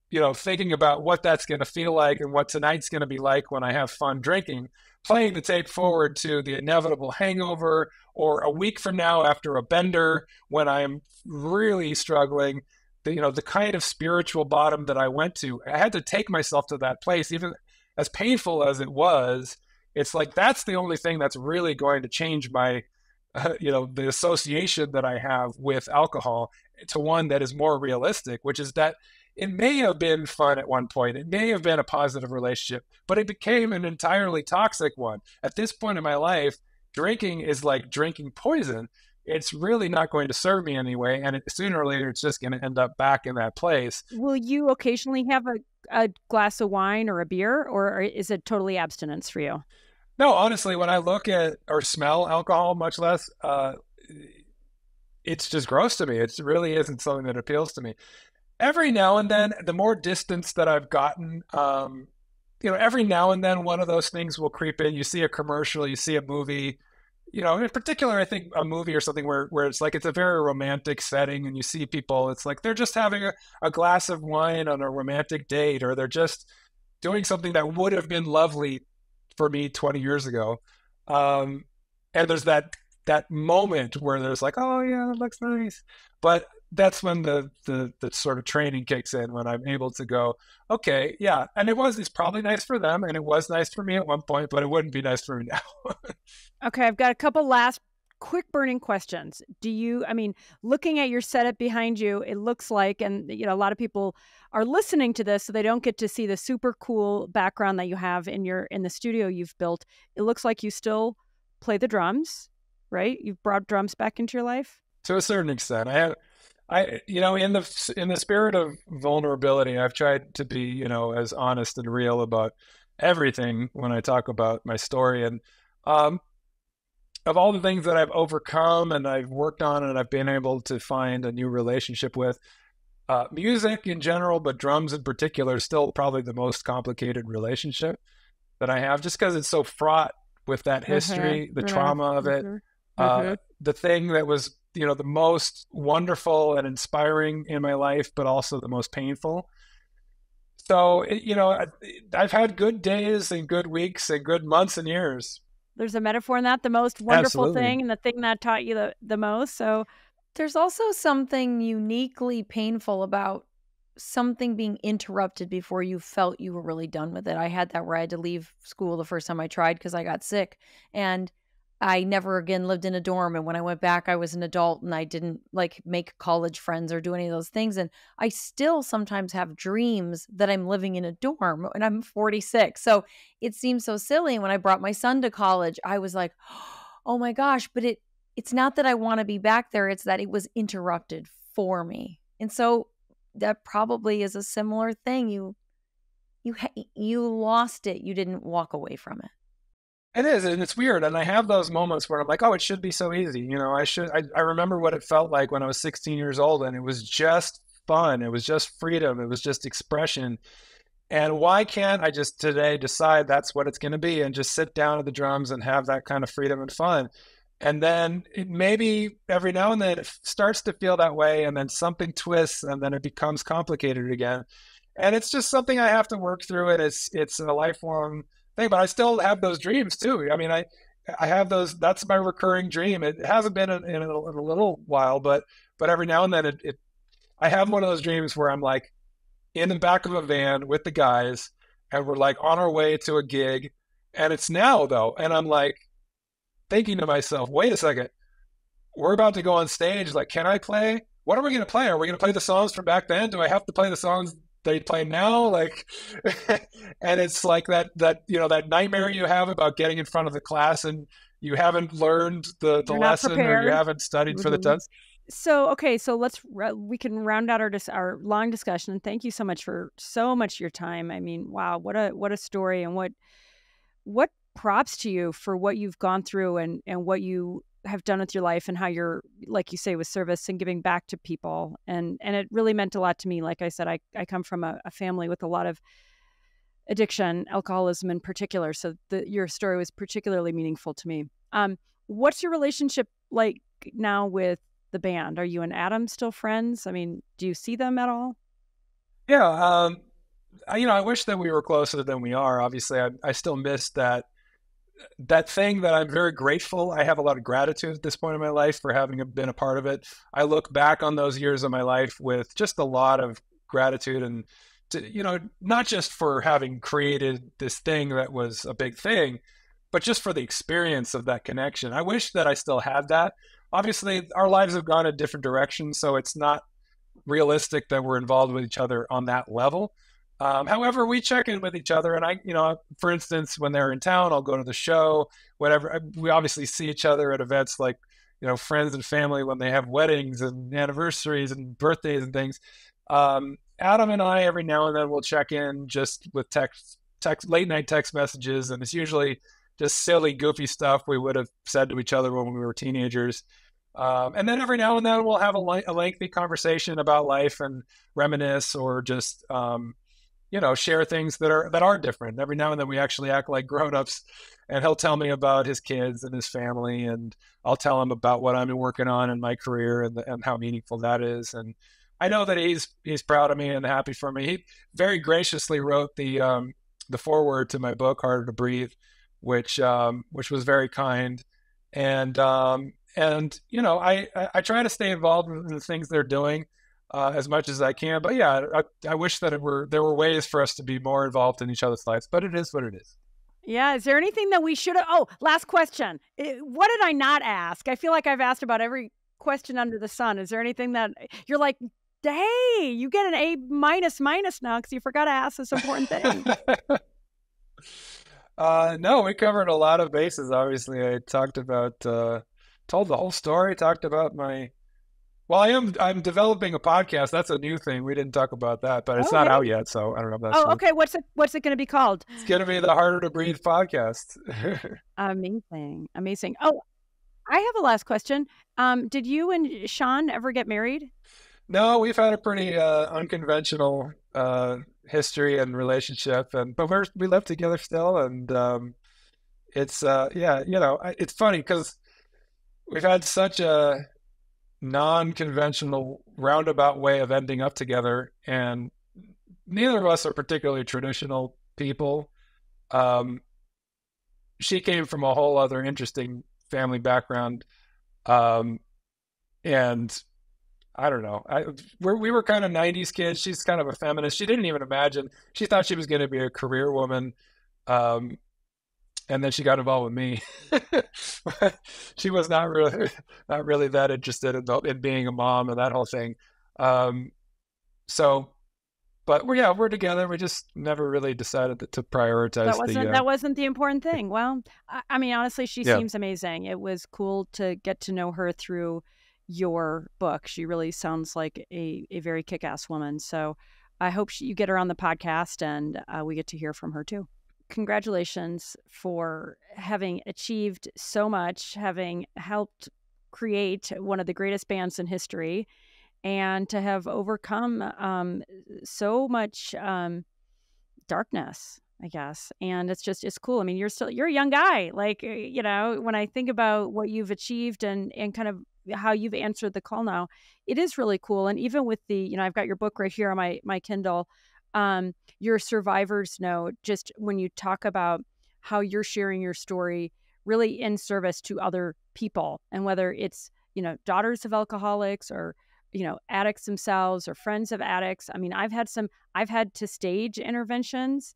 you know, thinking about what that's going to feel like and what tonight's going to be like when I have fun drinking, playing the tape forward to the inevitable hangover or a week from now after a bender when I'm really struggling. The, you know, the kind of spiritual bottom that I went to, I had to take myself to that place, even as painful as it was. It's like, that's the only thing that's really going to change my, uh, you know, the association that I have with alcohol to one that is more realistic, which is that it may have been fun at one point. It may have been a positive relationship, but it became an entirely toxic one. At this point in my life, drinking is like drinking poison. It's really not going to serve me anyway. And it, sooner or later, it's just going to end up back in that place. Will you occasionally have a, a glass of wine or a beer, or is it totally abstinence for you? No, honestly, when I look at or smell alcohol, much less, uh, it's just gross to me. It really isn't something that appeals to me. every now and then, the more distance that I've gotten, um, you know, every now and then one of those things will creep in. You see a commercial, you see a movie, you know, in particular, I think a movie or something where, where it's like, it's a very romantic setting and you see people, it's like, they're just having a, a glass of wine on a romantic date, or they're just doing something that would have been lovely for me twenty years ago. Um, and there's that, that moment where there's like, oh yeah, that looks nice. But that's when the, the, the sort of training kicks in, when I'm able to go, okay, yeah. And it was, it's probably nice for them, and it was nice for me at one point, but it wouldn't be nice for me now. Okay. I've got a couple last quick burning questions. Do you, I mean, looking at your setup behind you, it looks like, and you know, a lot of people are listening to this, so they don't get to see the super cool background that you have in your, in the studio you've built. It looks like you still play the drums, right? You've brought drums back into your life. To a certain extent. I have, I, you know, in the, in the spirit of vulnerability, I've tried to be, you know, as honest and real about everything when I talk about my story. And, um, of all the things that I've overcome and I've worked on and I've been able to find a new relationship with, uh, music in general, but drums in particular, is still probably the most complicated relationship that I have, just because it's so fraught with that history, mm-hmm. the yeah. trauma of it, mm-hmm. Uh, mm-hmm. the thing that was, you know, the most wonderful and inspiring in my life, but also the most painful. So, you know, I, I've had good days and good weeks and good months and years. There's a metaphor in that, the most wonderful Absolutely. Thing and the thing that taught you the, the most. So there's also something uniquely painful about something being interrupted before you felt you were really done with it. I had that where I had to leave school the first time I tried because I got sick, and I never again lived in a dorm. And when I went back, I was an adult and I didn't like make college friends or do any of those things. And I still sometimes have dreams that I'm living in a dorm, and I'm forty-six. So it seems so silly. When I brought my son to college, I was like, oh my gosh, but it, it's not that I want to be back there. It's that it was interrupted for me. And so that probably is a similar thing. You, you, you lost it. You didn't walk away from it. It is, and it's weird, and I have those moments where I'm like, oh, it should be so easy, you know, I should, I, I remember what it felt like when I was sixteen years old, and it was just fun, it was just freedom, it was just expression, and why can't I just today decide that's what it's going to be, and just sit down at the drums and have that kind of freedom and fun, and then it maybe every now and then it starts to feel that way, and then something twists, and then it becomes complicated again, and it's just something I have to work through, and it's, it's a lifelong thing, but I still have those dreams too. I mean, I, I have those, that's my recurring dream. It hasn't been in, in, a, in a little while, but, but every now and then it, it, I have one of those dreams where I'm like in the back of a van with the guys and we're like on our way to a gig, and it's now though. And I'm like thinking to myself, wait a second, we're about to go on stage. Like, can I play? What are we going to play? Are we going to play the songs from back then? Do I have to play the songs they play now? Like, and it's like that, that, you know, that nightmare you have about getting in front of the class and you haven't learned the, the lesson, or you haven't studied mm-hmm. for the test. So, okay. So let's, we can round out our, our long discussion, and thank you so much for so much of your time. I mean, wow, what a, what a story, and what, what props to you for what you've gone through and, and what you have done with your life, and how you're, like you say, with service and giving back to people. And, and it really meant a lot to me. Like I said, I, I come from a, a family with a lot of addiction, alcoholism in particular. So the, your story was particularly meaningful to me. Um, what's your relationship like now with the band? Are you and Adam still friends? I mean, do you see them at all? Yeah. Um, I, you know, I wish that we were closer than we are. Obviously I, I still miss that, that thing that I'm very grateful. I have a lot of gratitude at this point in my life for having been a part of it. I look back on those years of my life with just a lot of gratitude, and to, you know, not just for having created this thing that was a big thing, but just for the experience of that connection. I wish that I still had that. Obviously our lives have gone in different directions, so it's not realistic that we're involved with each other on that level. Um, however, we check in with each other, and I, you know, for instance, when they're in town, I'll go to the show, whatever. We obviously see each other at events like, you know, friends and family when they have weddings and anniversaries and birthdays and things. Um, Adam and I, every now and then we'll check in just with text, text, late night text messages. And it's usually just silly, goofy stuff we would have said to each other when we were teenagers. Um, and then every now and then we'll have a, li- a lengthy conversation about life and reminisce, or just, um, you know, share things that are, that are different. Every now and then we actually act like grownups, and he'll tell me about his kids and his family, and I'll tell him about what I'm working on in my career, and, the, and how meaningful that is. And I know that he's, he's proud of me and happy for me. He very graciously wrote the, um, the foreword to my book, Harder to Breathe, which, um, which was very kind. And, um, And, you know, I, I try to stay involved in the things they're doing uh, as much as I can. But yeah, I, I wish that it were, there were ways for us to be more involved in each other's lives, but it is what it is. Yeah. Is there anything that we should have? Oh, last question. What did I not ask? I feel like I've asked about every question under the sun. Is there anything that you're like, hey, you get an A minus minus now because you forgot to ask this important thing? uh, no, we covered a lot of bases. Obviously, I talked about... Uh, told the whole story, talked about my, well, I am, I'm developing a podcast. That's a new thing. We didn't talk about that, but it's okay. Not out yet. So I don't know if that's Oh, true. Okay. What's it, what's it going to be called? It's going to be the Harder to Breathe podcast. Amazing. Amazing. Oh, I have a last question. Um, did you and Sean ever get married? No, we've had a pretty uh, unconventional uh, history and relationship, and, but we're, we live together still. And um, it's, uh, yeah, you know, I, it's funny because we've had such a non-conventional roundabout way of ending up together, and neither of us are particularly traditional people. Um, she came from a whole other interesting family background. Um, and I don't know, I, we're, we were kind of nineties kids. She's kind of a feminist. She didn't even imagine, she thought she was going to be a career woman. Um, And then she got involved with me. She was not really, not really that interested in, in being a mom and that whole thing. Um, so, but we're, yeah, we're together. We just never really decided to, to prioritize. That wasn't, the, uh, that wasn't the important thing. Well, I, I mean, honestly, she yeah. seems amazing. It was cool to get to know her through your book. She really sounds like a, a very kick-ass woman. So I hope she, you get her on the podcast, and uh, we get to hear from her too. Congratulations for having achieved so much, having helped create one of the greatest bands in history, and to have overcome um, so much um, darkness, I guess. And it's just, it's cool. I mean, you're still, you're a young guy. Like, you know, when I think about what you've achieved and, and kind of how you've answered the call now, it is really cool. And even with the, you know, I've got your book right here on my, my Kindle. Um, your survivors know, just when you talk about how you're sharing your story really in service to other people, and whether it's, you know, daughters of alcoholics or, you know, addicts themselves or friends of addicts. I mean, I've had some, I've had to stage interventions.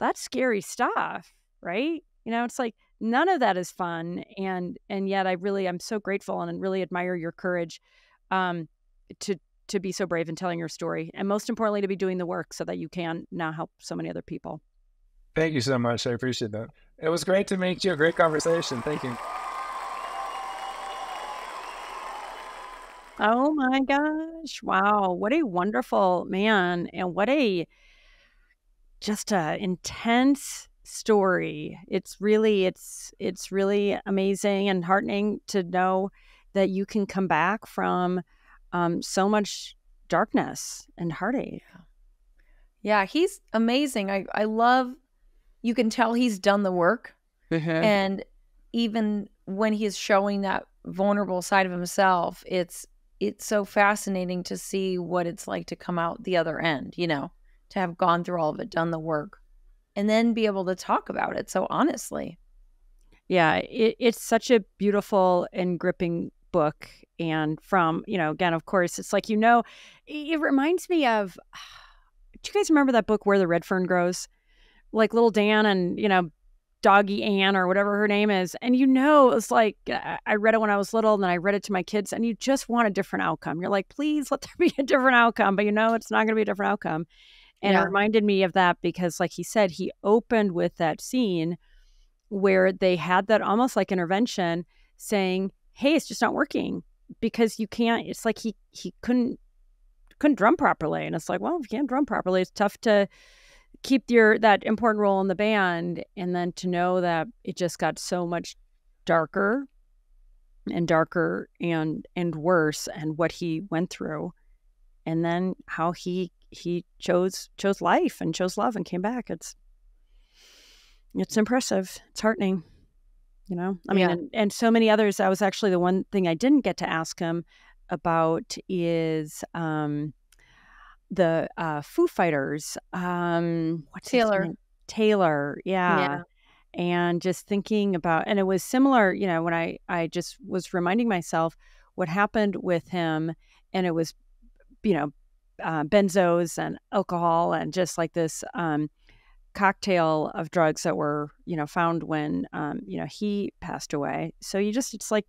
That's scary stuff, right? You know, it's like, none of that is fun. And, and yet I really, I'm so grateful and really admire your courage, um, to, to be so brave in telling your story, and most importantly, to be doing the work so that you can now help so many other people. Thank you so much. I appreciate that. It was great to meet you. Great conversation. Thank you. Oh my gosh. Wow. What a wonderful man. And what a, just a intense story. It's really, it's, it's really amazing and heartening to know that you can come back from Um, so much darkness and heartache. Yeah, he's amazing. I, I love, you can tell he's done the work. Mm-hmm. And even when he is showing that vulnerable side of himself, it's it's so fascinating to see what it's like to come out the other end, you know, to have gone through all of it, done the work, and then be able to talk about it so honestly. Yeah, it, it's such a beautiful and gripping book. And from, you know, again, of course, it's like, you know, it reminds me of, do you guys remember that book Where the Red Fern Grows? Like Little Dan and, you know, Doggy Ann or whatever her name is. And, you know, it was like, I read it when I was little, and then I read it to my kids, and you just want a different outcome. You're like, please let there be a different outcome. But, you know, it's not going to be a different outcome. And yeah. It reminded me of that because, like he said, he opened with that scene where they had that almost like intervention saying, hey, it's just not working because you can't, it's like he, he couldn't, couldn't drum properly. And it's like, well, if you can't drum properly, it's tough to keep your, that important role in the band. And then to know that it just got so much darker and darker and and worse, and what he went through, and then how he he chose chose life and chose love and came back. It's it's impressive. It's heartening, you know. I mean, yeah. and, and so many others. That was actually the one thing I didn't get to ask him about is um, the uh, Foo Fighters. Um, what's Taylor? His name? Taylor, yeah. yeah. And just thinking about, and it was similar, you know, when I, I just was reminding myself what happened with him, and it was, you know, uh, benzos and alcohol and just like this um, cocktail of drugs that were, you know, found when, um, you know, he passed away. So you just, it's like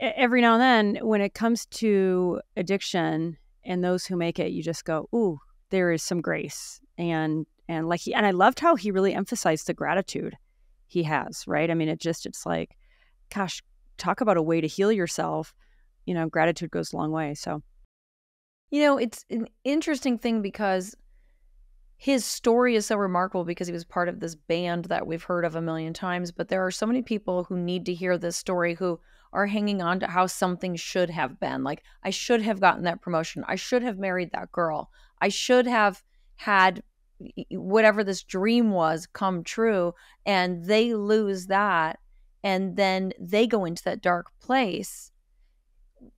every now and then when it comes to addiction and those who make it, you just go, ooh, there is some grace. And And like he, and I loved how he really emphasized the gratitude he has, right? I mean, it just, it's like, gosh, talk about a way to heal yourself. You know, gratitude goes a long way. So, you know, it's an interesting thing because his story is so remarkable because he was part of this band that we've heard of a million times, but there are so many people who need to hear this story who are hanging on to how something should have been. Like, I should have gotten that promotion. I should have married that girl. I should have had whatever this dream was come true, and they lose that, and then they go into that dark place.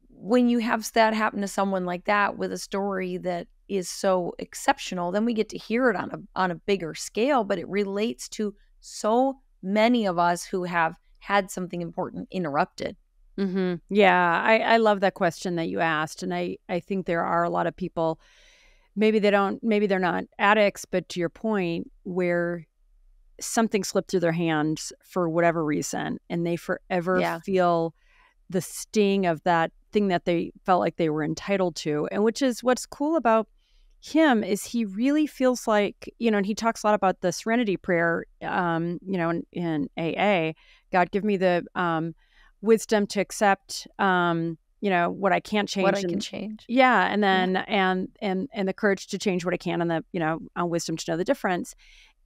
When you have that happen to someone like that with a story that is so exceptional, then we get to hear it on a, on a bigger scale, but it relates to so many of us who have had something important interrupted. Mm-hmm. Yeah, I, I love that question that you asked, and I, I think there are a lot of people, maybe they don't, maybe they're not addicts, but to your point, where something slipped through their hands for whatever reason, and they forever yeah. feel the sting of that thing that they felt like they were entitled to. And which is what's cool about him is he really feels like, you know, and he talks a lot about the Serenity Prayer, um, you know, in, in A A, God, give me the um, wisdom to accept, um, you know, what I can't change. What I and, can change. Yeah. And then, yeah. and, and, and the courage to change what I can, and the, you know, uh, wisdom to know the difference.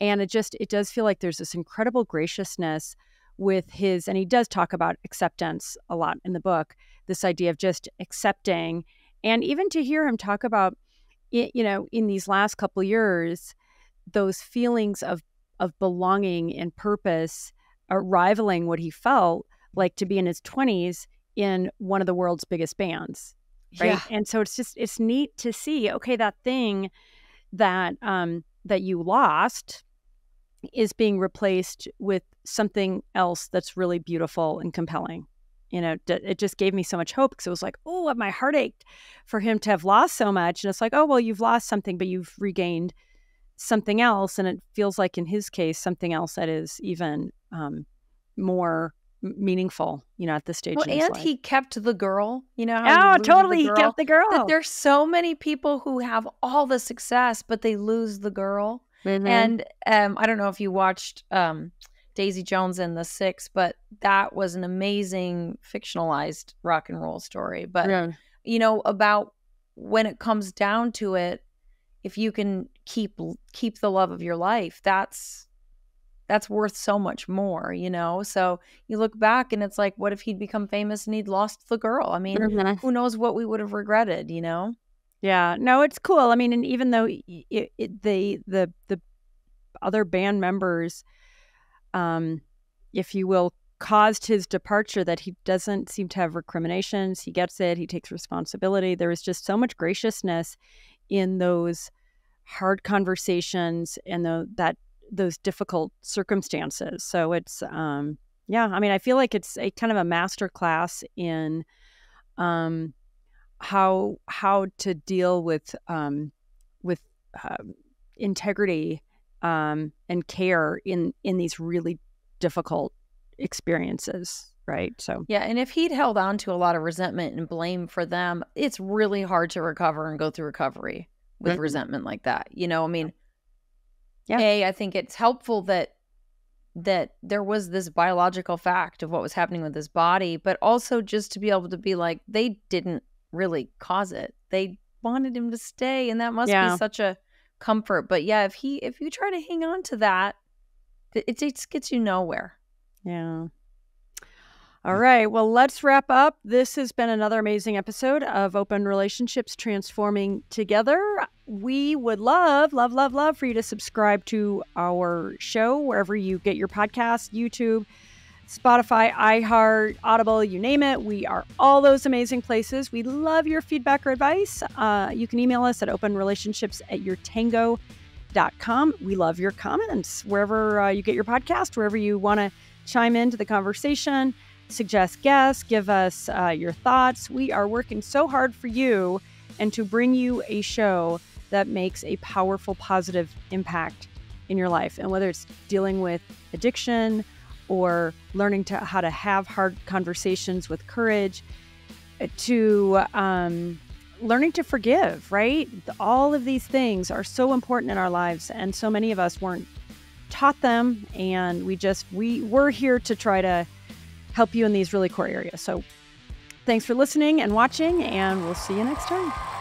And it just, it does feel like there's this incredible graciousness with his, and he does talk about acceptance a lot in the book, this idea of just accepting. And even to hear him talk about it, you know, in these last couple of years, those feelings of, of belonging and purpose are rivaling what he felt like to be in his twenties in one of the world's biggest bands, right? Yeah. And so it's just, it's neat to see, okay, that thing that um that you lost is being replaced with something else that's really beautiful and compelling. You know, it just gave me so much hope, because it was like, oh, my heart ached for him to have lost so much. And it's like, oh, well, you've lost something, but you've regained something else. And it feels like in his case, something else that is even um more meaningful, you know, at this stage. Well, and life. He kept the girl, you know. How oh, totally. He kept the girl. That there's so many people who have all the success, but they lose the girl. Mm-hmm. And um, I don't know if you watched um, Daisy Jones and the Six, but that was an amazing fictionalized rock and roll story. But, yeah. you know, about when it comes down to it, if you can keep keep the love of your life, that's that's worth so much more, you know? So you look back and it's like, what if he'd become famous and he'd lost the girl? I mean, mm-hmm. who knows what we would have regretted, you know? Yeah, no, it's cool. I mean, and even though it, it, the, the, the other band members, um, if you will, caused his departure, that he doesn't seem to have recriminations. He gets it. He takes responsibility. There is just so much graciousness in those hard conversations and the, that, those difficult circumstances. So it's um yeah, I mean, I feel like it's a kind of a master class in um how how to deal with um with uh, integrity um and care in in these really difficult experiences, right? So yeah, and if he'd held on to a lot of resentment and blame for them, it's really hard to recover and go through recovery with mm-hmm. resentment like that, you know? I mean, yeah. A, I think it's helpful that that there was this biological fact of what was happening with his body, but also just to be able to be like, they didn't really cause it. They wanted him to stay, and that must yeah. be such a comfort. But yeah, if he if you try to hang on to that, it, it gets you nowhere. Yeah. All right. Well, let's wrap up. This has been another amazing episode of Open Relationships Transforming Together. We would love, love, love, love for you to subscribe to our show wherever you get your podcasts, YouTube, Spotify, iHeart, Audible, you name it. We are all those amazing places. We love your feedback or advice. Uh, you can email us at open relationships at your tango dot com. We love your comments wherever uh, you get your podcast, wherever you want to chime into the conversation, suggest guests, give us uh, your thoughts. We are working so hard for you and to bring you a show that makes a powerful, positive impact in your life. And whether it's dealing with addiction or learning to how to have hard conversations with courage, to um, learning to forgive, right? All of these things are so important in our lives. And so many of us weren't taught them. And we just, we we're here to try to help you in these really core areas. So thanks for listening and watching, and we'll see you next time.